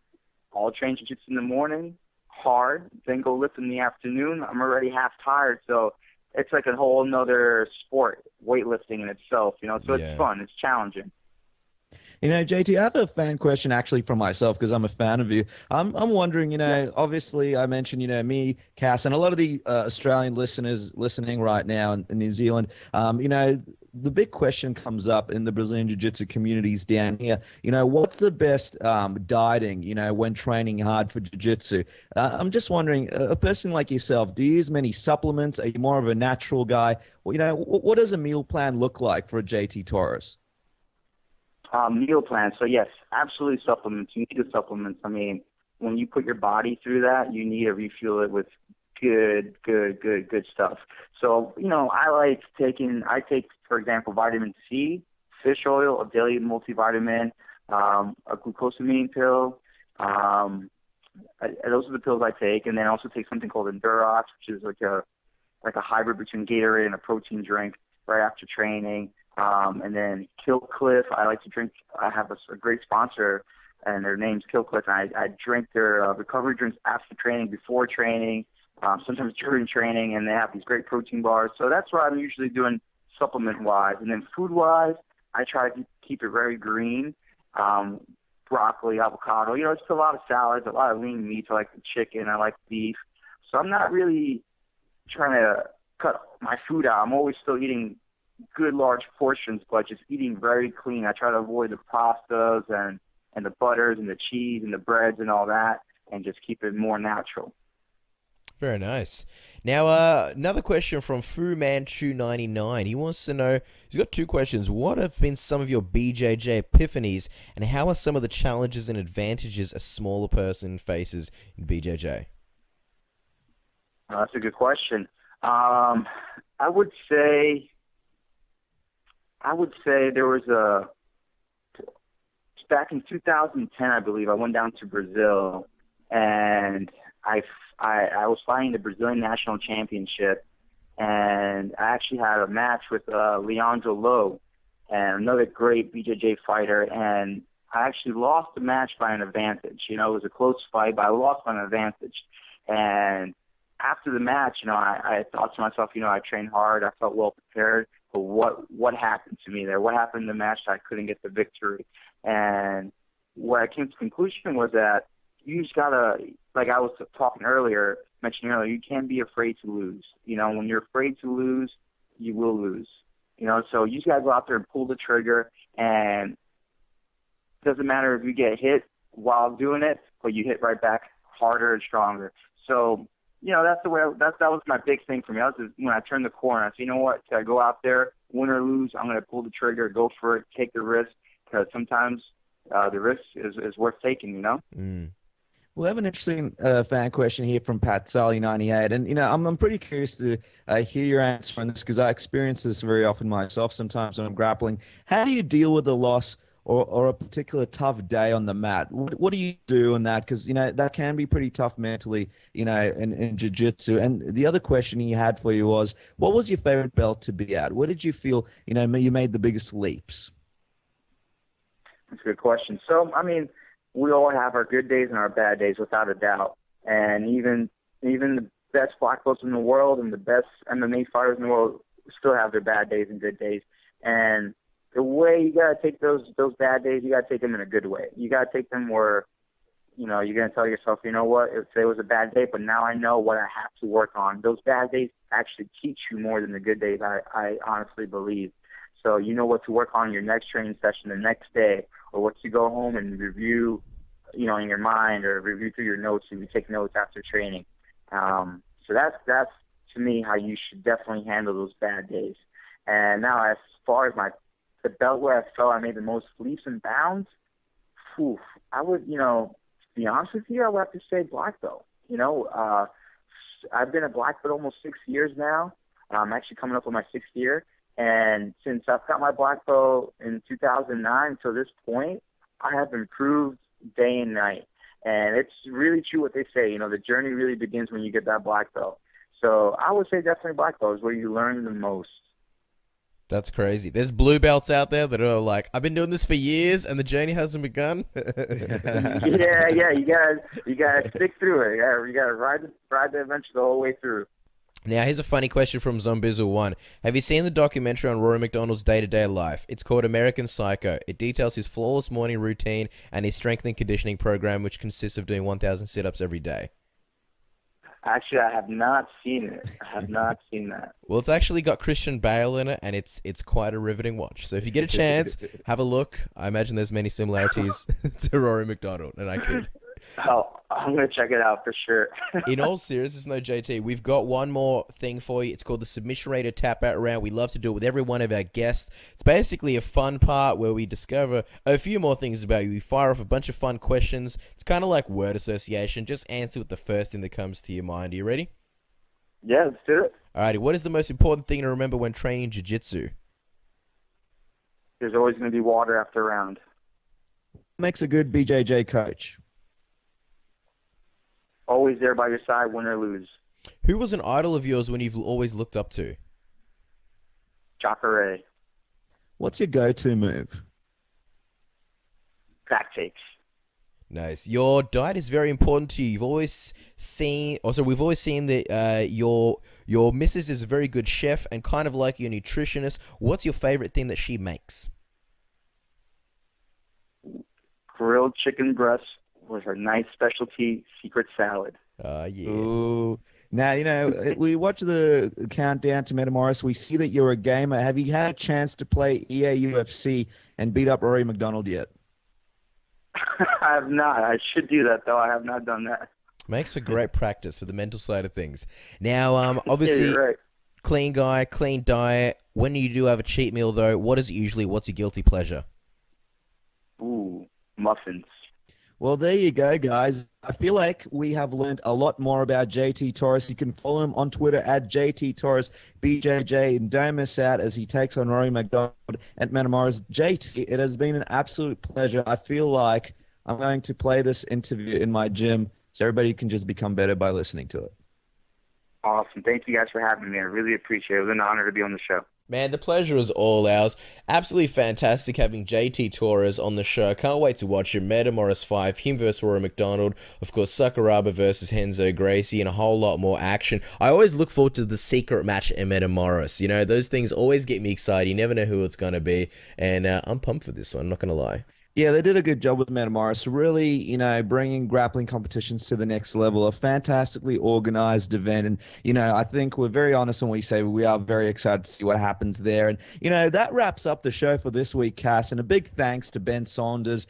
I'll train jiu-jitsu in the morning, hard, then go lift in the afternoon. I'm already half tired, so it's like a whole nother sport, weightlifting in itself, you know, so it's fun, it's challenging. You know, JT, I have a fan question actually from myself because I'm a fan of you. I'm wondering, you know, obviously I mentioned, you know, me, Cass, and a lot of the Australian listeners listening right now in New Zealand, you know, the big question comes up in the Brazilian Jiu-Jitsu communities down here. You know, what's the best dieting, you know, when training hard for Jiu-Jitsu? I'm just wondering, a person like yourself, do you use many supplements? Are you more of a natural guy? Well, you know, what does a meal plan look like for a JT Torres? Meal plan. So, yes, absolutely supplements. You need the supplements. I mean, when you put your body through that, you need to refuel it with good stuff. So, you know, I take, for example, vitamin C, fish oil, a daily multivitamin, a glucosamine pill. Those are the pills I take. And then I also take something called Endurox, which is like a hybrid between Gatorade and a protein drink right after training. And then Killcliff, I like to drink. I have a great sponsor, and their name's Killcliff. I drink their recovery drinks after training, before training, sometimes during training, and they have these great protein bars. So that's what I'm usually doing supplement-wise. And then food-wise, I try to keep it very green, broccoli, avocado. You know, it's a lot of salads, a lot of lean meats. I like the chicken. I like beef. So I'm not really trying to cut my food out. I'm always still eating good large portions, but just eating very clean. I try to avoid the pastas and the butters and the cheese and the breads and all that, and just keep it more natural. Very nice. Now, another question from Fu Manchu 99. He wants to know, he's got two questions. What have been some of your BJJ epiphanies, and how are some of the challenges and advantages a smaller person faces in BJJ? That's a good question. I would say there was a, back in 2010, I believe, I went down to Brazil, and I was fighting the Brazilian National Championship, and I actually had a match with Leandro Lowe, and another great BJJ fighter, and I actually lost the match by an advantage. You know, it was a close fight, but I lost by an advantage. And after the match, you know, I thought to myself, you know, I trained hard, I felt well prepared. But what happened to me there? What happened in the match that I couldn't get the victory? And what I came to the conclusion was that you just gotta, like I was mentioning earlier, you can't be afraid to lose. You know, when you're afraid to lose, you will lose. You know, so you just gotta go out there and pull the trigger. And it doesn't matter if you get hit while doing it, but you hit right back harder and stronger. So, you know, that's the way. That was my big thing for me. When I turned the corner, I said, you know what? I go out there, win or lose, I'm going to pull the trigger, go for it, take the risk, because sometimes the risk is worth taking, you know? Mm. We have an interesting fan question here from Pat Sally 98, and you know I'm pretty curious to hear your answer on this because I experience this very often myself. Sometimes when I'm grappling, how do you deal with the loss? Or a particular tough day on the mat. What do you do in that? Because, you know, that can be pretty tough mentally, you know, in jiu-jitsu. And the other question he had for you was, what was your favorite belt to be at? What did you feel, you know, you made the biggest leaps? That's a good question. So, I mean, we all have our good days and our bad days without a doubt. And even the best black belts in the world and the best MMA fighters in the world still have their bad days and good days. And the way you gotta take those bad days, you gotta take them in a good way. You gotta take them where, you know, you're gonna tell yourself, you know what, if today was a bad day, but now I know what I have to work on. Those bad days actually teach you more than the good days, I honestly believe. So you know what to work on in your next training session the next day, or what to go home and review, you know, in your mind, or review through your notes if you take notes after training. So that's to me how you should definitely handle those bad days. And now as far as the belt where I felt I made the most leaps and bounds, I would, you know, be honest with you, I would have to say black belt. You know, I've been a black belt almost 6 years now. I'm actually coming up on my sixth year. And since I've got my black belt in 2009 to this point, I have improved day and night. And it's really true what they say. You know, the journey really begins when you get that black belt. So I would say definitely black belt is where you learn the most. That's crazy. There's blue belts out there that are like, I've been doing this for years and the journey hasn't begun. Yeah. You gotta stick through it. Yeah, you gotta ride the adventure the whole way through. Now, here's a funny question from Zombizzle1. Have you seen the documentary on Rory Macdonald's day-to-day life? It's called American Psycho. It details his flawless morning routine and his strength and conditioning program, which consists of doing 1,000 sit-ups every day. Actually, I have not seen it. I have not seen that. Well, it's actually got Christian Bale in it, and it's quite a riveting watch. So if you get a chance, have a look. I imagine there's many similarities to Rory Macdonald, and I kid. Oh, I'm going to check it out for sure. In all seriousness, no, JT, we've got one more thing for you. It's called the Submission Radio Tap Out Round. We love to do it with every one of our guests. It's basically a fun part where we discover a few more things about you. We fire off a bunch of fun questions. It's kind of like word association. Just answer with the first thing that comes to your mind. Are you ready? Yeah, let's do it. All righty. What is the most important thing to remember when training jiu-jitsu? There's always going to be water after a round. Makes a good BJJ coach. Always there by your side, win or lose. Who was an idol of yours when you've always looked up to? Jacare. What's your go-to move? Back takes. Nice. Your diet is very important to you. You've always seen, also we've always seen that your missus is a very good chef and kind of like your nutritionist. What's your favorite thing that she makes? Grilled chicken breast. Was her nice specialty secret salad. Yeah. Ooh. Now, you know, we watch the countdown to Metamoris. We see that you're a gamer. Have you had a chance to play EA UFC and beat up Rory Macdonald yet? I have not. I should do that, though. I have not done that. Makes for great practice for the mental side of things. Now, obviously, yeah, you're right. Clean guy, clean diet. When you do have a cheat meal, though, what is it usually? What's your guilty pleasure? Ooh, muffins. Well, there you go, guys. I feel like we have learned a lot more about JT Torres. You can follow him on Twitter at JT Torres BJJ, and don't miss out as he takes on Rory Macdonald at Metamoris. JT, it has been an absolute pleasure. I feel like I'm going to play this interview in my gym so everybody can just become better by listening to it. Awesome. Thank you guys for having me. I really appreciate it. It was an honor to be on the show. Man, the pleasure is all ours. Absolutely fantastic having JT Torres on the show. Can't wait to watch him. Metamoris 5, him versus Rory Macdonald. Of course, Sakuraba versus Renzo Gracie and a whole lot more action. I always look forward to the secret match in Metamoris. You know, those things always get me excited. You never know who it's going to be. And I'm pumped for this one, I'm not going to lie. Yeah, they did a good job with Metamoris, really, you know, bringing grappling competitions to the next level. A fantastically organized event. And, you know, I think we're very honest when we say we are very excited to see what happens there. And, you know, that wraps up the show for this week, Cass. And a big thanks to Ben Saunders,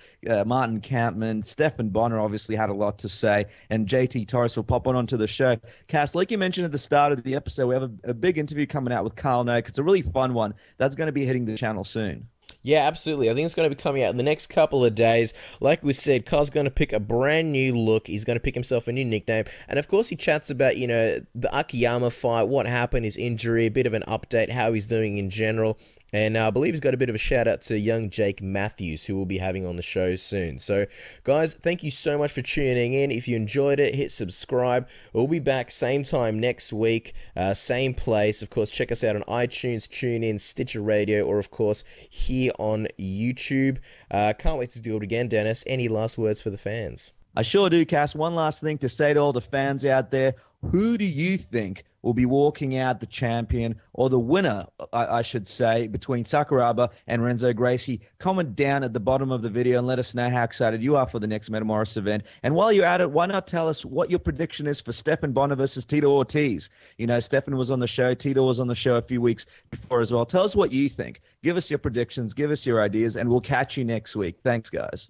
Martin Kampmann, Stephan Bonnar obviously had a lot to say, and JT Torres for popping onto the show. Cass, like you mentioned at the start of the episode, we have a big interview coming out with Kyle Noke. It's a really fun one. That's going to be hitting the channel soon. Yeah, absolutely. I think it's going to be coming out in the next couple of days. Like we said, Kyle's going to pick a brand new look. He's going to pick himself a new nickname. And, of course, he chats about, you know, the Akiyama fight, what happened, his injury, a bit of an update, how he's doing in general. And I believe he's got a bit of a shout-out to young Jake Matthews, who we'll be having on the show soon. So, guys, thank you so much for tuning in. If you enjoyed it, hit subscribe. We'll be back same time next week, same place. Of course, check us out on iTunes, TuneIn, Stitcher Radio, or, of course, here on YouTube. Can't wait to do it again, Dennis. Any last words for the fans? I sure do, Cass. One last thing to say to all the fans out there. Who do you think will be walking out the champion, or the winner, I should say, between Sakuraba and Renzo Gracie? Comment down at the bottom of the video and let us know how excited you are for the next Metamoris event. And while you're at it, why not tell us what your prediction is for Stephan Bonnar versus Tito Ortiz? You know, Stephan was on the show. Tito was on the show a few weeks before as well. Tell us what you think. Give us your predictions. Give us your ideas, and we'll catch you next week. Thanks, guys.